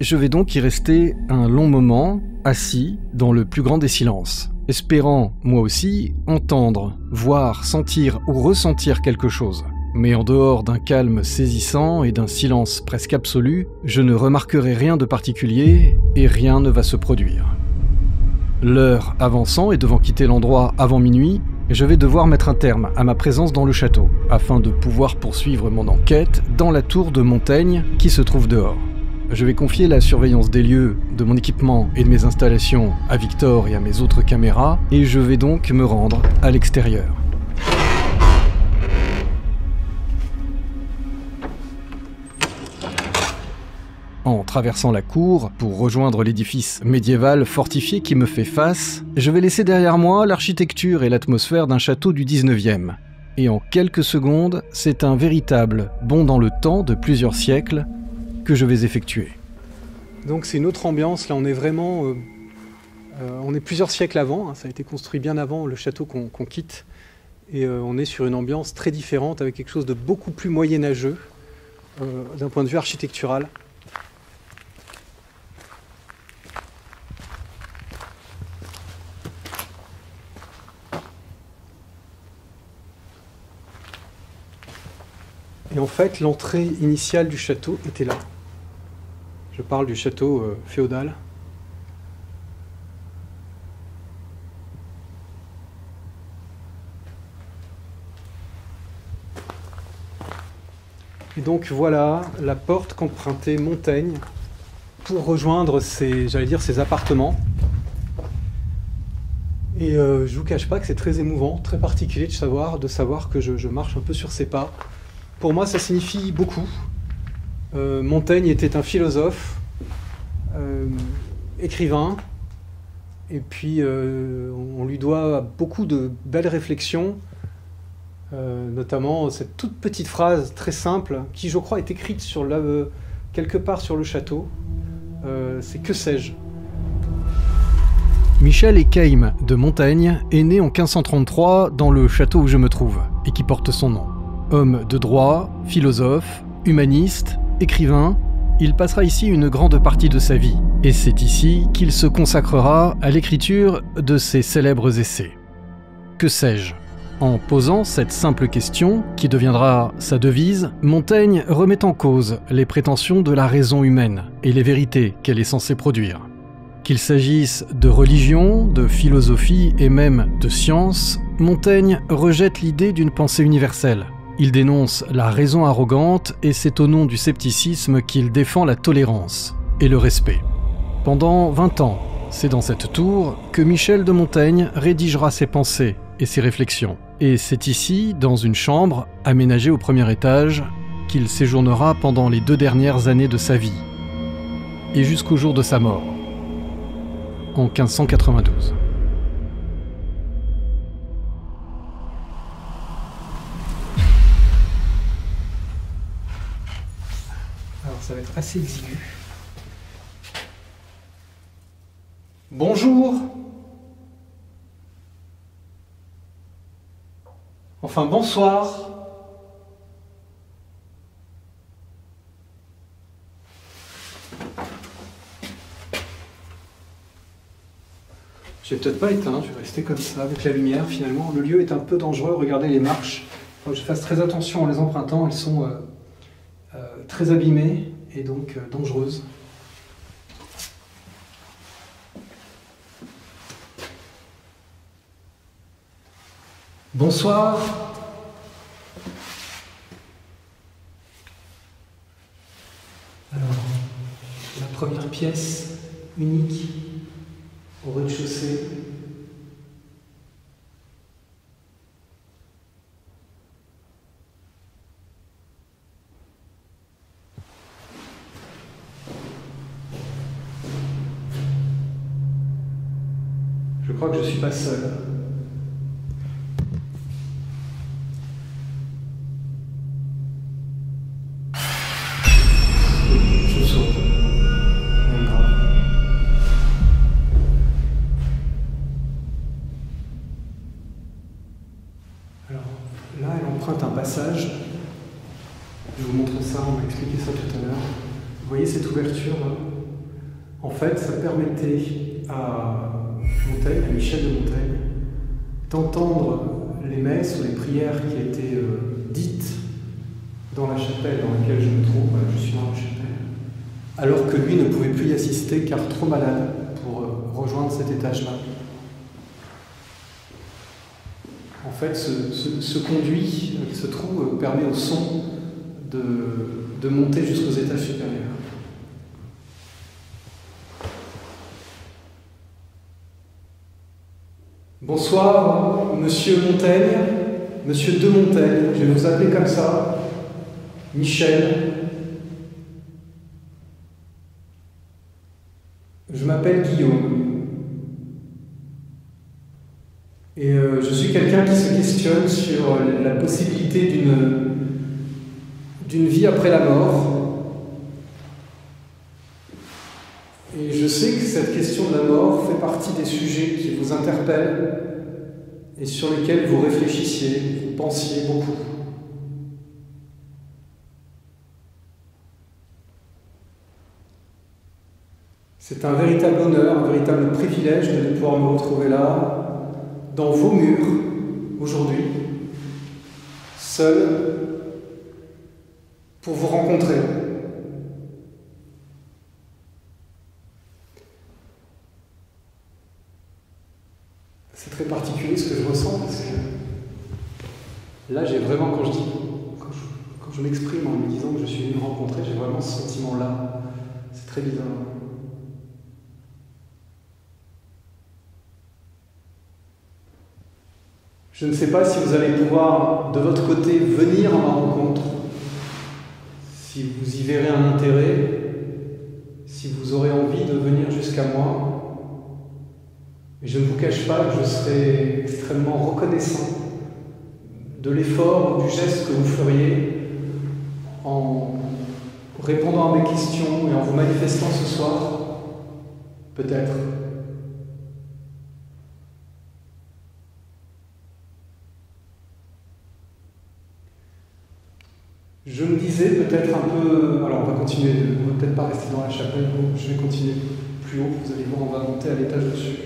Je vais donc y rester un long moment, assis dans le plus grand des silences, espérant, moi aussi, entendre, voir, sentir ou ressentir quelque chose. Mais en dehors d'un calme saisissant et d'un silence presque absolu, je ne remarquerai rien de particulier et rien ne va se produire. L'heure avançant et devant quitter l'endroit avant minuit, je vais devoir mettre un terme à ma présence dans le château, afin de pouvoir poursuivre mon enquête dans la tour de Montaigne qui se trouve dehors. Je vais confier la surveillance des lieux, de mon équipement et de mes installations à Victor et à mes autres caméras, et je vais donc me rendre à l'extérieur. En traversant la cour pour rejoindre l'édifice médiéval fortifié qui me fait face, je vais laisser derrière moi l'architecture et l'atmosphère d'un château du 19e. Et en quelques secondes, c'est un véritable bond dans le temps de plusieurs siècles que je vais effectuer. Donc c'est une autre ambiance, là on est vraiment... on est plusieurs siècles avant, hein, ça a été construit bien avant le château qu'on quitte. Et on est sur une ambiance très différente avec quelque chose de beaucoup plus moyenâgeux d'un point de vue architectural. Et en fait, l'entrée initiale du château était là. Je parle du château féodal. Et donc voilà la porte qu'empruntait Montaigne pour rejoindre ses, j'allais dire, ses appartements. Et je ne vous cache pas que c'est très émouvant, très particulier de savoir que je marche un peu sur ses pas. Pour moi, ça signifie beaucoup. Montaigne était un philosophe, écrivain, et puis on lui doit beaucoup de belles réflexions, notamment cette toute petite phrase très simple, qui je crois est écrite sur quelque part sur le château, c'est que sais-je. Michel Eyquem de Montaigne est né en 1533 dans le château où je me trouve, et qui porte son nom. Homme de droit, philosophe, humaniste, écrivain, il passera ici une grande partie de sa vie, et c'est ici qu'il se consacrera à l'écriture de ses célèbres essais. Que sais-je? En posant cette simple question, qui deviendra sa devise, Montaigne remet en cause les prétentions de la raison humaine et les vérités qu'elle est censée produire. Qu'il s'agisse de religion, de philosophie et même de science, Montaigne rejette l'idée d'une pensée universelle. Il dénonce la raison arrogante et c'est au nom du scepticisme qu'il défend la tolérance et le respect. Pendant 20 ans, c'est dans cette tour que Michel de Montaigne rédigera ses pensées et ses réflexions. Et c'est ici, dans une chambre, aménagée au premier étage, qu'il séjournera pendant les 2 dernières années de sa vie et jusqu'au jour de sa mort, en 1592. Alors ça va être assez exigu. Bonjour! Enfin, bonsoir. J'ai peut-être pas éteint, je vais rester comme ça, avec la lumière finalement. Le lieu est un peu dangereux, regardez les marches. Il faut que je fasse très attention en les empruntant, elles sont très abîmées et donc dangereuses. Bonsoir. Alors, la première pièce unique au rez-de-chaussée. Je crois que je ne suis pas seul. À Montaigne, à Michel de Montaigne, d'entendre les messes ou les prières qui étaient dites dans la chapelle dans laquelle je me trouve, je suis dans la chapelle, alors que lui ne pouvait plus y assister car trop malade pour rejoindre cet étage-là. En fait, ce conduit qui se trouve permet au son de monter jusqu'aux étages supérieurs. Bonsoir, monsieur Montaigne, monsieur de Montaigne, je vais vous appeler comme ça, Michel. Je m'appelle Guillaume. Et je suis quelqu'un qui se questionne sur la possibilité d'une vie après la mort. Et je sais que cette question de la mort fait partie des sujets qui vous interpellent et sur lesquels vous réfléchissiez, vous pensiez beaucoup. C'est un véritable honneur, un véritable privilège de pouvoir me retrouver là, dans vos murs, aujourd'hui, seul, pour vous rencontrer. C'est très particulier ce que je ressens parce que là j'ai vraiment, quand je m'exprime en me disant que je suis venu rencontrer, j'ai vraiment ce sentiment-là. C'est très bizarre. Je ne sais pas si vous allez pouvoir, de votre côté, venir à ma rencontre, si vous y verrez un intérêt, si vous aurez envie de venir jusqu'à moi. Je ne vous cache pas que je serais extrêmement reconnaissant de l'effort, du geste que vous feriez en répondant à mes questions et en vous manifestant ce soir, peut-être. Je me disais peut-être un peu... Alors on va continuer, on va peut-être pas rester dans la chapelle, je vais continuer plus haut, vous allez voir, on va monter à l'étage dessus.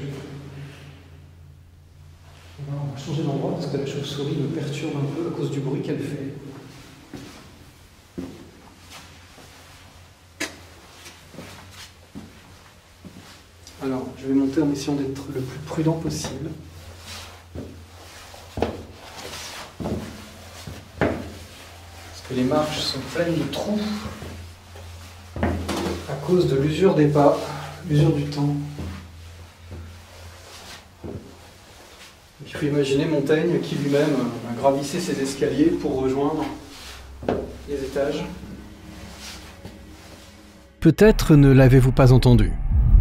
On va changer d'endroit parce que la chauve-souris me perturbe un peu à cause du bruit qu'elle fait. Alors, je vais monter en essayant d'être le plus prudent possible. Parce que les marches sont pleines de trous à cause de l'usure des pas, l'usure du temps. Il faut imaginer Montaigne qui lui-même gravissait ses escaliers pour rejoindre les étages. Peut-être ne l'avez-vous pas entendu.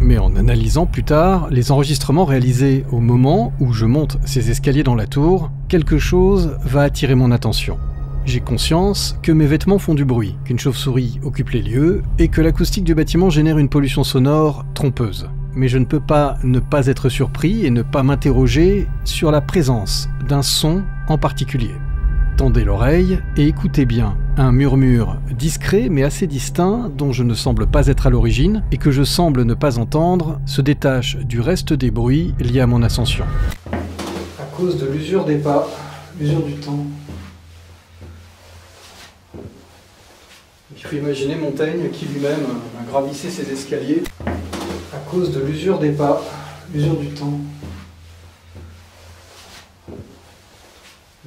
Mais en analysant plus tard les enregistrements réalisés au moment où je monte ces escaliers dans la tour, quelque chose va attirer mon attention. J'ai conscience que mes vêtements font du bruit, qu'une chauve-souris occupe les lieux et que l'acoustique du bâtiment génère une pollution sonore trompeuse. Mais je ne peux pas ne pas être surpris et ne pas m'interroger sur la présence d'un son en particulier. Tendez l'oreille et écoutez bien. Un murmure discret mais assez distinct, dont je ne semble pas être à l'origine et que je semble ne pas entendre, se détache du reste des bruits liés à mon ascension. À cause de l'usure des pas, l'usure du temps. Il faut imaginer Montaigne qui lui-même gravissait ses escaliers. À cause de l'usure des pas, l'usure du temps.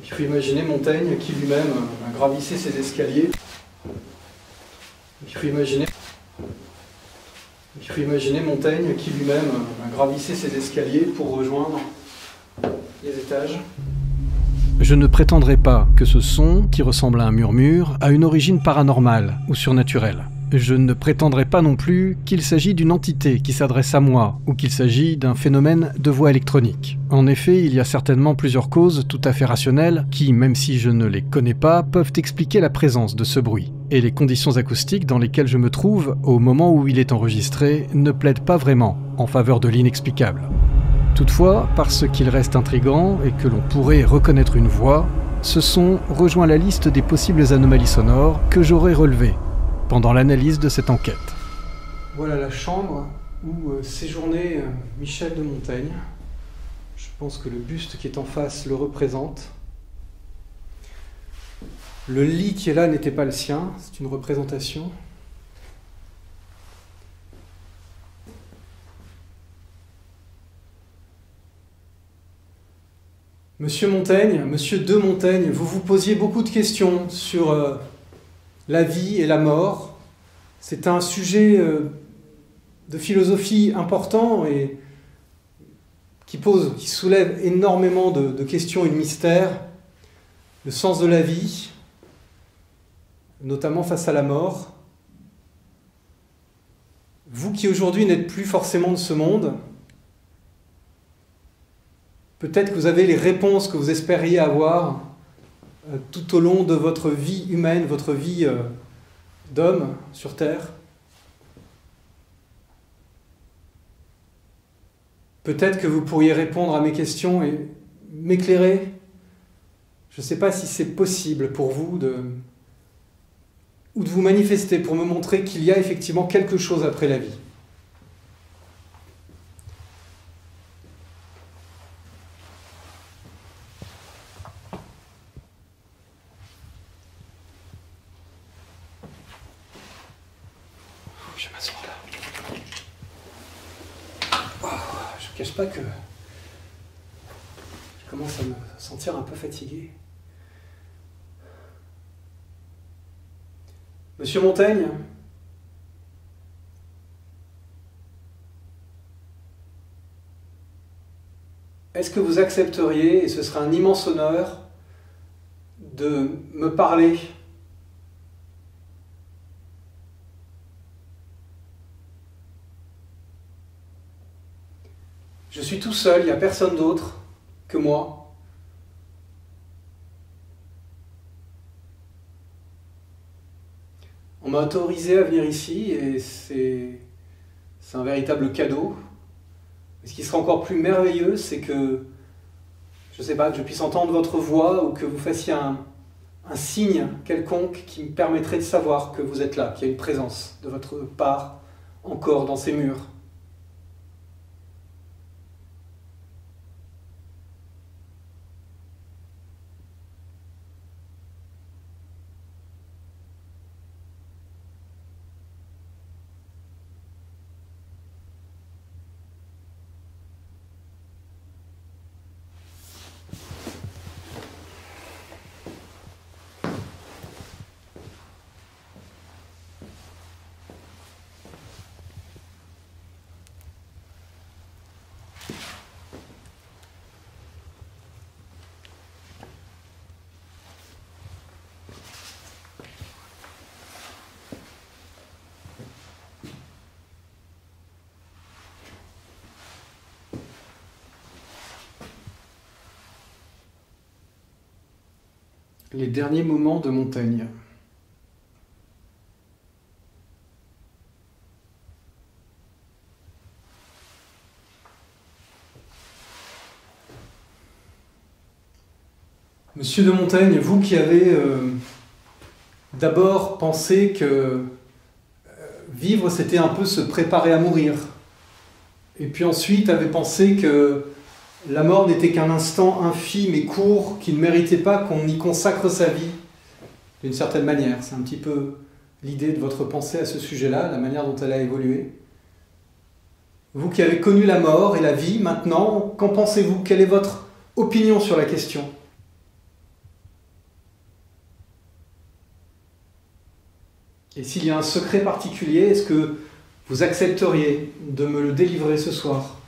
Il faut imaginer Montaigne qui lui-même gravissait ses escaliers. Il faut imaginer Montaigne qui lui-même gravissait ses escaliers pour rejoindre les étages. Je ne prétendrai pas que ce son, qui ressemble à un murmure, a une origine paranormale ou surnaturelle. Je ne prétendrai pas non plus qu'il s'agit d'une entité qui s'adresse à moi ou qu'il s'agit d'un phénomène de voix électronique. En effet, il y a certainement plusieurs causes tout à fait rationnelles qui, même si je ne les connais pas, peuvent expliquer la présence de ce bruit. Et les conditions acoustiques dans lesquelles je me trouve au moment où il est enregistré ne plaident pas vraiment en faveur de l'inexplicable. Toutefois, parce qu'il reste intrigant et que l'on pourrait reconnaître une voix, ce son rejoint la liste des possibles anomalies sonores que j'aurais relevées pendant l'analyse de cette enquête. Voilà la chambre où séjournait Michel de Montaigne. Je pense que le buste qui est en face le représente. Le lit qui est là n'était pas le sien, c'est une représentation. Monsieur Montaigne, Monsieur de Montaigne, vous vous posiez beaucoup de questions sur... la vie et la mort, c'est un sujet de philosophie important et qui soulève énormément de questions et de mystères, le sens de la vie, notamment face à la mort. Vous qui aujourd'hui n'êtes plus forcément de ce monde, peut-être que vous avez les réponses que vous espériez avoir tout au long de votre vie humaine, votre vie d'homme sur Terre. Peut-être que vous pourriez répondre à mes questions et m'éclairer. Je ne sais pas si c'est possible pour vous de vous manifester pour me montrer qu'il y a effectivement quelque chose après la vie. Que je commence à me sentir un peu fatigué. Monsieur Montaigne, est-ce que vous accepteriez, et ce serait un immense honneur, de me parler ? Je suis tout seul, il n'y a personne d'autre que moi. On m'a autorisé à venir ici et c'est un véritable cadeau. Mais ce qui sera encore plus merveilleux, c'est que, je sais pas, que je puisse entendre votre voix ou que vous fassiez un signe quelconque qui me permettrait de savoir que vous êtes là, qu'il y a une présence de votre part encore dans ces murs. Les derniers moments de Montaigne. Monsieur de Montaigne, vous qui avez d'abord pensé que vivre c'était un peu se préparer à mourir, et puis ensuite avez pensé que la mort n'était qu'un instant infime et court qui ne méritait pas qu'on y consacre sa vie, d'une certaine manière. C'est un petit peu l'idée de votre pensée à ce sujet-là, la manière dont elle a évolué. Vous qui avez connu la mort et la vie, maintenant, qu'en pensez-vous? Quelle est votre opinion sur la question? Et s'il y a un secret particulier, est-ce que vous accepteriez de me le délivrer ce soir ?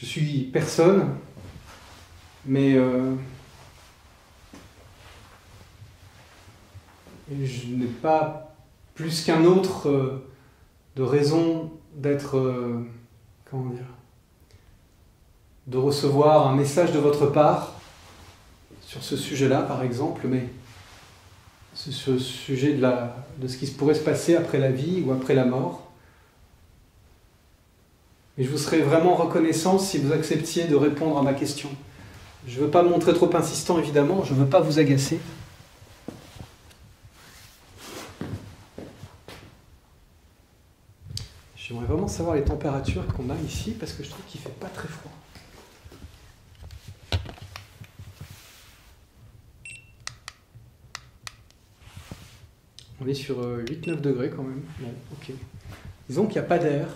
Je suis personne, mais je n'ai pas plus qu'un autre de raison d'être, comment dire, de recevoir un message de votre part sur ce sujet-là, par exemple, mais ce sujet de ce qui pourrait se passer après la vie ou après la mort. Et je vous serais vraiment reconnaissant si vous acceptiez de répondre à ma question. Je ne veux pas me montrer trop insistant, évidemment, je ne veux pas vous agacer. J'aimerais vraiment savoir les températures qu'on a ici, parce que je trouve qu'il ne fait pas très froid. On est sur 8-9 degrés quand même. Bon, ok. Disons qu'il n'y a pas d'air.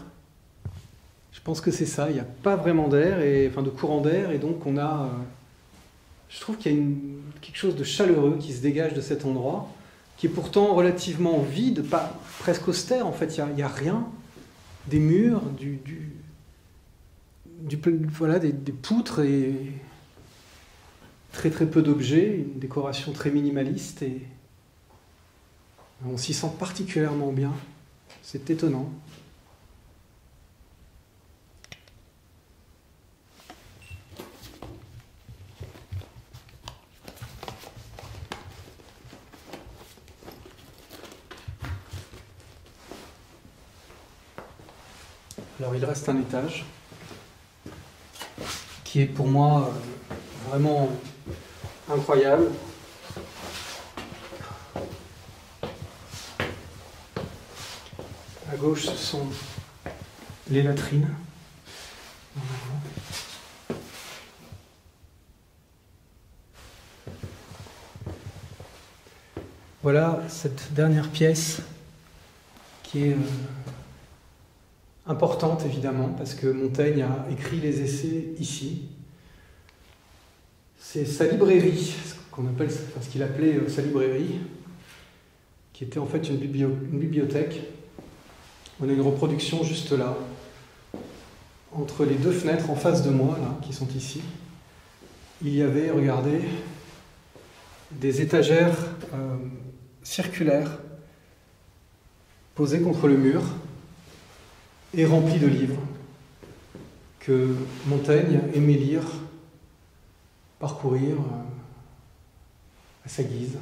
Je pense que c'est ça, il n'y a pas vraiment d'air, enfin de courant d'air, et donc on a... je trouve qu'il y a quelque chose de chaleureux qui se dégage de cet endroit, qui est pourtant relativement vide, pas, presque austère en fait, il n'y a rien, des murs, voilà, des poutres, et très peu d'objets, une décoration très minimaliste, et on s'y sent particulièrement bien, c'est étonnant. Alors il reste un étage qui est pour moi vraiment incroyable. À gauche, ce sont les latrines. Voilà cette dernière pièce qui est... importante évidemment, parce que Montaigne a écrit les essais ici. C'est sa librairie, ce qu'il appelait sa librairie, qui était en fait une bibliothèque. On a une reproduction juste là, entre les deux fenêtres en face de moi, là, qui sont ici. Il y avait, regardez, des étagères circulaires posées contre le mur, et rempli de livres que Montaigne aimait lire parcourir à sa guise.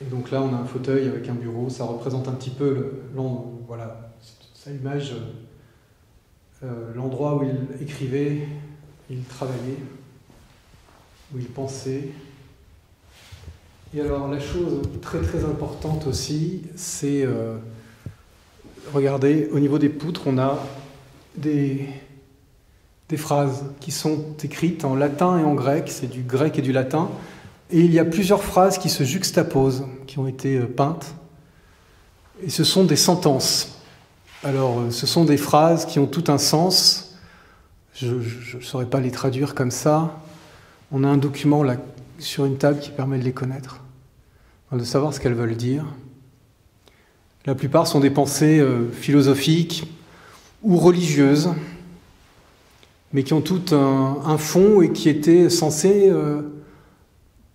Et donc là, on a un fauteuil avec un bureau, ça représente un petit peu l'image, l'endroit où il écrivait, il travaillait, où il pensait. Et alors la chose très très importante aussi, c'est, regardez, au niveau des poutres, on a des phrases qui sont écrites en latin et en grec, c'est du grec et du latin, et il y a plusieurs phrases qui se juxtaposent, qui ont été peintes, et ce sont des sentences. Alors ce sont des phrases qui ont tout un sens, je ne saurais pas les traduire comme ça, on a un document là, sur une table qui permet de les connaître, de savoir ce qu'elles veulent dire. La plupart sont des pensées philosophiques ou religieuses, mais qui ont tout un fond et qui étaient censées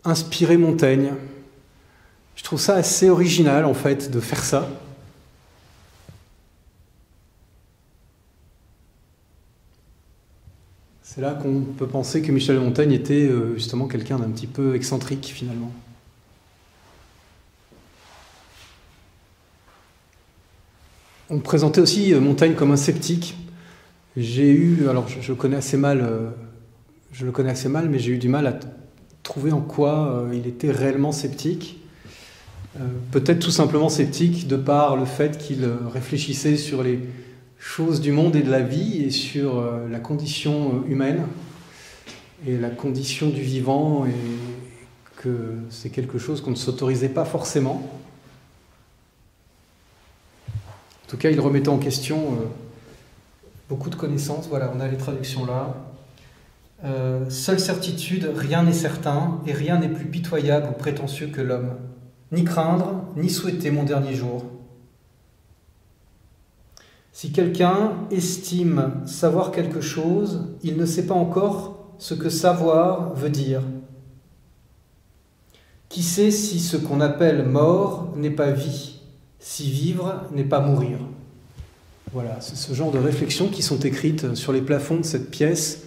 inspirer Montaigne. Je trouve ça assez original, en fait, de faire ça. C'est là qu'on peut penser que Michel de Montaigne était justement quelqu'un d'un petit peu excentrique, finalement. On présentait aussi Montaigne comme un sceptique. J'ai eu, alors je le connais assez mal, mais j'ai eu du mal à trouver en quoi il était réellement sceptique. Peut-être tout simplement sceptique de par le fait qu'il réfléchissait sur les choses du monde et de la vie et sur la condition humaine et la condition du vivant, et que c'est quelque chose qu'on ne s'autorisait pas forcément. En tout cas, il remettait en question beaucoup de connaissances. Voilà, on a les traductions là. Seule certitude, rien n'est certain et rien n'est plus pitoyable ou prétentieux que l'homme. Ni craindre, ni souhaiter mon dernier jour. Si quelqu'un estime savoir quelque chose, il ne sait pas encore ce que savoir veut dire. Qui sait si ce qu'on appelle mort n'est pas vie, si vivre n'est pas mourir? Voilà, c'est ce genre de réflexions qui sont écrites sur les plafonds de cette pièce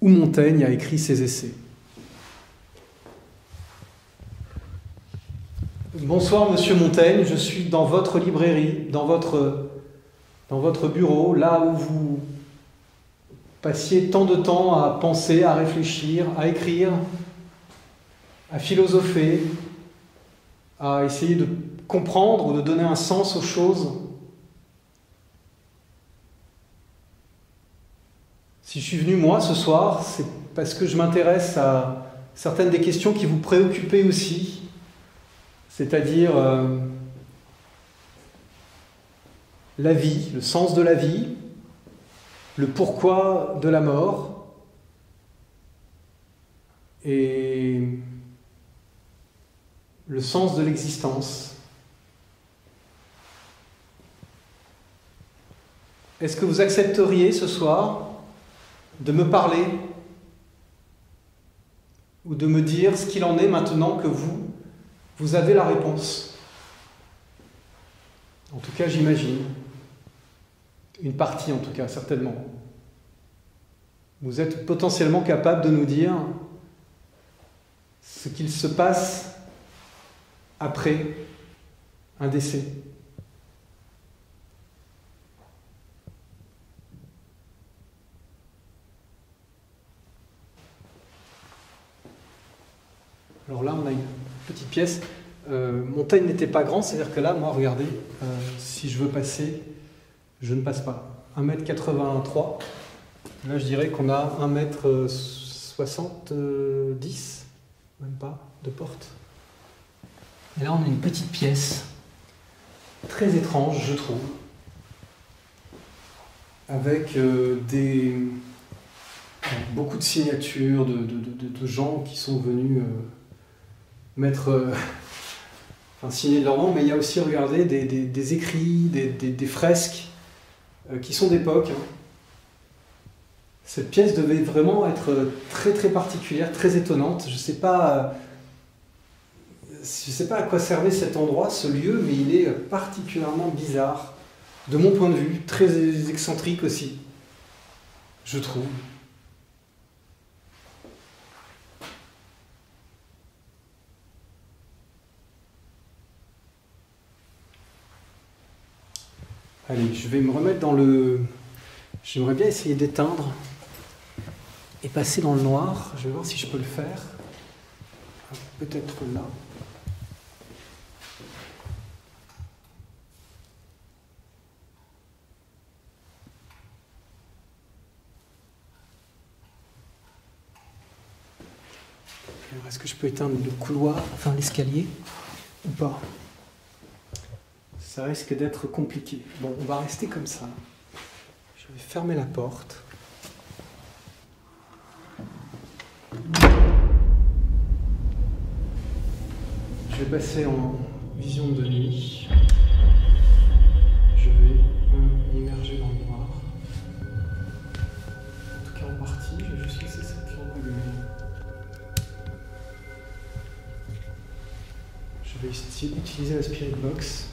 où Montaigne a écrit ses essais. Bonsoir Monsieur Montaigne, je suis dans votre librairie, dans votre bureau, là où vous passiez tant de temps à penser, à réfléchir, à écrire, à philosopher, à essayer de comprendre ou de donner un sens aux choses. Si je suis venu, moi, ce soir, c'est parce que je m'intéresse à certaines des questions qui vous préoccupaient aussi, c'est-à-dire la vie, le sens de la vie, le pourquoi de la mort, et le sens de l'existence. Est-ce que vous accepteriez ce soir de me parler ou de me dire ce qu'il en est maintenant que vous avez la réponse? En tout cas, j'imagine. Une partie en tout cas, certainement. Vous êtes potentiellement capable de nous dire ce qu'il se passe après un décès. Alors là, on a une petite pièce. Montaigne n'était pas grand, c'est-à-dire que là, moi, regardez, si je veux passer... je ne passe pas. 1m83, là je dirais qu'on a 1m70, même pas, de porte. Et là on a une petite pièce, très étrange je trouve, avec beaucoup de signatures de gens qui sont venus signer de leur nom, mais il y a aussi, regardez, des écrits, des fresques, qui sont d'époque. Cette pièce devait vraiment être très très particulière, très étonnante. Je sais pas à quoi servait cet endroit, ce lieu, mais il est particulièrement bizarre. de mon point de vue, très excentrique aussi, je trouve. Allez, je vais me remettre dans le... J'aimerais bien essayer d'éteindre et passer dans le noir. Je vais voir si je peux le faire. Peut-être là. Alors, est-ce que je peux éteindre le couloir, enfin l'escalier, ou pas ? Ça risque d'être compliqué. Bon, on va rester comme ça. Je vais fermer la porte. Je vais passer en vision de nuit. Je vais m'immerger dans le noir. En tout cas, en partie, je vais juste laisser cette lampe allumée. Je vais essayer d'utiliser la Spirit Box.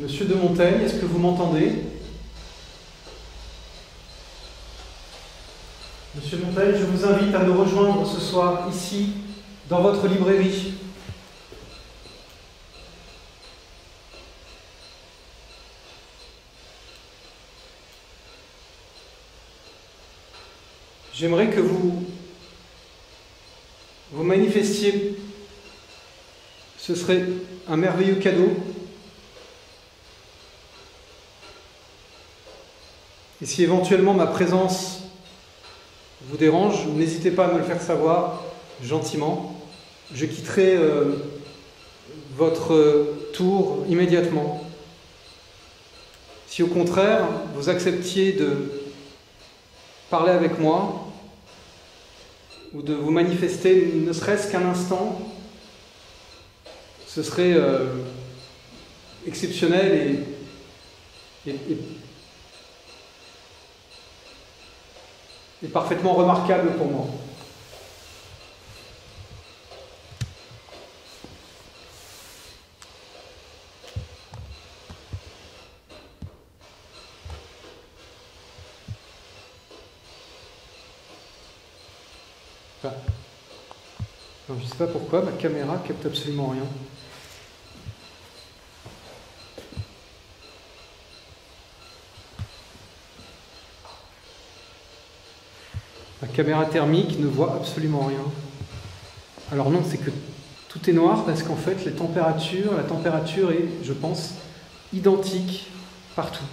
Monsieur de Montaigne, est-ce que vous m'entendez? Monsieur de Montaigne, je vous invite à nous rejoindre ce soir, ici, dans votre librairie. J'aimerais que vous manifestiez. Ce serait un merveilleux cadeau. Et si éventuellement ma présence vous dérange, n'hésitez pas à me le faire savoir gentiment. Je quitterai votre tour immédiatement. Si au contraire, vous acceptiez de parler avec moi ou de vous manifester ne serait-ce qu'un instant, ce serait exceptionnel et parfaitement remarquable pour moi. Enfin, non, je ne sais pas pourquoi, ma caméra capte absolument rien. La caméra thermique ne voit absolument rien. Alors non, c'est que tout est noir parce qu'en fait la température est, je pense, identique partout.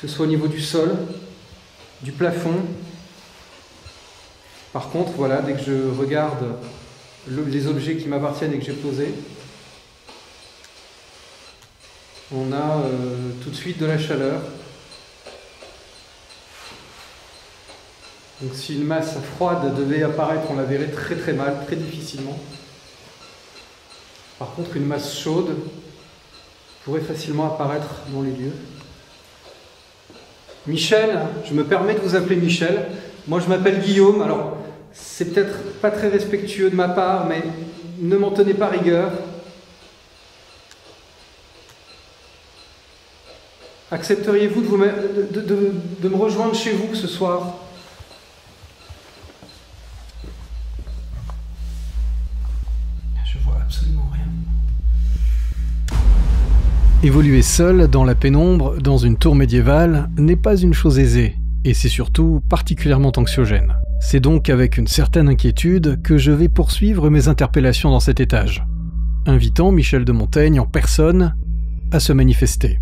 Que ce soit au niveau du sol, du plafond. Par contre, voilà, dès que je regarde les objets qui m'appartiennent et que j'ai posés, on a tout de suite de la chaleur. Donc si une masse froide devait apparaître, on la verrait très très mal, très difficilement. Par contre, une masse chaude pourrait facilement apparaître dans les lieux. Michel, je me permets de vous appeler Michel. Moi, je m'appelle Guillaume. Alors, c'est peut-être pas très respectueux de ma part, mais ne m'en tenez pas rigueur. Accepteriez-vous de me rejoindre chez vous ce soir ? Évoluer seul, dans la pénombre, dans une tour médiévale, n'est pas une chose aisée, et c'est surtout particulièrement anxiogène. C'est donc avec une certaine inquiétude que je vais poursuivre mes interpellations dans cet étage, invitant Michel de Montaigne en personne à se manifester.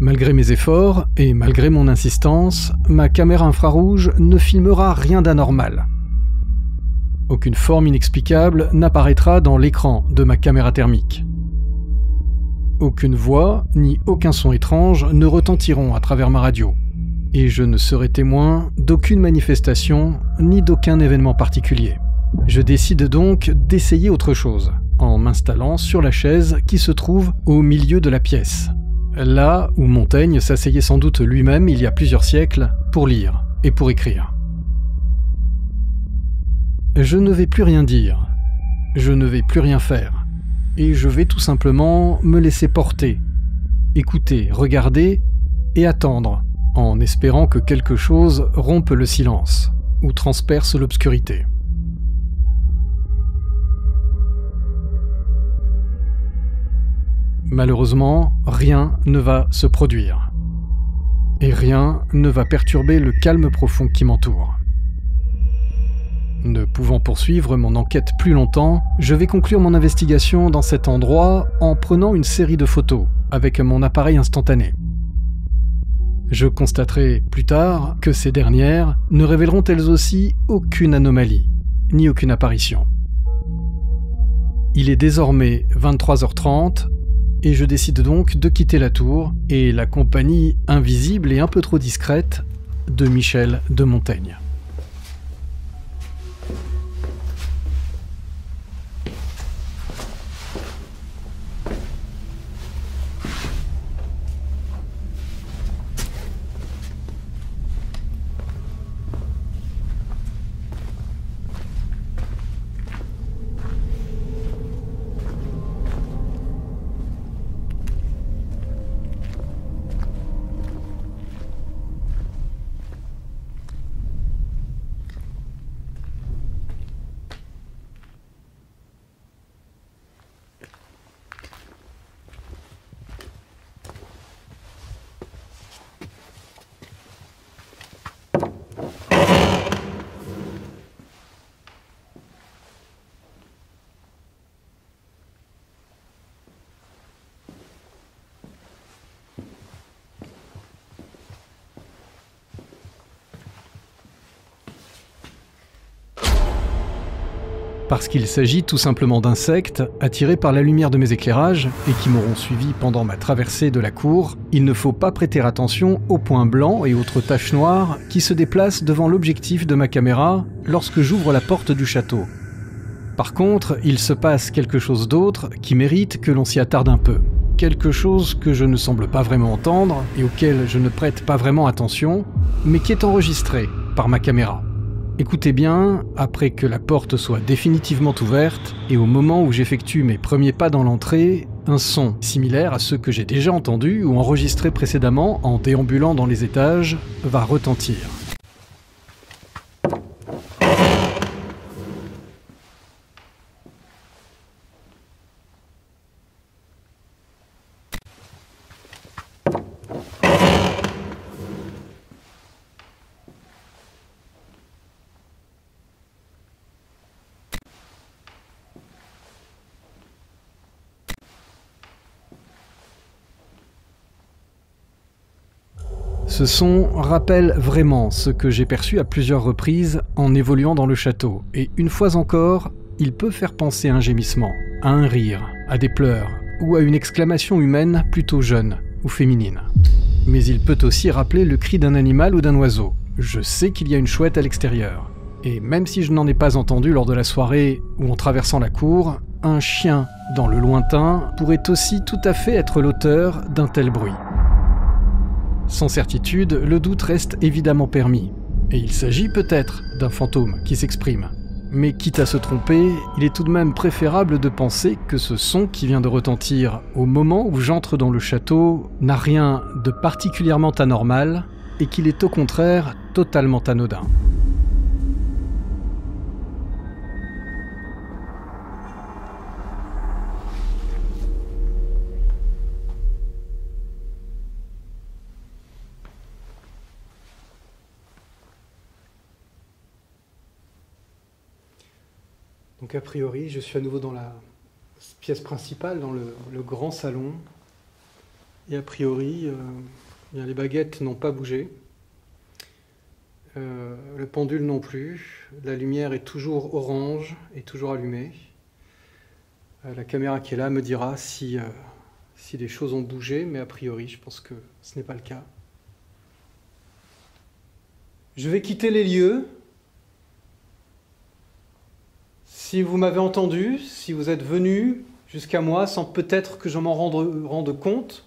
Malgré mes efforts, et malgré mon insistance, ma caméra infrarouge ne filmera rien d'anormal. Aucune forme inexplicable n'apparaîtra dans l'écran de ma caméra thermique. Aucune voix, ni aucun son étrange ne retentiront à travers ma radio. Et je ne serai témoin d'aucune manifestation, ni d'aucun événement particulier. Je décide donc d'essayer autre chose, en m'installant sur la chaise qui se trouve au milieu de la pièce. Là où Montaigne s'asseyait sans doute lui-même il y a plusieurs siècles pour lire et pour écrire. Je ne vais plus rien dire, je ne vais plus rien faire, et je vais tout simplement me laisser porter, écouter, regarder et attendre, en espérant que quelque chose rompe le silence ou transperce l'obscurité. Malheureusement, rien ne va se produire. Et rien ne va perturber le calme profond qui m'entoure. Ne pouvant poursuivre mon enquête plus longtemps, je vais conclure mon investigation dans cet endroit en prenant une série de photos avec mon appareil instantané. Je constaterai plus tard que ces dernières ne révéleront elles aussi aucune anomalie, ni aucune apparition. Il est désormais 23h30, et je décide donc de quitter la tour et la compagnie invisible et un peu trop discrète de Michel de Montaigne. Parce qu'il s'agit tout simplement d'insectes attirés par la lumière de mes éclairages et qui m'auront suivi pendant ma traversée de la cour, il ne faut pas prêter attention aux points blancs et autres taches noires qui se déplacent devant l'objectif de ma caméra lorsque j'ouvre la porte du château. Par contre, il se passe quelque chose d'autre qui mérite que l'on s'y attarde un peu. Quelque chose que je ne semble pas vraiment entendre et auquel je ne prête pas vraiment attention, mais qui est enregistré par ma caméra. Écoutez bien, après que la porte soit définitivement ouverte, et au moment où j'effectue mes premiers pas dans l'entrée, un son similaire à ceux que j'ai déjà entendus ou enregistrés précédemment en déambulant dans les étages va retentir. Ce son rappelle vraiment ce que j'ai perçu à plusieurs reprises en évoluant dans le château, et une fois encore, il peut faire penser à un gémissement, à un rire, à des pleurs, ou à une exclamation humaine plutôt jeune ou féminine. Mais il peut aussi rappeler le cri d'un animal ou d'un oiseau. Je sais qu'il y a une chouette à l'extérieur, et même si je n'en ai pas entendu lors de la soirée ou en traversant la cour, un chien dans le lointain pourrait aussi tout à fait être l'auteur d'un tel bruit. Sans certitude, le doute reste évidemment permis, et il s'agit peut-être d'un fantôme qui s'exprime. Mais quitte à se tromper, il est tout de même préférable de penser que ce son qui vient de retentir au moment où j'entre dans le château n'a rien de particulièrement anormal, et qu'il est au contraire totalement anodin. Donc a priori, je suis à nouveau dans la pièce principale, dans le grand salon. Et a priori, les baguettes n'ont pas bougé. Le pendule non plus. La lumière est toujours orange et toujours allumée. La caméra qui est là me dira si, si les choses ont bougé, mais a priori, je pense que ce n'est pas le cas. Je vais quitter les lieux. Si vous m'avez entendu, si vous êtes venu jusqu'à moi, sans peut-être que je m'en rende compte,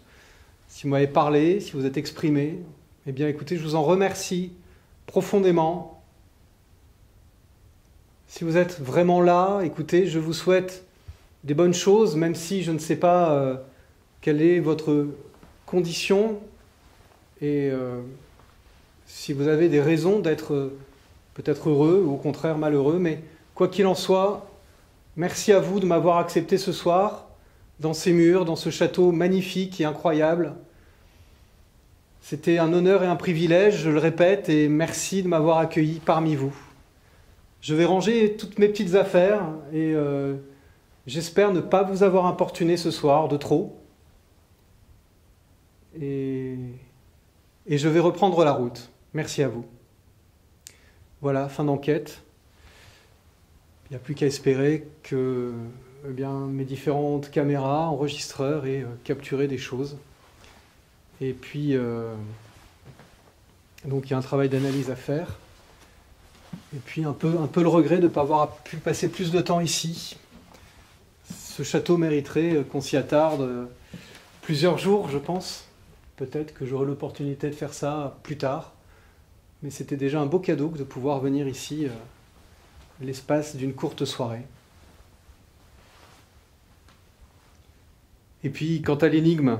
si vous m'avez parlé, si vous êtes exprimé, eh bien écoutez, je vous en remercie profondément. Si vous êtes vraiment là, écoutez, je vous souhaite des bonnes choses, même si je ne sais pas quelle est votre condition et si vous avez des raisons d'être peut-être heureux ou au contraire malheureux, mais quoi qu'il en soit, merci à vous de m'avoir accepté ce soir dans ces murs, dans ce château magnifique et incroyable. C'était un honneur et un privilège, je le répète, et merci de m'avoir accueilli parmi vous. Je vais ranger toutes mes petites affaires et j'espère ne pas vous avoir importuné ce soir de trop. Et je vais reprendre la route. Merci à vous. Voilà, fin d'enquête. Il n'y a plus qu'à espérer que mes différentes caméras, enregistreurs aient capturé des choses. Et puis, donc il y a un travail d'analyse à faire. Et puis un peu le regret de ne pas avoir pu passer plus de temps ici. Ce château mériterait qu'on s'y attarde plusieurs jours, je pense. Peut-être que j'aurai l'opportunité de faire ça plus tard. Mais c'était déjà un beau cadeau que de pouvoir venir ici l'espace d'une courte soirée. Et puis, quant à l'énigme,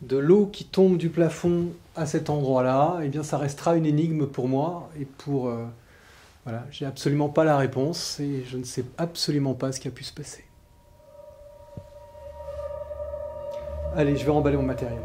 de l'eau qui tombe du plafond à cet endroit-là, eh bien, ça restera une énigme pour moi et pour... Voilà, j'ai absolument pas la réponse et je ne sais absolument pas ce qui a pu se passer. Allez, je vais remballer mon matériel.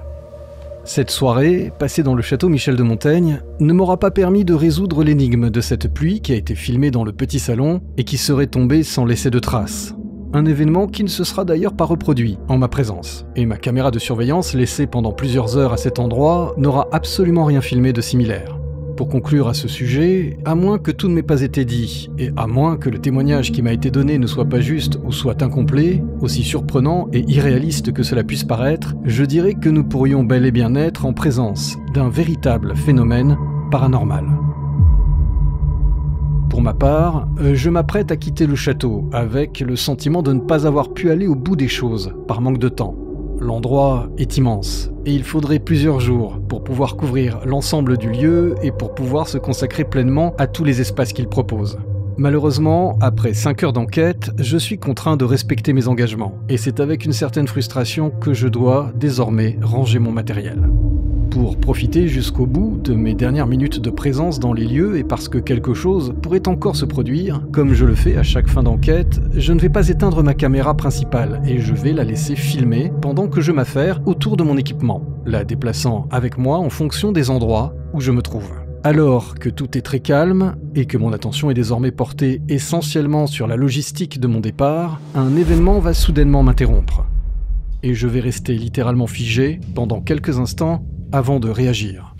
Cette soirée, passée dans le château Michel de Montaigne, ne m'aura pas permis de résoudre l'énigme de cette pluie qui a été filmée dans le petit salon et qui serait tombée sans laisser de traces. Un événement qui ne se sera d'ailleurs pas reproduit en ma présence, et ma caméra de surveillance laissée pendant plusieurs heures à cet endroit n'aura absolument rien filmé de similaire. Pour conclure à ce sujet, à moins que tout ne m'ait pas été dit, et à moins que le témoignage qui m'a été donné ne soit pas juste ou soit incomplet, aussi surprenant et irréaliste que cela puisse paraître, je dirais que nous pourrions bel et bien être en présence d'un véritable phénomène paranormal. Pour ma part, je m'apprête à quitter le château, avec le sentiment de ne pas avoir pu aller au bout des choses, par manque de temps. L'endroit est immense, et il faudrait plusieurs jours pour pouvoir couvrir l'ensemble du lieu et pour pouvoir se consacrer pleinement à tous les espaces qu'il propose. Malheureusement, après 5 heures d'enquête, je suis contraint de respecter mes engagements, et c'est avec une certaine frustration que je dois désormais ranger mon matériel. Pour profiter jusqu'au bout de mes dernières minutes de présence dans les lieux et parce que quelque chose pourrait encore se produire, comme je le fais à chaque fin d'enquête, je ne vais pas éteindre ma caméra principale et je vais la laisser filmer pendant que je m'affaire autour de mon équipement, la déplaçant avec moi en fonction des endroits où je me trouve. Alors que tout est très calme et que mon attention est désormais portée essentiellement sur la logistique de mon départ, un événement va soudainement m'interrompre. Et je vais rester littéralement figé pendant quelques instants avant de réagir.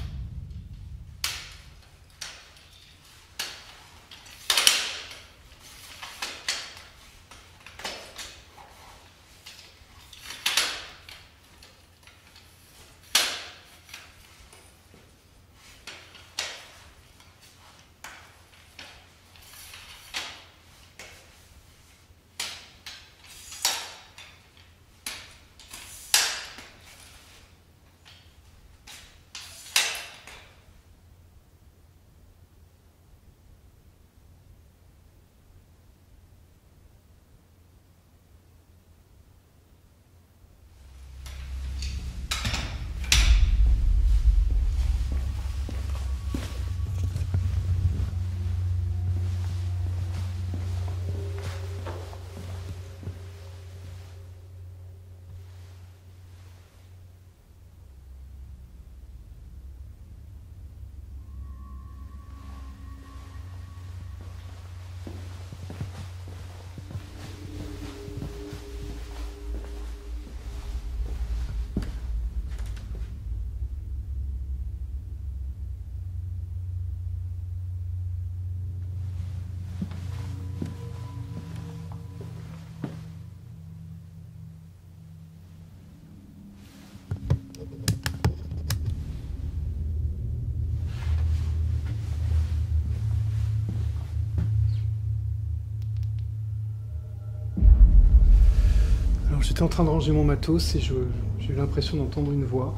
Alors j'étais en train de ranger mon matos et j'ai eu l'impression d'entendre une voix.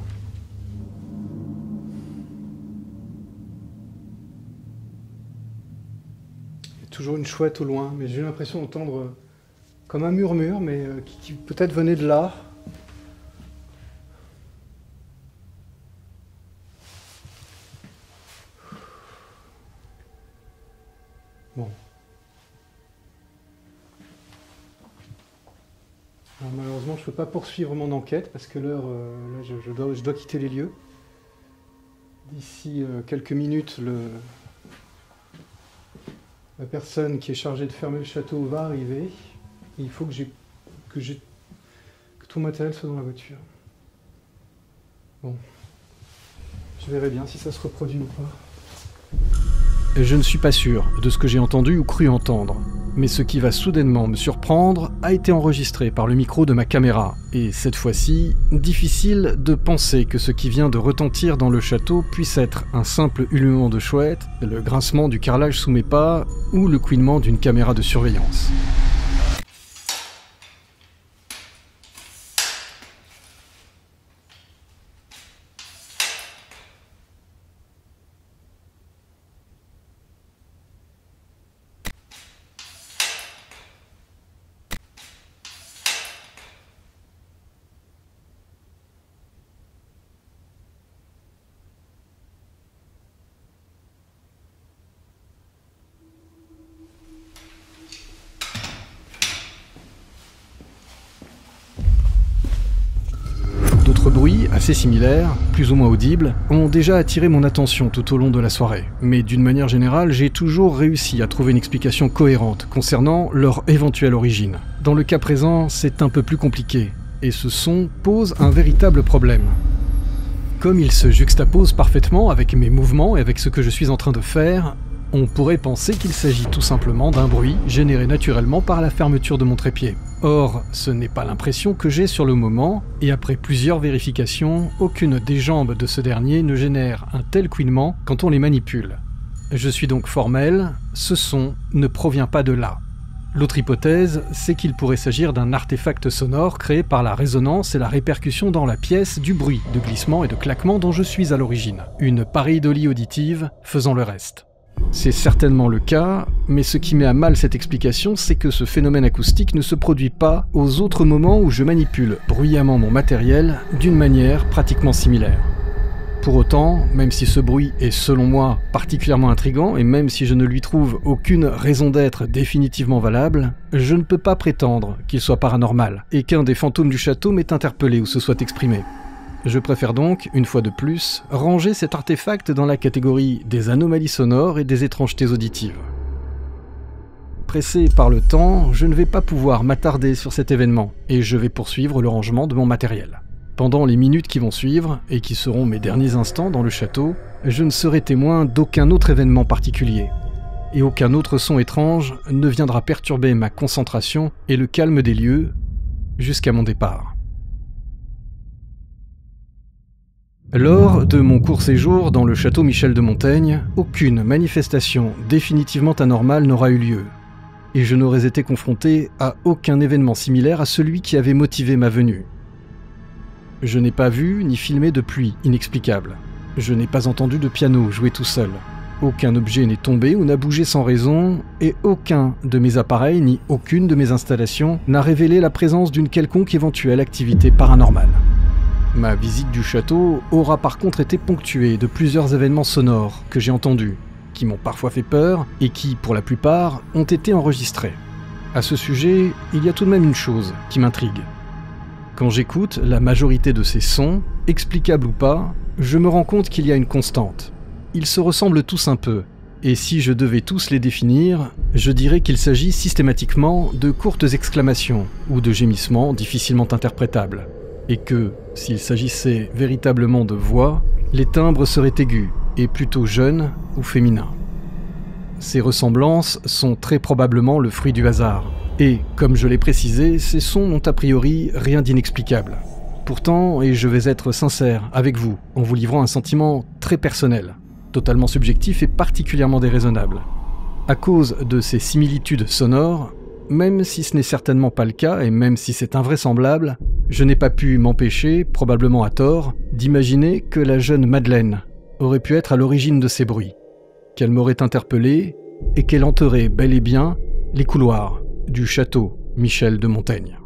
Il y a toujours une chouette au loin, mais j'ai eu l'impression d'entendre comme un murmure, mais qui peut-être venait de là. Bon. Alors, malheureusement, je ne peux pas poursuivre mon enquête parce que l'heure, là, je dois quitter les lieux. D'ici quelques minutes, la personne qui est chargée de fermer le château va arriver. Et il faut que tout le matériel soit dans la voiture. Bon. Je verrai bien si ça se reproduit ou pas. Je ne suis pas sûr de ce que j'ai entendu ou cru entendre, mais ce qui va soudainement me surprendre a été enregistré par le micro de ma caméra, et cette fois-ci, difficile de penser que ce qui vient de retentir dans le château puisse être un simple ululement de chouette, le grincement du carrelage sous mes pas, ou le couinement d'une caméra de surveillance. Bruits, assez similaires, plus ou moins audibles, ont déjà attiré mon attention tout au long de la soirée. Mais d'une manière générale, j'ai toujours réussi à trouver une explication cohérente concernant leur éventuelle origine. Dans le cas présent, c'est un peu plus compliqué, et ce son pose un véritable problème. Comme il se juxtapose parfaitement avec mes mouvements et avec ce que je suis en train de faire, on pourrait penser qu'il s'agit tout simplement d'un bruit généré naturellement par la fermeture de mon trépied. Or, ce n'est pas l'impression que j'ai sur le moment, et après plusieurs vérifications, aucune des jambes de ce dernier ne génère un tel couinement quand on les manipule. Je suis donc formel, ce son ne provient pas de là. L'autre hypothèse, c'est qu'il pourrait s'agir d'un artefact sonore créé par la résonance et la répercussion dans la pièce du bruit, de glissement et de claquement dont je suis à l'origine. Une pareidolie auditive faisant le reste. C'est certainement le cas, mais ce qui met à mal cette explication, c'est que ce phénomène acoustique ne se produit pas aux autres moments où je manipule bruyamment mon matériel d'une manière pratiquement similaire. Pour autant, même si ce bruit est selon moi particulièrement intrigant, et même si je ne lui trouve aucune raison d'être définitivement valable, je ne peux pas prétendre qu'il soit paranormal, et qu'un des fantômes du château m'ait interpellé ou se soit exprimé. Je préfère donc, une fois de plus, ranger cet artefact dans la catégorie des anomalies sonores et des étrangetés auditives. Pressé par le temps, je ne vais pas pouvoir m'attarder sur cet événement, et je vais poursuivre le rangement de mon matériel. Pendant les minutes qui vont suivre, et qui seront mes derniers instants dans le château, je ne serai témoin d'aucun autre événement particulier, et aucun autre son étrange ne viendra perturber ma concentration et le calme des lieux jusqu'à mon départ. Lors de mon court séjour dans le château Michel de Montaigne, aucune manifestation définitivement anormale n'aura eu lieu, et je n'aurais été confronté à aucun événement similaire à celui qui avait motivé ma venue. Je n'ai pas vu ni filmé de pluie inexplicable, je n'ai pas entendu de piano jouer tout seul, aucun objet n'est tombé ou n'a bougé sans raison, et aucun de mes appareils ni aucune de mes installations n'a révélé la présence d'une quelconque éventuelle activité paranormale. Ma visite du château aura par contre été ponctuée de plusieurs événements sonores que j'ai entendus, qui m'ont parfois fait peur et qui, pour la plupart, ont été enregistrés. À ce sujet, il y a tout de même une chose qui m'intrigue. Quand j'écoute la majorité de ces sons, explicables ou pas, je me rends compte qu'il y a une constante. Ils se ressemblent tous un peu, et si je devais tous les définir, je dirais qu'il s'agit systématiquement de courtes exclamations ou de gémissements difficilement interprétables. Et que, s'il s'agissait véritablement de voix, les timbres seraient aigus, et plutôt jeunes ou féminins. Ces ressemblances sont très probablement le fruit du hasard, et, comme je l'ai précisé, ces sons n'ont a priori rien d'inexplicable. Pourtant, et je vais être sincère avec vous, en vous livrant un sentiment très personnel, totalement subjectif et particulièrement déraisonnable. À cause de ces similitudes sonores, Même si ce n'est certainement pas le cas, et même si c'est invraisemblable, je n'ai pas pu m'empêcher, probablement à tort, d'imaginer que la jeune Madeleine aurait pu être à l'origine de ces bruits, qu'elle m'aurait interpellé et qu'elle hanterait bel et bien les couloirs du château Michel de Montaigne.